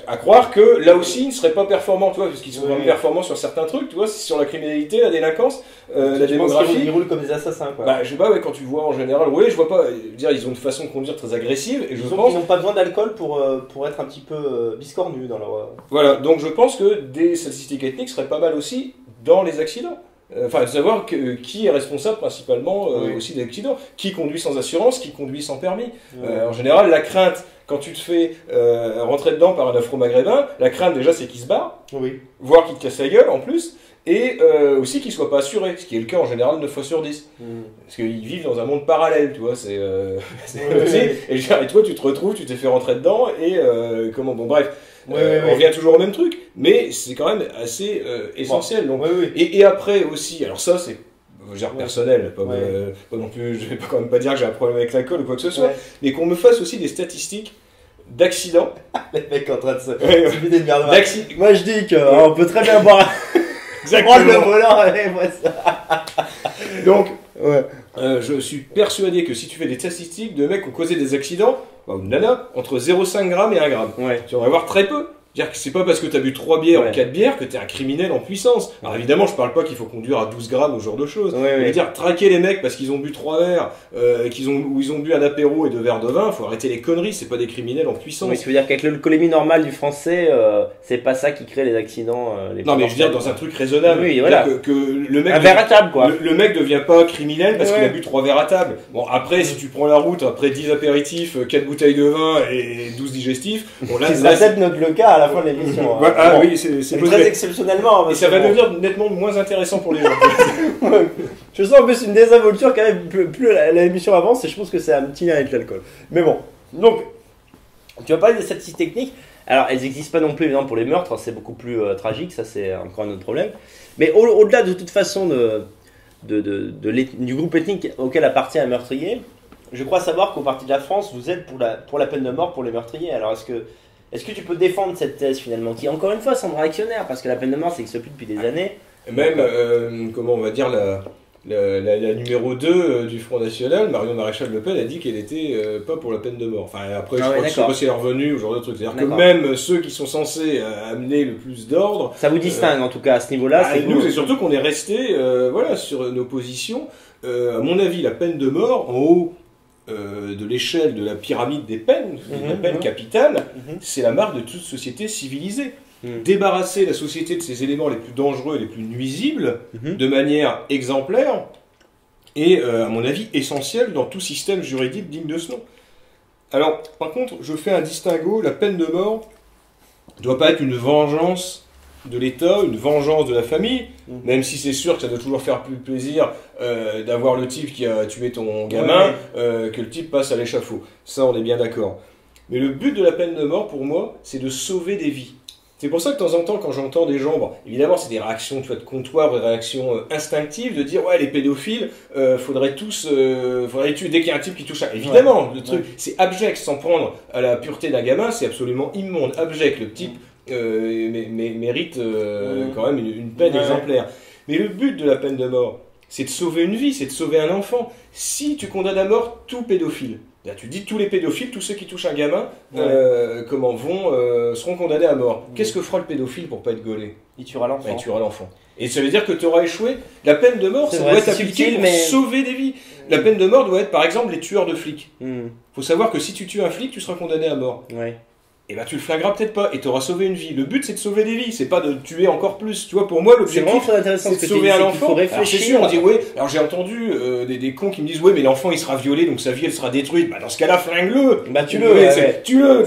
à croire que là aussi, ils ne seraient pas performants, tu vois, parce qu'ils sont vraiment performants sur certains trucs, tu vois, sur la criminalité, la délinquance, la démographie. Ils roulent comme des assassins, quoi. Bah, je sais pas, quand tu vois en général, je vois pas, dire, ils ont une façon de conduire très agressive, et je pense... Ils n'ont pas besoin d'alcool pour être un petit peu biscornus dans leur... Voilà, donc je pense que des statistiques ethniques seraient pas mal aussi dans les accidents. Enfin, savoir qui est responsable principalement aussi des accidents, qui conduit sans assurance, qui conduit sans permis. En général, la crainte, quand tu te fais rentrer dedans par un afro-maghrébin, la crainte déjà c'est qu'il se barre, voire qu'il te casse la gueule en plus, et aussi qu'il soit pas assuré, ce qui est le cas en général 9 fois sur 10. Parce qu'ils vivent dans un monde parallèle, tu vois, c'est... et toi tu te retrouves, tu t'es fait rentrer dedans, et comment... Bon bref. On revient toujours au même truc, mais c'est quand même assez essentiel. Donc. Et après aussi, alors ça c'est personnel, pas, pas non plus, je vais quand même pas dire que j'ai un problème avec l'alcool ou quoi que ce soit, mais qu'on me fasse aussi des statistiques d'accidents. Les mecs en train de se vider de merde. Moi je dis qu'on peut très bien boire. Exactement. Prendre le volant et moi ça. Donc, je suis persuadé que si tu fais des statistiques de mecs qui ont causé des accidents, ou de nanas, entre 0,5 g et 1 g. Tu vas voir très peu. C'est-à-dire que c'est pas parce que t'as bu 3 bières ou 4 bières que t'es un criminel en puissance. Alors évidemment, je parle pas qu'il faut conduire à 12 grammes ou ce genre de choses. Je veux dire, traquer les mecs parce qu'ils ont bu 3 verres, ou ils ont bu un apéro et 2 verres de vin, faut arrêter les conneries, c'est pas des criminels en puissance. Mais tu veux dire qu'avec l'alcoolémie normale du français, c'est pas ça qui crée les accidents les Non mais je veux dire, dans un truc raisonnable. Que le mec un verre à table, quoi. Le mec devient pas criminel parce qu'il a bu 3 verres à table. Bon, après, si tu prends la route, après 10 apéritifs, 4 bouteilles de vin et 12 digestifs, bon là, c'est notre cas. À la fin de l'émission. Oui, c'est très exceptionnellement. Et ça va devenir nettement moins intéressant pour les gens. Je sens en plus une désinvolture quand même. Plus l'émission avance, et je pense que c'est un petit lien avec l'alcool. Mais bon, donc, tu vas parler des statistiques techniques. Alors, elles n'existent pas non plus évidemment pour les meurtres, c'est beaucoup plus tragique, ça c'est encore un autre problème. Mais au-delà de toute façon du groupe ethnique auquel appartient un meurtrier, je crois savoir qu'au Parti de la France, vous êtes pour la peine de mort pour les meurtriers. Alors, est-ce que tu peux défendre cette thèse finalement, qui encore une fois semble réactionnaire, parce que la peine de mort, ça existe depuis des années. Même, comment on va dire, la numéro 2 du Front National, Marion Maréchal Le Pen, a dit qu'elle n'était pas pour la peine de mort. Enfin, après, je sais pas si elle est revenue, ou genre de truc. C'est-à-dire que même ceux qui sont censés amener le plus d'ordre... Ça vous distingue en tout cas à ce niveau-là. Nous, c'est surtout qu'on est resté voilà, sur nos positions. À mon avis, la peine de mort, en haut... de l'échelle de la pyramide des peines, la peine capitale, c'est la marque de toute société civilisée. Débarrasser la société de ses éléments les plus dangereux et les plus nuisibles de manière exemplaire est, à mon avis, essentiel dans tout système juridique digne de ce nom. Alors, par contre, je fais un distinguo, la peine de mort ne doit pas être une vengeance de l'État, une vengeance de la famille, même si c'est sûr que ça doit toujours faire plus plaisir d'avoir le type qui a tué ton gamin que le type passe à l'échafaud. Ça, on est bien d'accord. Mais le but de la peine de mort, pour moi, c'est de sauver des vies. C'est pour ça que de temps en temps, quand j'entends des gens, bon, évidemment, c'est des réactions de comptoir, des réactions instinctives, de dire « Ouais, les pédophiles, faudrait les tuer dès qu'il y a un type qui touche à... » Évidemment, le truc, c'est abject, s'en prendre à la pureté d'un gamin, c'est absolument immonde, abject, le type... mérite quand même une peine exemplaire. Mais le but de la peine de mort, c'est de sauver une vie, c'est de sauver un enfant. Si tu condamnes à mort tout pédophile, là, tu dis tous les pédophiles, tous ceux qui touchent un gamin, seront condamnés à mort. Qu'est-ce que fera le pédophile pour pas être gaulé? Il tuera l'enfant. Il tuera l'enfant. Et ça veut dire que tu auras échoué. La peine de mort, ça doit être appliquée pour sauver des vies. La peine de mort doit être, par exemple, les tueurs de flics. Faut savoir que si tu tues un flic, tu seras condamné à mort. Et bah tu le flagras peut-être pas, et t'auras sauvé une vie. Le but c'est de sauver des vies, c'est pas de tuer encore plus. Tu vois, pour moi l'objectif c'est de sauver un enfant. C'est sûr, on dit ouais. Alors j'ai entendu des cons qui me disent ouais mais l'enfant il sera violé donc sa vie elle sera détruite. Bah dans ce cas-là flingue-le. Bah tue-le.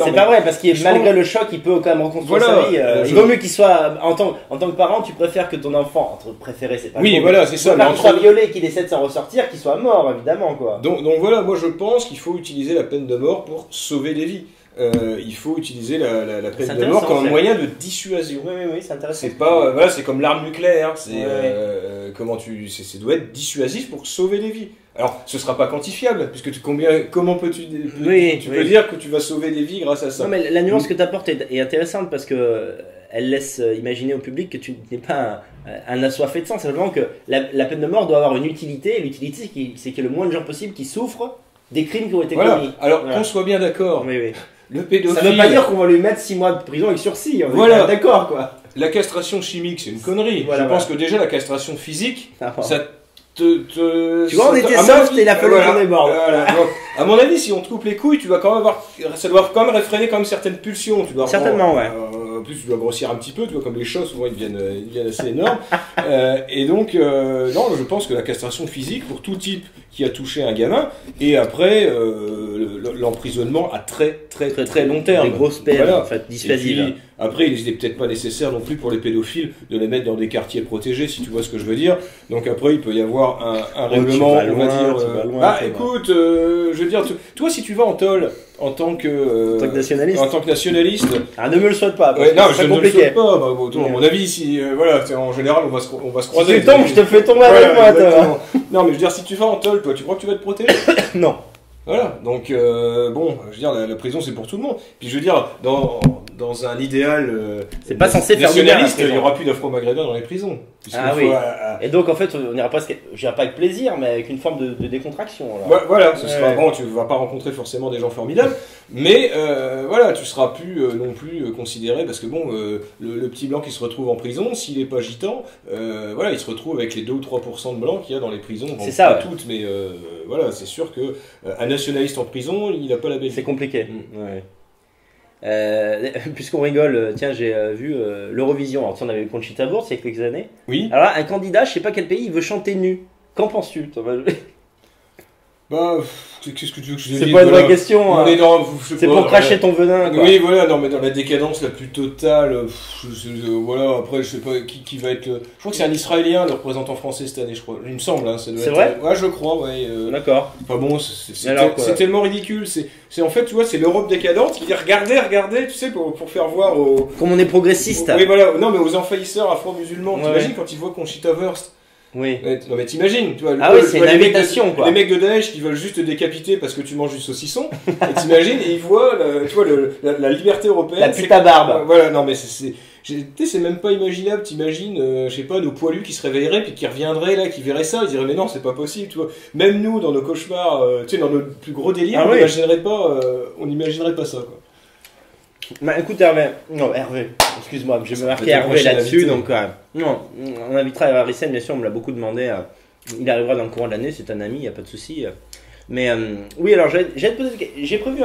C'est pas vrai parce que malgré le choc il peut quand même reconstruire sa vie. Il vaut mieux qu'il soit en tant que parent tu préfères que ton enfant c'est pas. Oui voilà c'est ça. Qu'il soit violé, qu'il essaie de s'en ressortir, qu'il soit mort évidemment quoi. Donc voilà moi je pense qu'il faut utiliser la peine de mort pour sauver des vies. il faut utiliser la peine de mort comme un moyen de dissuasion. Oui, oui, oui, c'est intéressant. C'est pas, voilà, c'est comme l'arme nucléaire. C'est comment tu, ça doit être dissuasif pour sauver des vies. Alors, ce sera pas quantifiable, puisque comment peux-tu, peux dire que tu vas sauver des vies grâce à ça? Non, mais la nuance que tu apportes est intéressante parce que elle laisse imaginer au public que tu n'es pas un assoiffé de sang. C'est simplement que la peine de mort doit avoir une utilité. Et l'utilité, c'est qu'il y ait le moins de gens possible qui souffrent des crimes qui ont été commis. Alors, qu'on soit bien d'accord. Oui, oui. Le pédophile... Ça ne veut pas dire qu'on va lui mettre 6 mois de prison avec sursis. Voilà. D'accord, quoi. La castration chimique, c'est une connerie. Voilà, je pense que déjà, la castration physique, ça... Tu vois, on était soft et la folie qu'on est mort. À mon avis, si on te coupe les couilles, tu vas quand même avoir, ça doit quand même réfréner quand même certaines pulsions. Tu dois certainement, en plus, tu dois grossir un petit peu, tu vois, comme les chats, souvent ils deviennent assez énormes. Et donc, non, je pense que la castration physique pour tout type qui a touché un gamin, et après l'emprisonnement à très long terme. Des grosses peines, en fait, dissuasives. Après, il n'est peut-être pas nécessaire non plus pour les pédophiles de les mettre dans des quartiers protégés, si tu vois ce que je veux dire. Donc après, il peut y avoir un règlement, on va dire... bah écoute, je veux dire, toi si tu vas en tôle, en tant que nationaliste... Ah, ne me le souhaite pas, parce que c'est compliqué. Non, je ne le souhaite pas, bah, bon, à mon avis, si, voilà, en général, on va se croiser. Si tu tombes, je te fais tomber avec moi, toi. Non, mais je veux dire, si tu vas en tôle, toi, tu crois que tu vas te protéger? Non. Voilà, donc bon, je veux dire, la prison c'est pour tout le monde. Puis je veux dire, dans un idéal c'est pas censé faire nationaliste, il n'y aura plus d'afro-maghrébins dans les prisons. Ah oui. Et donc en fait, on n'ira pas, je dirais pas avec plaisir, mais avec une forme de décontraction. Alors. Voilà, ce sera bon, tu vas pas rencontrer forcément des gens formidables, mais voilà, tu seras plus non plus considéré parce que bon, le petit blanc qui se retrouve en prison, s'il n'est pas gitan, voilà, il se retrouve avec les 2 ou 3% de blancs qu'il y a dans les prisons. C'est ça. Pas toutes, mais voilà, c'est sûr que un nationaliste en prison, il n'a pas la belle. C'est compliqué. Mmh. Ouais. Puisqu'on rigole, tiens, j'ai vu l'Eurovision. Alors, on avait eu Conchita il y a quelques années. Oui. Alors, un candidat, je sais pas quel pays, il veut chanter nu. Qu'en penses-tu? Bah, qu'est-ce que tu veux que je dise? C'est pas une vraie question. Hein. C'est pour cracher ton venin. Quoi. Oui, voilà. Non, mais dans la décadence la plus totale. Voilà. Après, je sais pas qui va être. Je crois que c'est un Israélien, le représentant français cette année, je crois. Il me semble. Hein, c'est vrai. Ouais, je crois. Ouais. D'accord. Pas bon. C'est tellement ridicule. C'est en fait, tu vois, c'est l'Europe décadente qui dit regardez, tu sais, pour faire voir aux. Comme on est progressiste. Oui, voilà. Non, mais aux envahisseurs afro-musulmans. Ouais. T'imagines quand ils voient Conchita Wurst. Oui. Non mais t'imagines, tu vois. Ah oui, c'est une invitation, quoi. Les mecs de Daesh qui veulent juste te décapiter parce que tu manges du saucisson. Et t'imagines, et ils voient, tu vois, la liberté européenne. La putain barbe. Voilà, non mais c'est même pas imaginable, t'imagines, je sais pas, nos poilus qui se réveilleraient puis qui reviendraient là, qui verraient ça, ils diraient mais non, c'est pas possible, tu vois. Même nous, dans nos cauchemars, tu sais, dans nos plus gros délires, on n'imaginerait pas ça, quoi. Bah écoute Hervé, non Hervé, excuse-moi, j'ai marqué Hervé là-dessus, donc non, on invitera Hervé Ryssen, bien sûr, on me l'a beaucoup demandé, il arrivera dans le courant de l'année, c'est un ami, il n'y a pas de souci. Mais oui, alors j'ai prévu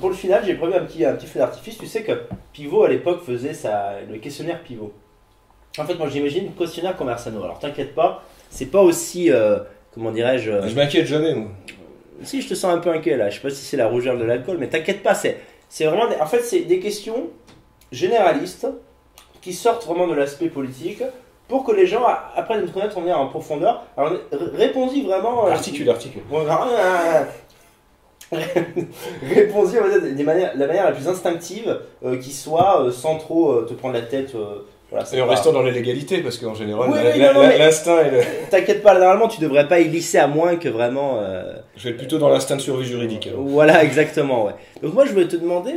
pour le final, j'ai prévu un petit feu d'artifice, tu sais que Pivot à l'époque faisait le questionnaire Pivot. En fait, moi j'imagine le questionnaire Conversano, alors t'inquiète pas, c'est pas aussi, comment dirais-je... Je m'inquiète jamais, moi. Si, je te sens un peu inquiet là, je sais pas si c'est la rougeur de l'alcool, mais t'inquiète pas, c'est vraiment, en fait, c'est des questions généralistes qui sortent vraiment de l'aspect politique pour que les gens, après de nous connaître, on vient en profondeur. Alors, réponds-y vraiment. Articule. Réponds-y de la manière la plus instinctive qui soit, sans trop te prendre la tête. Voilà, et en restant dans la légalité, parce qu'en général, l'instinct est le... T'inquiète pas, normalement, tu devrais pas y glisser à moins que vraiment... Je vais être plutôt dans l'instinct de survie juridique. Alors. Voilà, exactement, ouais. Donc moi, je voulais te demander,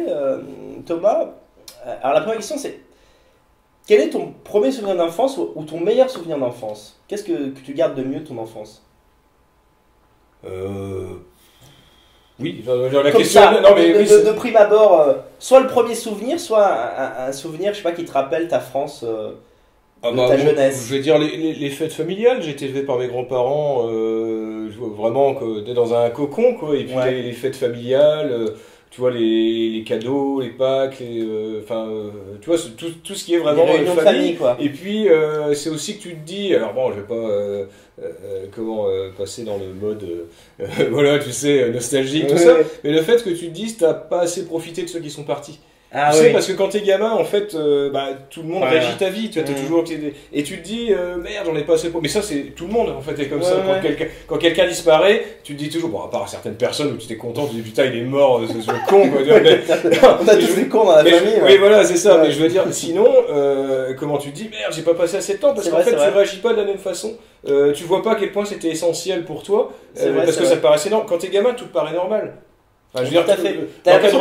Thomas, alors la première question, c'est quel est ton premier souvenir d'enfance ou ton meilleur souvenir d'enfance? Qu'est-ce que tu gardes de mieux de ton enfance? Oui, la comme question ça, non, mais de prime abord, soit le premier souvenir, soit un souvenir, je sais pas, qui te rappelle ta France, ta jeunesse. Je vais dire les fêtes familiales. J'ai été élevé par mes grands-parents, vraiment dans un cocon, quoi. Et puis les fêtes familiales, tu vois les cadeaux, les Pâques, tu vois tout ce qui est vraiment famille, quoi. Et puis c'est aussi que tu te dis, alors bon, je vais pas passer dans le mode voilà, tu sais, nostalgique, tout ça, mais le fait que tu te dises t'as pas assez profité de ceux qui sont partis. Ah, tu sais, parce que quand t'es gamin, en fait, tout le monde réagit ta vie. Tu vois, t'es toujours... Et tu te dis, merde, j'en ai pas assez pour... Mais ça, c'est tout le monde, en fait, est comme ça. Quand quelqu'un disparaît, tu te dis toujours, bon, à part certaines personnes où tu t'es content, tu te dis, putain, il est mort, ce con, quoi. On a tous des cons dans la famille. Oui, voilà, c'est ça. Mais je veux dire, sinon, comment tu te dis, merde, j'ai pas passé assez de temps, parce qu'en fait, tu réagis pas de la même façon. Tu vois pas à quel point c'était essentiel pour toi, parce que ça te paraissait énorme. Quand t'es gamin, tout te paraît normal. Enfin, je veux dire,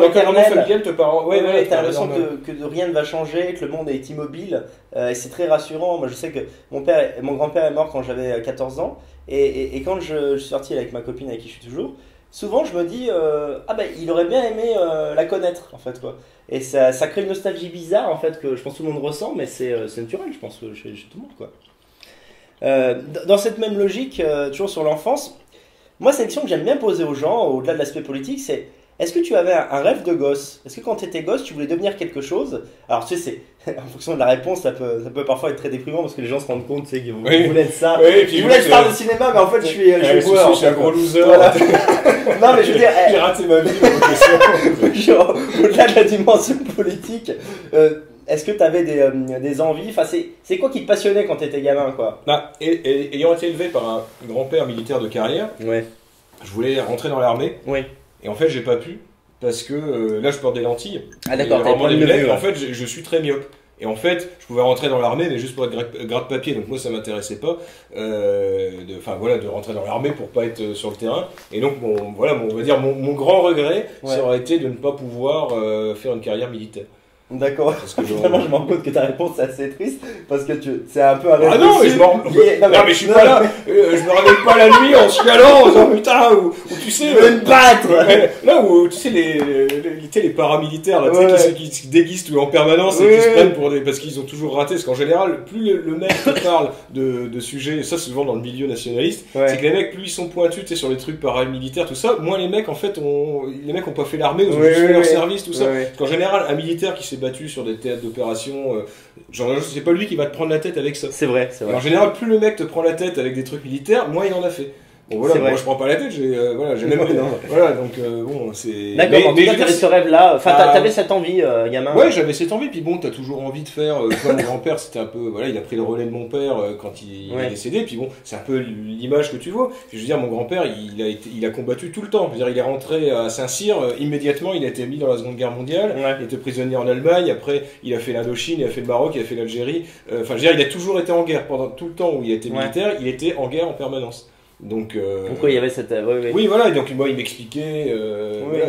l'encadrement familial te parle. Oui, t'as l'impression que rien ne va changer, que le monde est immobile. Et c'est très rassurant. Moi, je sais que mon grand-père est mort quand j'avais 14 ans. Et quand je suis sorti avec ma copine avec qui je suis toujours, souvent je me dis il aurait bien aimé la connaître, en fait, quoi. Et ça crée une nostalgie bizarre, en fait, que je pense que tout le monde ressent, mais c'est naturel, je pense, chez tout le monde, quoi. Dans cette même logique, toujours sur l'enfance. Moi, c'est une question que j'aime bien poser aux gens, au-delà de l'aspect politique, c'est est-ce que tu avais un rêve de gosse? Est-ce que quand tu étais gosse, tu voulais devenir quelque chose? Alors, tu sais, en fonction de la réponse, ça peut parfois être très déprimant parce que les gens se rendent compte, tu sais, qu'ils voulaient être ça. Oui, je voulais être star de cinéma, mais en fait, je suis un gros loser. Voilà. Non, mais je veux dire, j'ai raté ma vie. Genre, au-delà de la dimension politique, est-ce que tu avais des envies? Enfin, c'est quoi qui te passionnait quand tu étais gamin, quoi? Bah, ayant été élevé par un grand-père militaire de carrière, je voulais rentrer dans l'armée. Oui. Et en fait, j'ai pas pu parce que là, je porte des lentilles. Ah d'accord. En fait, je suis très myope. Et en fait, je pouvais rentrer dans l'armée, mais juste pour être gratte-papier. Donc moi, ça m'intéressait pas. De rentrer dans l'armée pour pas être sur le terrain. Et donc, on va dire mon grand regret, ça aurait été de ne pas pouvoir faire une carrière militaire. D'accord. Finalement, je me rends compte que ta réponse est assez triste parce que c'est un peu un rêve. Ah non, mais je suis pas là. Je me réveille pas la nuit en chialant, en disant putain, ou tu sais. Je veux me battre. Là où tu sais les paramilitaires là, qui se déguisent tout en permanence et qui se prennent pour parce qu'ils ont toujours raté. Parce qu'en général, plus le mec te parle de sujets, ça souvent dans le milieu nationaliste, c'est que les mecs, plus ils sont pointus, tu sais, sur les trucs paramilitaires, tout ça, moins les mecs, en fait, ont pas fait l'armée, ils ont juste fait leur service, tout ça. Parce qu'en général, un militaire qui s'est battu sur des théâtres d'opération, c'est pas lui qui va te prendre la tête avec ça. C'est vrai. Alors, en général, plus le mec te prend la tête avec des trucs militaires, moins il en a fait. Bon voilà, moi je prends pas la tête, j'ai même rien. Voilà, donc c'est. D'accord, mais t'avais ce rêve-là, enfin t'avais cette envie, gamin. Ouais, j'avais cette envie, puis bon, t'as toujours envie de faire. Mon grand-père, c'était un peu, il a pris le relais de mon père quand il est décédé, puis bon, c'est un peu l'image que tu vois. Puis, je veux dire, mon grand-père, il a combattu tout le temps. Je veux dire, il est rentré à Saint-Cyr, immédiatement, il a été mis dans la Seconde Guerre mondiale, il était prisonnier en Allemagne. Après, il a fait l'Indochine, il a fait le Maroc, il a fait l'Algérie. Enfin, je veux dire, il a toujours été en guerre pendant tout le temps où il était militaire. Il était en guerre en permanence. Donc, pourquoi il y avait cette oui voilà, et donc moi il m'expliquait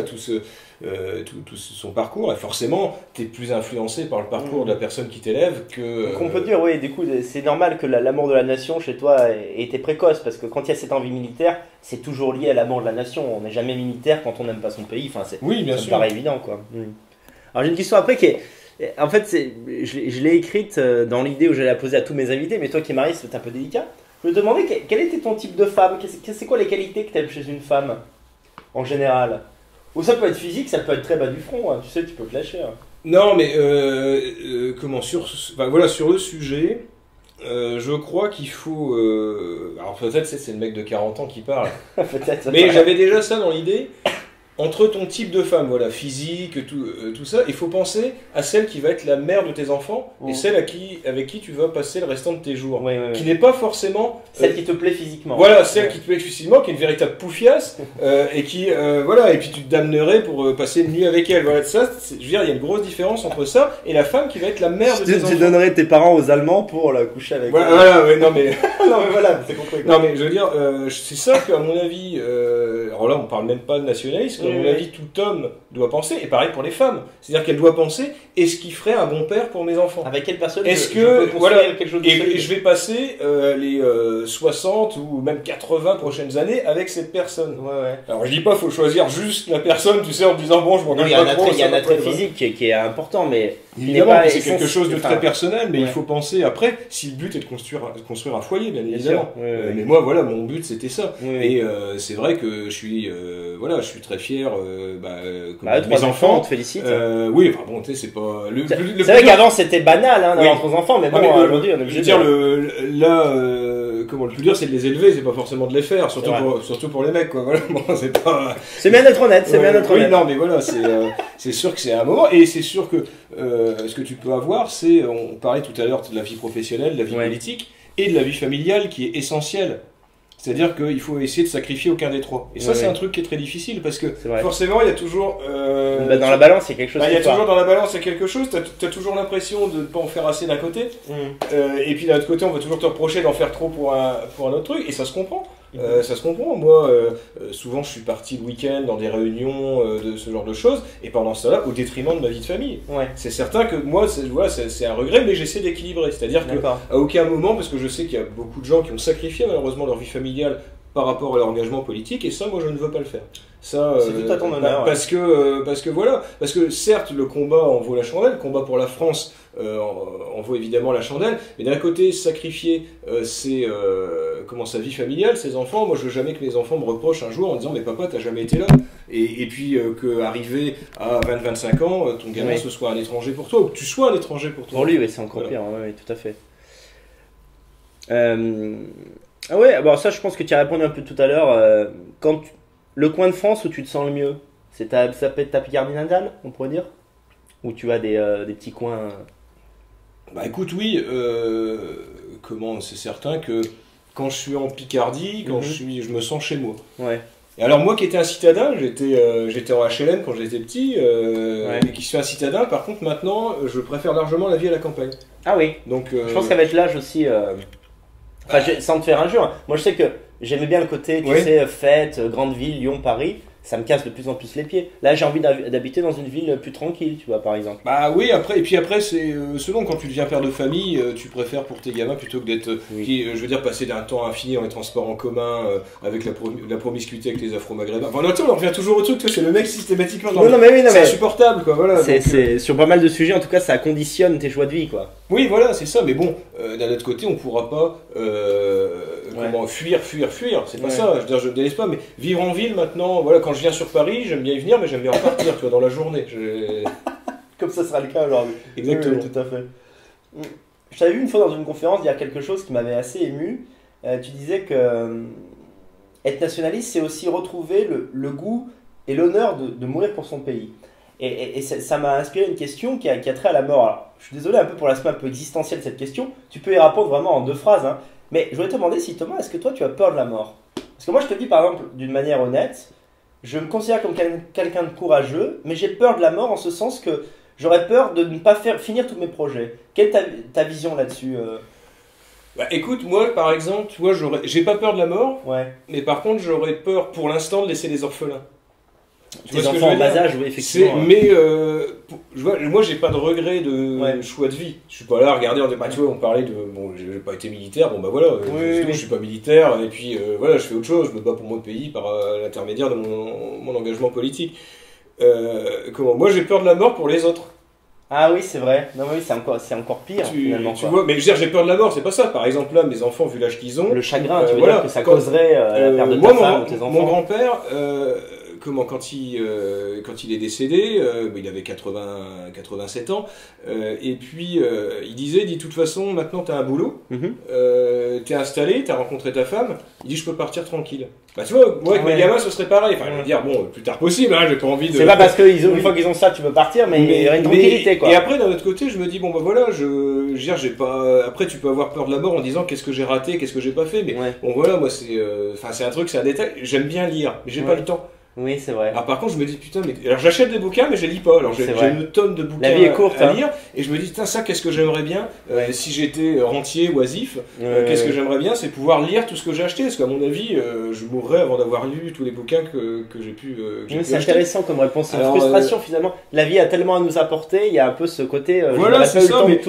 tout son parcours, et forcément t'es plus influencé par le parcours de la personne qui t'élève que donc on peut dire du coup c'est normal que l'amour de la nation chez toi ait été précoce, parce que quand il y a cette envie militaire, c'est toujours lié à l'amour de la nation. On n'est jamais militaire quand on n'aime pas son pays, enfin c'est bien sûr, ça me paraît évident, quoi. Alors j'ai une question après qui est... en fait je l'ai écrite dans l'idée où j'allais la poser à tous mes invités, mais toi qui es marié, c'est un peu délicat. Je me demandais quel était ton type de femme, c'est quoi les qualités que tu aimes chez une femme en général? Ou ça peut être physique, ça peut être très bas du front, hein. Tu sais, tu peux te lâcher. Hein. Non, mais sur le sujet, je crois qu'il faut. Alors peut-être c'est le mec de 40 ans qui parle. Peut-être. Mais j'avais déjà ça dans l'idée. Entre ton type de femme, physique, tout ça, il faut penser à celle qui va être la mère de tes enfants et celle avec qui tu vas passer le restant de tes jours. Qui n'est pas forcément... celle qui te plaît physiquement. Voilà, celle qui te plaît physiquement, qui est une véritable poufiasse, et qui, et puis tu te damnerais pour passer une nuit avec elle. Voilà, ça, je veux dire, il y a une grosse différence entre ça et la femme qui va être la mère de tes enfants. Tu donnerais tes parents aux Allemands pour la coucher avec elle. Non mais voilà, c'est compris. Non mais je veux dire, c'est ça qu'à mon avis, alors là on parle même pas de nationalisme, à mon avis, tout homme doit penser, et pareil pour les femmes. C'est-à-dire qu'elle doit penser, est-ce qu'il ferait un bon père pour mes enfants? Avec quelle personne? Est-ce que quelque chose de et je vais passer les 60 ou même 80 prochaines années avec cette personne. Alors je dis pas, faut choisir juste la personne, tu sais, en disant bon, je m'en vais pas trop. Il y a un attrait physique qui est important, mais évidemment, c'est quelque chose de très personnel, mais il faut penser après si le but est de construire un foyer, bien évidemment. Mais moi, voilà, mon but c'était ça. Et c'est vrai que je suis très fier. Mes enfants, on te félicite. Tu sais, c'est pas. C'est vrai qu'avant c'était banal, d'avoir trois enfants, mais bon, aujourd'hui on est obligé. Je veux dire, là, comment, le plus dur c'est de les élever, c'est pas forcément de les faire, surtout pour les mecs, quoi. Voilà. Bon, c'est pas... c'est bien d'être honnête, c'est bien d'être honnête. Oui, non, mais voilà, c'est sûr que c'est un moment, et c'est sûr que ce que tu peux avoir, c'est, on parlait tout à l'heure de la vie professionnelle, de la vie politique, et de la vie familiale qui est essentielle. C'est-à-dire qu'il faut essayer de sacrifier aucun des trois. Et ça, c'est un truc qui est très difficile parce que forcément, il y a toujours. Dans la balance, il y a quelque chose. T'as toujours l'impression de ne pas en faire assez d'un côté. Et puis d'un autre côté, on va toujours te reprocher d'en faire trop pour un autre truc. Et ça se comprend. Ça se comprend. Moi, souvent, je suis parti le week-end dans des réunions de ce genre de choses. Et pendant cela, au détriment de ma vie de famille. C'est certain que moi, c'est un regret, mais j'essaie d'équilibrer. C'est-à-dire qu'à aucun moment, parce que je sais qu'il y a beaucoup de gens qui ont sacrifié malheureusement leur vie familiale par rapport à leur engagement politique, et ça, moi, je ne veux pas le faire. Ça, c'est tout à ton honneur. Parce que certes, le combat en vaut la chandelle, le combat pour la France en vaut évidemment la chandelle, mais d'un côté, sacrifier sa vie familiale, ses enfants, moi, je veux jamais que mes enfants me reprochent un jour en disant « mais papa, t'as jamais été là ». Et puis, qu'arrivé à 20-25 ans, ton gamin ce soit un étranger pour toi, ou que tu sois un étranger pour toi. Pour lui, oui, c'est encore pire, oui, tout à fait. Ah ouais, bon ça je pense que tu as répondu un peu tout à l'heure, le coin de France où tu te sens le mieux, ça peut être ta Picardie natale, on pourrait dire, où tu as des petits coins... Bah écoute oui, c'est certain que quand je suis en Picardie, quand je me sens chez moi. Et alors moi qui étais un citadin, j'étais en HLM quand j'étais petit, et qui suis un citadin, par contre maintenant je préfère largement la vie à la campagne. Ah oui, donc, je pense qu'avec l'âge aussi... sans te faire injure, moi je sais que j'aimais bien le côté, tu sais, fête, grande ville, Lyon, Paris, ça me casse de plus en plus les pieds. Là j'ai envie d'habiter dans une ville plus tranquille, tu vois, par exemple. Bah oui, après c'est selon, quand tu deviens père de famille, tu préfères pour tes gamins plutôt que d'être, je veux dire, passer d'un temps infini dans les transports en commun, avec la promiscuité avec les afro-maghrébins. Enfin, on revient toujours au truc, c'est le mec systématiquement dans c'est insupportable, quoi, voilà. Sur pas mal de sujets, en tout cas, ça conditionne tes choix de vie, quoi. Oui, voilà, c'est ça, mais bon, d'un autre côté, on pourra pas fuir, c'est pas ça, je ne délaisse pas, mais vivre en ville maintenant, voilà, quand je viens sur Paris, j'aime bien y venir, mais j'aime bien repartir, tu vois, dans la journée. Comme ça sera le cas aujourd'hui. Exactement. Oui, tout à fait. Je t'avais vu une fois dans une conférence dire quelque chose qui m'avait assez ému, tu disais que être nationaliste, c'est aussi retrouver le goût et l'honneur de mourir pour son pays. Et ça m'a inspiré une question qui a trait à la mort. Alors, je suis désolé un peu pour l'aspect un peu existentiel de cette question. Tu peux y répondre vraiment en deux phrases. Hein. Mais je voulais te demander si Thomas, est-ce que toi tu as peur de la mort? Parce que moi je te dis par exemple d'une manière honnête, je me considère comme quelqu'un de courageux, mais j'ai peur de la mort en ce sens que j'aurais peur de ne pas finir tous mes projets. Quelle est ta vision là-dessus Bah écoute, moi par exemple, tu vois, j'ai pas peur de la mort, mais par contre j'aurais peur pour l'instant de laisser les orphelins. Tes enfants en bas âge, oui, effectivement. Mais moi, j'ai pas de regret de choix de vie. Je suis pas là à regarder, on parlait de. Bon, j'ai pas été militaire, bon bah voilà, je suis pas militaire, et puis voilà, je fais autre chose, je me bats pour mon pays par l'intermédiaire de mon engagement politique. Moi, j'ai peur de la mort pour les autres. Ah oui, c'est vrai. Non, oui, c'est encore pire, finalement. Tu vois, mais je veux dire, j'ai peur de la mort, c'est pas ça. Par exemple, là, mes enfants, vu l'âge qu'ils ont. Le chagrin, tu veux dire que ça causerait la perte de ta femme, tes enfants. Mon grand-père. Quand il est décédé, il avait 87 ans, et puis il disait, de toute façon, maintenant tu as un boulot, t'es installé, t'as rencontré ta femme, il dit je peux partir tranquille. Bah tu vois, moi avec mes gamins ce serait pareil, enfin ils vont dire bon, le plus tard possible, hein, j'ai pas envie de... C'est pas parce qu'une fois qu'ils ont ça tu peux partir, mais il y a une tranquillité, quoi. Et après d'un autre côté je me dis bon bah voilà, j'ai pas... Après tu peux avoir peur de la mort en disant qu'est-ce que j'ai raté, qu'est-ce que j'ai pas fait, mais bon voilà, moi c'est un truc, c'est un détail, j'aime bien lire, mais j'ai pas le temps. Oui, c'est vrai. Alors par contre, je me dis putain, mais alors j'achète des bouquins, mais je les lis pas. Alors j'ai une tonne de bouquins à lire, et je me dis putain, ça, qu'est-ce que j'aimerais bien si j'étais rentier, oisif. Qu'est-ce que j'aimerais bien, c'est pouvoir lire tout ce que j'ai acheté, parce qu'à mon avis, je mourrais avant d'avoir lu tous les bouquins que j'ai pu. C'est intéressant comme réponse. C'est une frustration finalement. La vie a tellement à nous apporter, il y a un peu ce côté. Voilà, c'est ça. Mais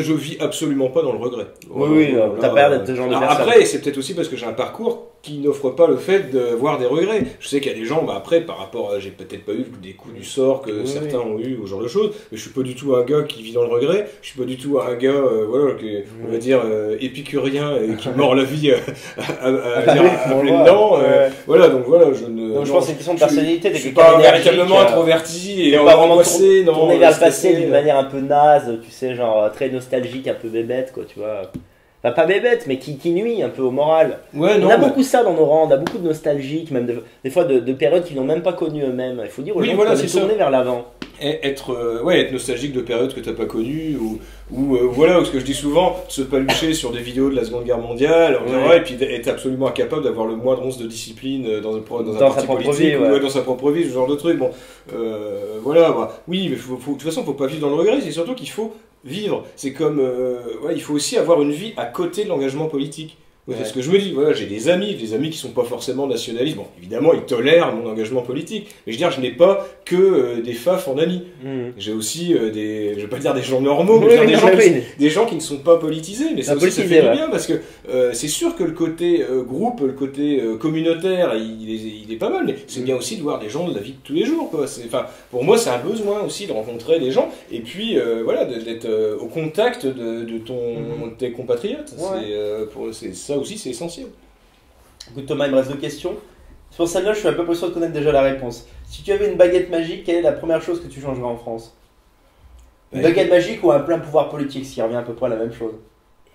je vis absolument pas dans le regret. Oui, t'as pas l'air d'être ce genre de personne. Après, c'est peut-être aussi parce que j'ai un parcours qui n'offre pas le fait d'avoir des regrets. Je sais qu'il y a des gens, après, par rapport à... J'ai peut-être pas eu des coups du sort que certains ont eu, ou ce genre de choses, mais je suis pas du tout un gars qui vit dans le regret, je suis pas du tout un gars, on va dire, épicurien, qui mord la vie à plein dents. Voilà, donc voilà, je ne... Donc je pense que c'est une question de personnalité. Je suis pas véritablement introverti et angoissé, non. Tourner vers le passé d'une manière un peu naze, tu sais, genre très nostalgique, un peu bébête, quoi, tu vois. Enfin, pas bébête, mais qui nuit un peu au moral. Ouais, on a beaucoup ça dans nos rangs, on a beaucoup de nostalgiques, même des fois de périodes qu'ils n'ont même pas connues eux-mêmes. Il faut dire aux gens qu'on est tourné vers l'avant. Être nostalgique de périodes que t'as pas connues, ou ce que je dis souvent, se palucher sur des vidéos de la Seconde Guerre mondiale, et puis être absolument incapable d'avoir le moindre once de discipline dans sa propre vie, ce genre de truc. Bon, oui, mais de toute façon, faut pas vivre dans le regret, c'est surtout qu'il faut vivre. C'est comme, il faut aussi avoir une vie à côté de l'engagement politique. C'est ce que je me dis, j'ai des amis qui sont pas forcément nationalistes, bon évidemment ils tolèrent mon engagement politique, mais je veux dire je n'ai pas que des faf en amis, j'ai aussi je vais pas dire des gens normaux, mais des gens qui ne sont pas politisés, mais ça aussi ça fait du bien, parce que c'est sûr que le côté groupe, le côté communautaire, il est pas mal, mais c'est bien aussi de voir des gens de la vie de tous les jours, quoi. Pour moi c'est un besoin aussi de rencontrer des gens, et puis d'être au contact de tes compatriotes, c'est ça aussi, c'est essentiel. Écoute Thomas, il me reste deux questions. Sur celle-là, je suis à peu près sûr de connaître déjà la réponse. Si tu avais une baguette magique, quelle est la première chose que tu changerais en France? Une baguette magique ou un plein pouvoir politique, s'il revient à peu près à la même chose?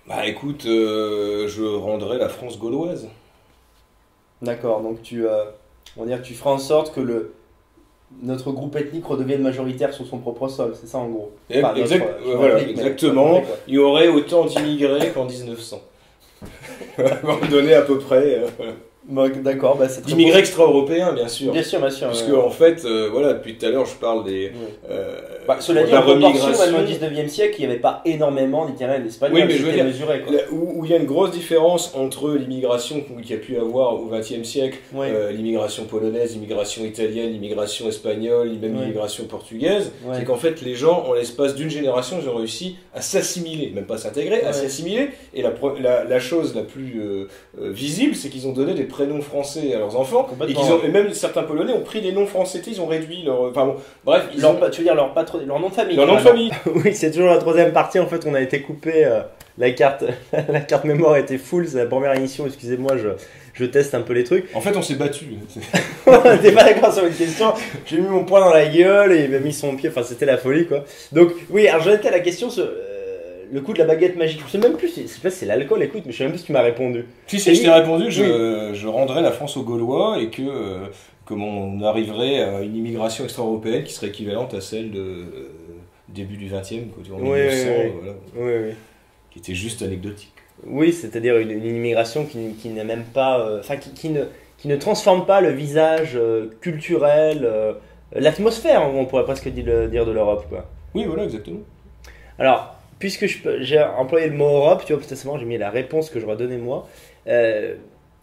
Bah écoute, je rendrais la France gauloise. D'accord, donc tu feras en sorte que notre groupe ethnique redevienne majoritaire sur son propre sol, c'est ça en gros? Exactement, il y aurait autant d'immigrés qu'en 1900. On donnait à peu près. D'accord, bah c'est très immigrés extra-européens, bien sûr. Bien sûr. Parce que en fait, depuis tout à l'heure, je parle des. Cela dit, la remigration, même au 19e siècle, il n'y avait pas énormément d'Italiens et d'Espagnols. Oui, mais je veux dire, mesuré, quoi. Où il y a une grosse différence entre l'immigration qu'il y a pu avoir au 20e siècle, l'immigration polonaise, l'immigration italienne, l'immigration espagnole, même l'immigration portugaise, c'est qu'en fait, les gens, en l'espace d'une génération, ils ont réussi à s'assimiler, même pas s'intégrer, à s'assimiler. Et la chose la plus visible, c'est qu'ils ont donné des prénoms français à leurs enfants, et même certains Polonais ont pris des noms français, ils ont réduit leur... Enfin bon, bref, tu veux dire leur nom de famille. Leur nom de famille. Oui, c'est toujours la troisième partie, en fait, on a été coupé, la carte mémoire était full, c'est la première émission, excusez-moi, je teste un peu les trucs. En fait, on s'est battu. T'es pas d'accord sur une question, j'ai mis mon poing dans la gueule, et il m'a mis son pied, enfin c'était la folie, quoi. Donc, oui, alors j'en étais à la question sur... le coup de la baguette magique, je sais même plus, je sais pas si c'est l'alcool, écoute, mais je sais même plus si tu m'as répondu. Si je t'ai répondu, je rendrais la France aux Gaulois et que on arriverait à une immigration extra-européenne qui serait équivalente à celle de début du 20e, quoi, en 1900, qui était juste anecdotique. Oui, c'est-à-dire une immigration qui n'est même pas, qui ne transforme pas le visage culturel, l'atmosphère, on pourrait presque dire de l'Europe, quoi. Oui, voilà, exactement. Alors. Puisque j'ai employé le mot Europe, tu vois, j'ai mis la réponse que j'aurais donnée moi.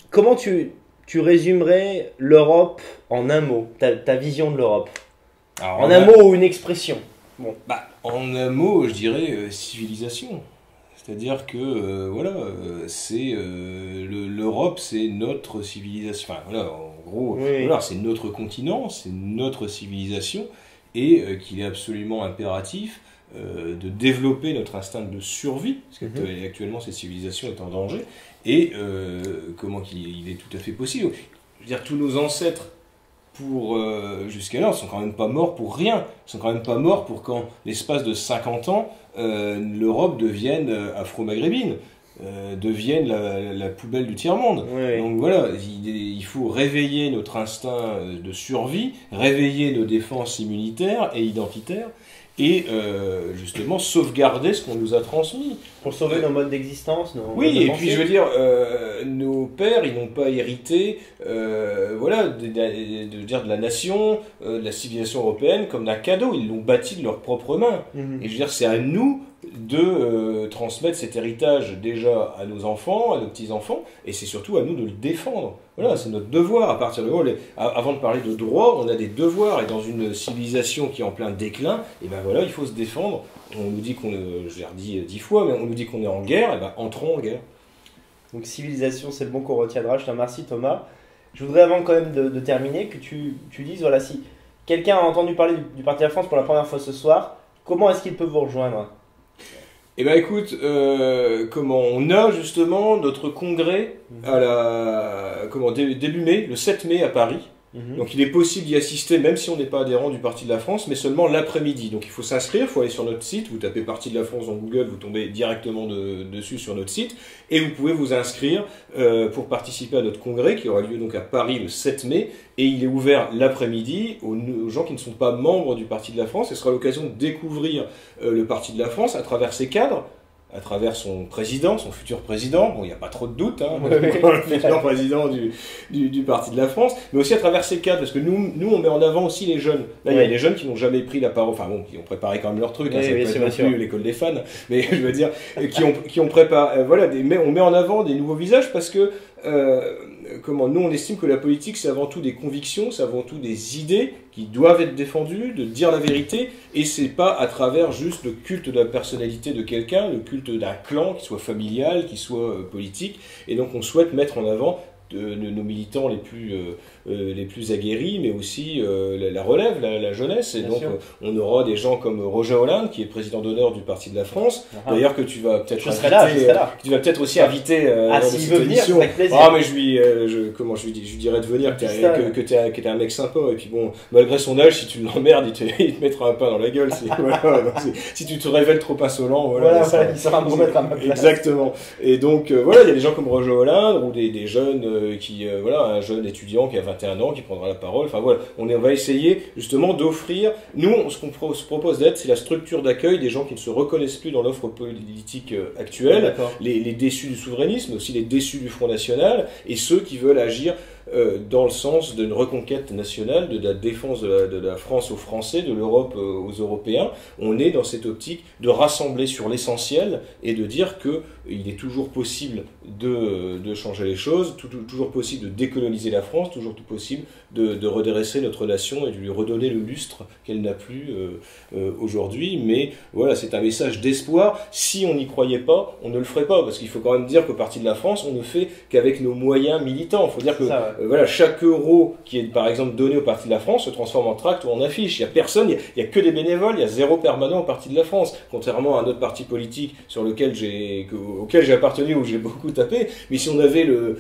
Comment tu résumerais l'Europe en un mot, ta vision de l'Europe? En un mot ou une expression? Bon. En un mot, je dirais civilisation. C'est-à-dire que, l'Europe, c'est notre civilisation. Enfin, en gros, c'est notre continent, c'est notre civilisation, et qu'il est absolument impératif de développer notre instinct de survie, parce qu'actuellement cette civilisation est en danger, et il est tout à fait possible. Je veux dire, tous nos ancêtres, jusqu'alors, sont quand même pas morts pour rien. Ils sont quand même pas morts pour qu'en l'espace de 50 ans, l'Europe devienne afro-maghrébine, devienne la poubelle du tiers-monde. Oui. Donc voilà, il faut réveiller notre instinct de survie, réveiller nos défenses immunitaires et identitaires, et justement sauvegarder ce qu'on nous a transmis. Pour sauver nos modes d'existence. Oui, et puis je veux dire, nos pères, ils n'ont pas hérité de la nation, de la civilisation européenne comme d'un cadeau, ils l'ont bâti de leurs propres mains. Et je veux dire, c'est à nous de transmettre cet héritage déjà à nos enfants, à nos petits-enfants, et c'est surtout à nous de le défendre. Voilà, c'est notre devoir. À partir de avant de parler de droit, on a des devoirs, et dans une civilisation qui est en plein déclin, et ben voilà, il faut se défendre. On nous dit qu'on, je l'ai redit 10 fois, mais on nous dit qu'on est en guerre, et ben entrons en guerre. Donc civilisation, c'est le bon qu'on retiendra. Je te remercie Thomas. Je voudrais avant quand même de terminer que tu dises, voilà, si quelqu'un a entendu parler du Parti de la France pour la première fois ce soir, comment est-ce qu'il peut vous rejoindre? Eh bien écoute, on a justement notre congrès début mai, le 7 mai à Paris, Donc il est possible d'y assister même si on n'est pas adhérent du Parti de la France, mais seulement l'après-midi. Donc il faut s'inscrire, il faut aller sur notre site, vous tapez Parti de la France dans Google, vous tombez directement dessus sur notre site, et vous pouvez vous inscrire pour participer à notre congrès qui aura lieu donc à Paris le 7 mai, et il est ouvert l'après-midi aux gens qui ne sont pas membres du Parti de la France, et ce sera l'occasion de découvrir le Parti de la France à travers ses cadres, à travers son président, son futur président, bon, il n'y a pas trop de doute, hein, le futur président du Parti de la France, mais aussi à travers ces cadres, parce que nous, on met en avant aussi les jeunes. Là, il y a des jeunes qui n'ont jamais pris la parole, enfin bon, qui ont préparé quand même leur truc, c'est pas plus l'école des fans, mais je veux dire, qui ont préparé, voilà, on met en avant des nouveaux visages, parce que, nous, on estime que la politique, c'est avant tout des convictions, c'est avant tout des idées qui doivent être défendues, de dire la vérité, et c'est pas à travers juste le culte de la personnalité de quelqu'un, le culte d'un clan, qui soit familial, qui soit politique, et donc on souhaite mettre en avant nos militants les plus aguerris, mais aussi la relève, la jeunesse. Et bien donc, on aura des gens comme Roger Hollande, qui est président d'honneur du Parti de la France, d'ailleurs que tu vas peut-être aussi inviter dans cette émission. Ah, mais je lui dirais de venir, que tu es un mec sympa. Et puis bon, malgré son âge, si tu l'emmerdes, il te mettra un pain dans la gueule. Si tu te révèles trop insolent, il sera un remettre à ma place. Exactement. Et donc, voilà, il y a des gens comme Roger Hollande, ou des jeunes un jeune étudiant qui a 21 ans qui prendra la parole. Enfin voilà, on va essayer justement d'offrir. Nous, ce qu'on propose d'être, c'est la structure d'accueil des gens qui ne se reconnaissent plus dans l'offre politique actuelle, les déçus du souverainisme, aussi les déçus du Front National, et ceux qui veulent agir dans le sens d'une reconquête nationale, de la défense de la France aux Français, de l'Europe aux Européens. On est dans cette optique de rassembler sur l'essentiel et de dire qu'il est toujours possible de changer les choses, toujours possible de décoloniser la France, toujours possible de redresser notre nation et de lui redonner le lustre qu'elle n'a plus aujourd'hui. Mais voilà, c'est un message d'espoir. Si on n'y croyait pas, on ne le ferait pas, parce qu'il faut quand même dire qu'au Parti de la France, on ne fait qu'avec nos moyens militants. Il faut dire que chaque euro qui est par exemple donné au Parti de la France se transforme en tract ou en affiche. Il n'y a personne, il n'y a que des bénévoles, il y a zéro permanent au Parti de la France, contrairement à un autre parti politique auquel j'ai appartenu, où j'ai beaucoup tapé. Mais si on avait le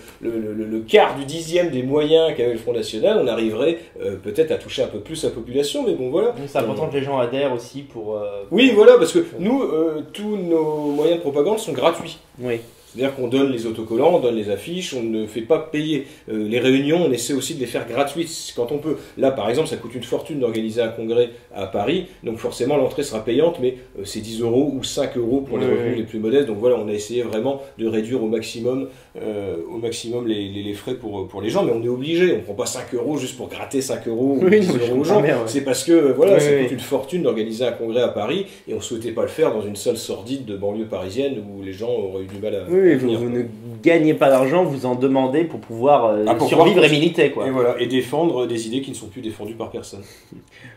quart du dixième des moyens qu'avait le Front National, on arriverait peut-être à toucher un peu plus la population. Mais bon, voilà. Donc c'est important que les gens adhèrent aussi pour... Oui, voilà, parce que nous, tous nos moyens de propagande sont gratuits. Oui. C'est-à-dire qu'on donne les autocollants, on donne les affiches, on ne fait pas payer les réunions, on essaie aussi de les faire gratuites quand on peut. Là, par exemple, ça coûte une fortune d'organiser un congrès à Paris, donc forcément l'entrée sera payante, mais c'est 10 € ou 5 € pour les revenus les plus modestes. Donc voilà, on a essayé vraiment de réduire au maximum les frais pour les gens, mais on est obligé, on ne prend pas 5 € juste pour gratter 5 € ou 10 € aux gens. C'est parce que voilà, ça coûte une fortune d'organiser un congrès à Paris, et on ne souhaitait pas le faire dans une salle sordide de banlieue parisienne où les gens auraient eu du mal à... Oui, vous ne gagnez pas d'argent, vous en demandez pour pouvoir survivre et militer, quoi. Et voilà, et défendre des idées qui ne sont plus défendues par personne.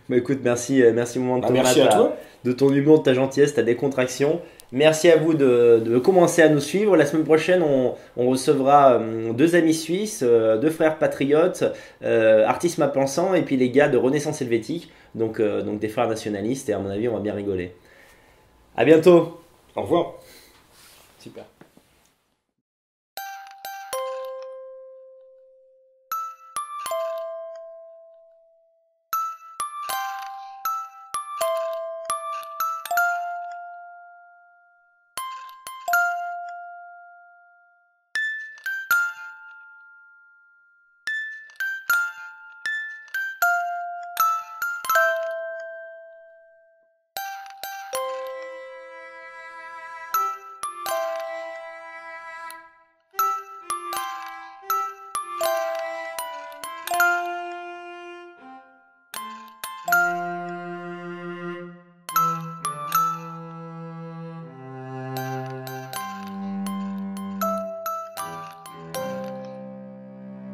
Bah écoute, merci Moment de Thomas, merci à toi. De ton humour, de ta gentillesse, de ta décontraction. Merci à vous de commencer à nous suivre. La semaine prochaine, on recevra deux amis suisses, deux frères patriotes, artistes malpensants, et puis les gars de Renaissance Helvétique, donc des frères nationalistes, et à mon avis, on va bien rigoler. À bientôt. Au revoir. Super.